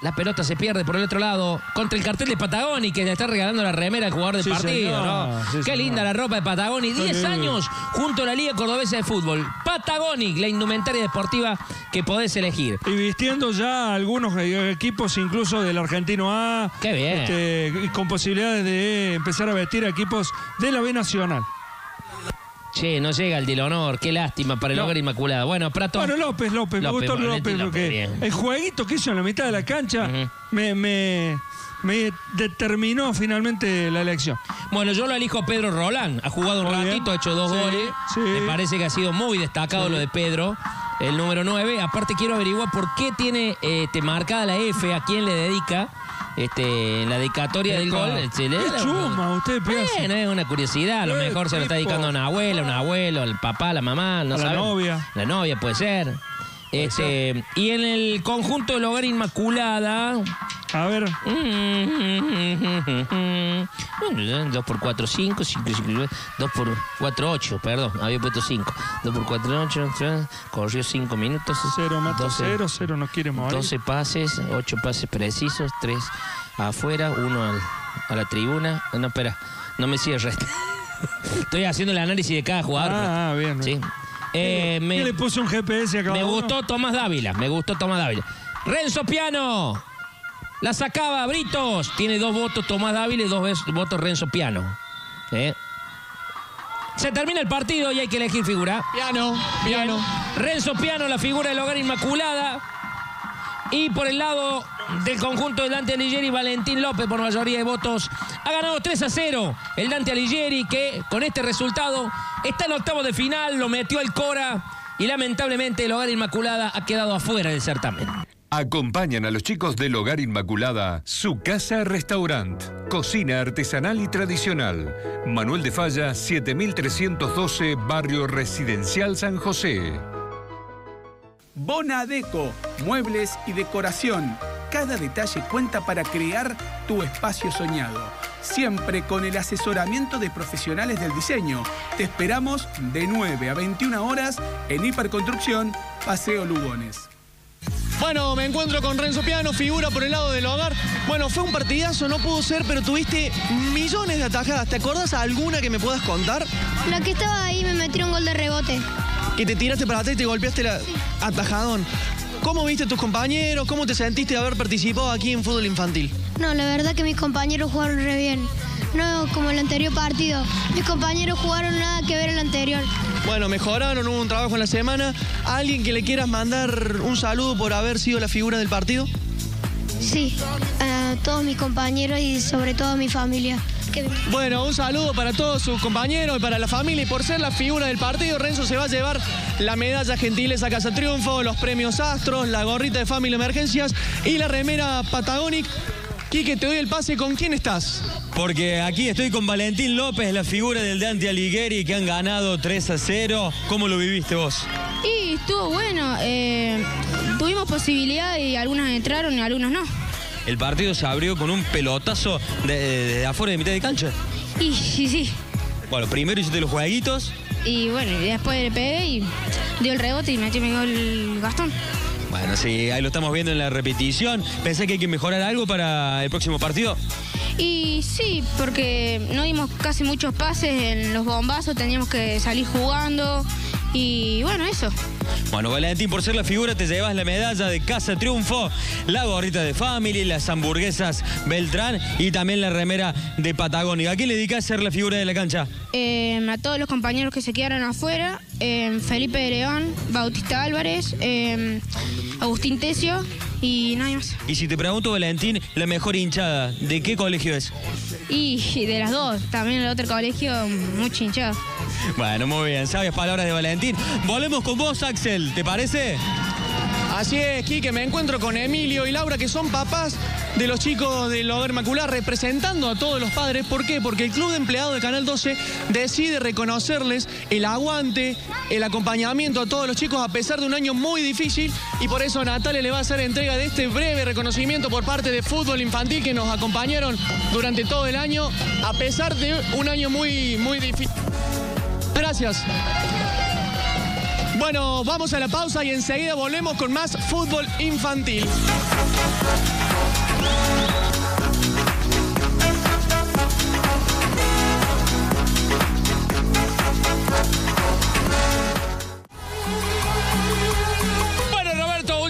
La pelota se pierde por el otro lado contra el cartel de Patagonic, que le está regalando la remera al jugador del sí, partido. Señor, ¿no? Sí, Qué señor. linda la ropa de Patagonic. diez años junto a la Liga Cordobesa de Fútbol. Patagonic, la indumentaria deportiva que podés elegir. Y vistiendo ya algunos equipos incluso del Argentino A. Qué bien. Este, con posibilidades de empezar a vestir a equipos de la B Nacional. Che, no llega el del honor, qué lástima para el no. Hogar Inmaculada. Bueno, Prato... Bueno, López, López, López me gustó López, López, López, López, porque el jueguito que hizo en la mitad de la cancha uh-huh. me, me, me determinó finalmente la elección. Bueno, yo lo elijo a Pedro Roland. Ha jugado un muy ratito, bien. Ha hecho dos sí, goles. Sí. Me parece que ha sido muy destacado sí. lo de Pedro, el número nueve. Aparte quiero averiguar por qué tiene este, marcada la F, a quién le dedica. Este, la dedicatoria del gol. ¿Qué chuma usted, Piazza? Bueno, es una curiosidad. A lo mejor se lo está dedicando a una abuela, a un abuelo, al papá, a la mamá. No saben. La novia. La novia puede ser. Este, y en el conjunto del Hogar Inmaculada. A ver. dos por cuatro, cinco, cinco, cinco, dos por cuatro, ocho, perdón, había puesto cinco. dos por cuatro, ocho, corrió cinco minutos. cero, mató cero, cero, no quiere mover. doce pases, ocho pases precisos, tres afuera, uno al, a la tribuna. No, espera, no me cierres. Estoy haciendo el análisis de cada jugador. Ah, pero, bien, bien. ¿Sí? Eh, me, le puso un G P S a cada uno. Me gustó Tomás Dávila, me gustó Tomás Dávila. Renzo Piano. La sacaba Britos. Tiene dos votos Tomás Dávila y dos votos Renzo Piano. ¿Eh? Se termina el partido y hay que elegir figura. Piano, Piano. Bien. Renzo Piano, la figura del Hogar Inmaculada. Y por el lado del conjunto de Dante Alighieri, Valentín López por mayoría de votos. Ha ganado tres a cero el Dante Alighieri, que con este resultado está en octavos de final, lo metió el Cora y lamentablemente el Hogar Inmaculada ha quedado afuera del certamen. Acompañan a los chicos del Hogar Inmaculada, su casa restaurant, cocina artesanal y tradicional. Manuel de Falla, siete mil trescientos doce, Barrio Residencial San José. Bonadeco, muebles y decoración. Cada detalle cuenta para crear tu espacio soñado. Siempre con el asesoramiento de profesionales del diseño. Te esperamos de nueve a veintiuna horas en Hiperconstrucción, Paseo Lugones. Bueno, me encuentro con Renzo Piano, figura por el lado del Hogar. Bueno, fue un partidazo, no pudo ser, pero tuviste millones de atajadas. ¿Te acordás alguna que me puedas contar? La que estaba ahí, me metí un gol de rebote. Que te tiraste para atrás y te golpeaste la... atajadón. ¿Cómo viste a tus compañeros? ¿Cómo te sentiste de haber participado aquí en Fútbol Infantil? No, la verdad que mis compañeros jugaron re bien. No como el anterior partido. Mis compañeros jugaron nada que ver el anterior. Bueno, mejoraron, hubo un trabajo en la semana. ¿Alguien que le quieras mandar un saludo por haber sido la figura del partido? Sí, a todos mis compañeros y sobre todo a mi familia. Que... Bueno, un saludo para todos sus compañeros y para la familia. Y por ser la figura del partido, Renzo se va a llevar la medalla Gentileza Casa Triunfo, los premios Astros, la gorrita de Family Emergencias y la remera Patagonic. Quique, te doy el pase. ¿Con quién estás? Porque aquí estoy con Valentín López, la figura del Dante Alighieri, que han ganado tres a cero. ¿Cómo lo viviste vos? Y estuvo bueno. Eh, tuvimos posibilidad y algunas entraron y algunas no. El partido se abrió con un pelotazo desde de, de afuera de mitad de cancha. Y sí, sí. Bueno, primero hiciste los jueguitos. Y bueno, y después le pegué y dio el rebote y metió mi gol Gastón. Bueno, sí, ahí lo estamos viendo en la repetición. ¿Pensás que hay que mejorar algo para el próximo partido? Y sí, porque no dimos casi muchos pases en los bombazos, teníamos que salir jugando y bueno, eso. Bueno, Valentín, por ser la figura te llevas la medalla de Casa Triunfo, la gorrita de Family, las hamburguesas Beltrán y también la remera de Patagónica. ¿A quién le dedicás ser la figura de la cancha? Eh, a todos los compañeros que se quedaron afuera, eh, Felipe de León, Bautista Álvarez, eh, Agustín Tesio y nadie más. Y si te pregunto, Valentín, la mejor hinchada, ¿de qué colegio es? Y de las dos, también el otro colegio, mucha hinchada. Bueno, muy bien, sabias palabras de Valentín. Volvemos con vos, Axel, ¿te parece? Así es, Quique, me encuentro con Emilio y Laura, que son papás de los chicos del Hogar Inmaculada, representando a todos los padres. ¿Por qué? Porque el Club de Empleados de Canal doce decide reconocerles el aguante, el acompañamiento a todos los chicos, a pesar de un año muy difícil, y por eso Natalia le va a hacer entrega de este breve reconocimiento por parte de Fútbol Infantil, que nos acompañaron durante todo el año, a pesar de un año muy, muy difícil. Gracias. Bueno, vamos a la pausa y enseguida volvemos con más Fútbol Infantil.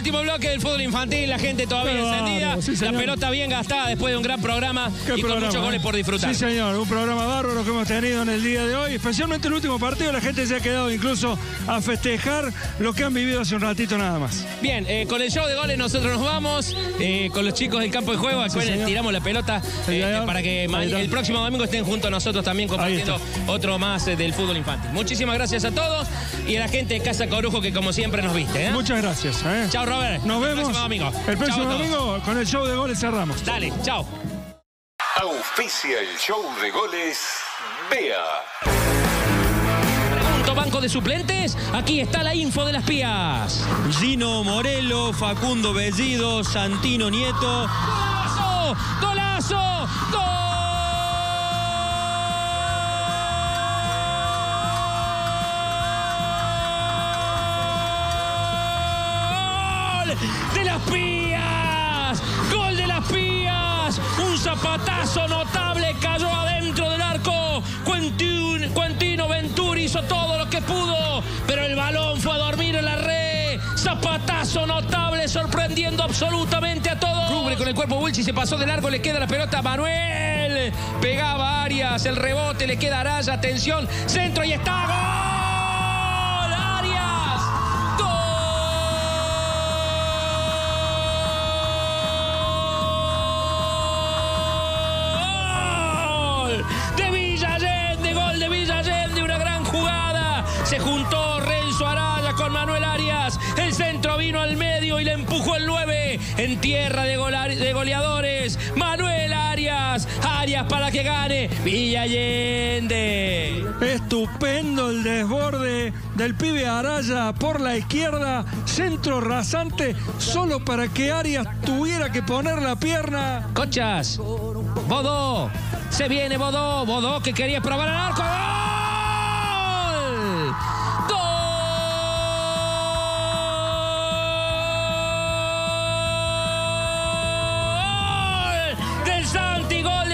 último bloque del fútbol infantil, la gente todavía Pero, encendida, sí, la pelota bien gastada después de un gran programa y programa, con muchos goles eh? por disfrutar. Sí, señor, un programa bárbaro que hemos tenido en el día de hoy, especialmente el último partido, la gente se ha quedado incluso a festejar lo que han vivido hace un ratito nada más. Bien, eh, con el show de goles nosotros nos vamos, eh, con los chicos del campo de juego, sí, acuérdense, tiramos la pelota eh, para que el próximo domingo estén junto a nosotros también compartiendo otro más eh, del fútbol infantil. Muchísimas gracias a todos y a la gente de Casa Corujo que como siempre nos viste. ¿eh? Muchas gracias. ¿eh? Chao, Robert. Nos vemos el próximo domingo. El próximo domingo con el show de goles cerramos. Dale, chao. Auspicia el show de goles Bea. Banco de suplentes, aquí está la info de las Pías. Gino Morelo, Facundo Bellido, Santino Nieto. ¡Golazo! ¡Golazo! ¡Gol! ¡De las Pías! ¡Gol de las Pías! Un zapatazo notable cayó adentro del arco. Quentin, Quentino Venturi hizo todo lo que pudo, pero el balón fue a dormir en la red. Zapatazo notable, sorprendiendo absolutamente a todos. Cubre con el cuerpo Bulchi, se pasó de largo, le queda la pelota a Manuel. Pegaba Arias, el rebote, le queda Araya, atención, centro y está. ¡Gol! Se juntó Renzo Araya con Manuel Arias. El centro vino al medio y le empujó el nueve. En tierra de, de goleadores. Manuel Arias. Arias para que gane Villa Allende. Estupendo el desborde del pibe Araya por la izquierda. Centro rasante solo para que Arias tuviera que poner la pierna. Conchas. Bodo. Se viene Bodo. Bodo que quería probar al arco. ¡Gol!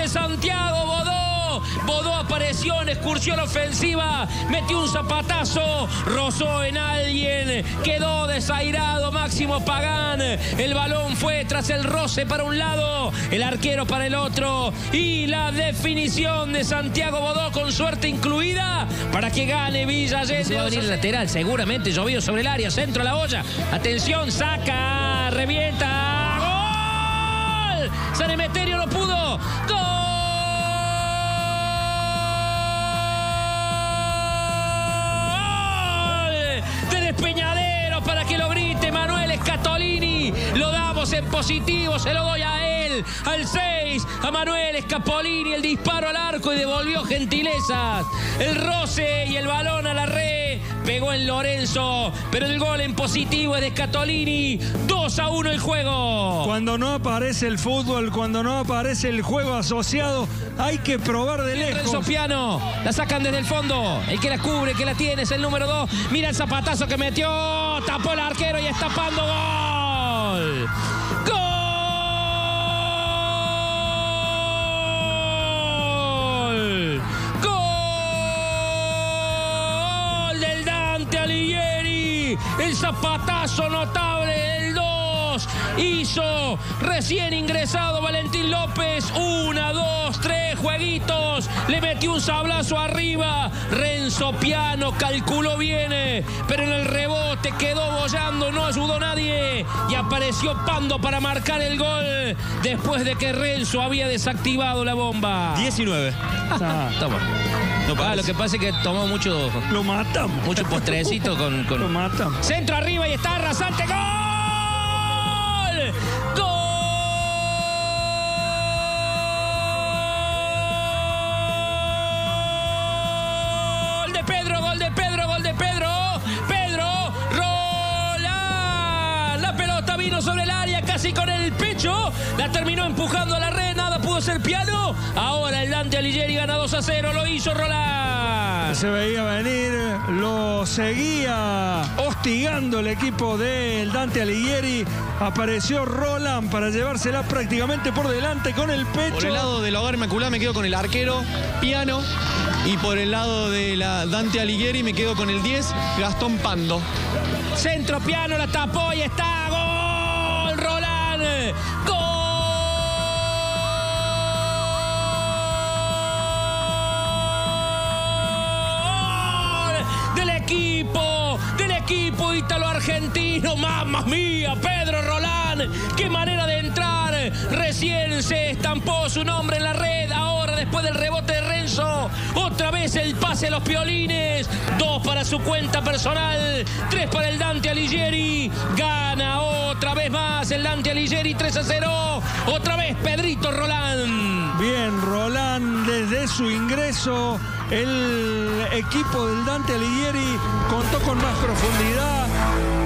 Santiago Bodo, Bodo apareció en excursión ofensiva, metió un zapatazo, rozó en alguien, quedó desairado Máximo Pagán, el balón fue tras el roce para un lado, el arquero para el otro y la definición de Santiago Bodo con suerte incluida para que gane Villa Allende. Se va a venir el lateral, seguramente llovió sobre el área, centro a la olla, atención, saca, revienta. San Emeterio no pudo. ¡Gol! De Despeñadero para que lo grite Manuel Scatolini. Lo damos en positivo, se lo doy a él. Al seis, a Manuel Scatolini. El disparo al arco y devolvió gentilezas. El roce y el balón a la red. Pegó en Lorenzo, pero el gol en positivo es de Scatolini. dos a uno el juego. Cuando no aparece el fútbol, cuando no aparece el juego asociado, hay que probar de lejos. Lorenzo Piano, la sacan desde el fondo. El que la cubre, que la tiene, es el número dos. Mira el zapatazo que metió, tapó el arquero y está tapando. ¡Gol! ¡Gol! Alighieri, el zapatazo notable, el dos, hizo recién ingresado Valentín López, una, dos, tres jueguitos, le metió un sablazo arriba, Renzo Piano calculó bien, pero en el rebote quedó boyando, no ayudó nadie y apareció Pando para marcar el gol después de que Renzo había desactivado la bomba. diecinueve. Ah, toma. No, ah, lo que pasa es que tomó mucho... Lo matamos. Mucho postrecito con... con... Lo matamos. Centro arriba y está rasante. ¡Gol! ¡Gol de Pedro! ¡Gol de Pedro! ¡Gol de Pedro! ¡Pedro! ¡Rola! La pelota vino sobre el área casi con el pecho. La terminó empujando a la red. Pudo ser Piano, ahora el Dante Alighieri gana dos a cero, lo hizo Roland. Se veía venir, lo seguía hostigando el equipo del Dante Alighieri, apareció Roland para llevársela prácticamente por delante con el pecho. Por el lado del Hogar Inmaculada me quedo con el arquero Piano y por el lado de la Dante Alighieri me quedo con el diez, Gastón Pando. Centro Piano, la tapó y está, gol. Allende. ¡Gol! Del equipo, del equipo ítalo-argentino, mamma mía, Pedro Rolán, qué manera de entrar, recién se estampó su nombre en la red, ahora después del rebote de Renzo, otra vez el pase a los piolines, dos para su cuenta personal, tres para el Dante Alighieri, gana otra vez más el Dante Alighieri, tres a cero, otra vez Pedrito Rolán. Bien, Rolán desde su ingreso. El equipo del Dante Alighieri contó con más profundidad.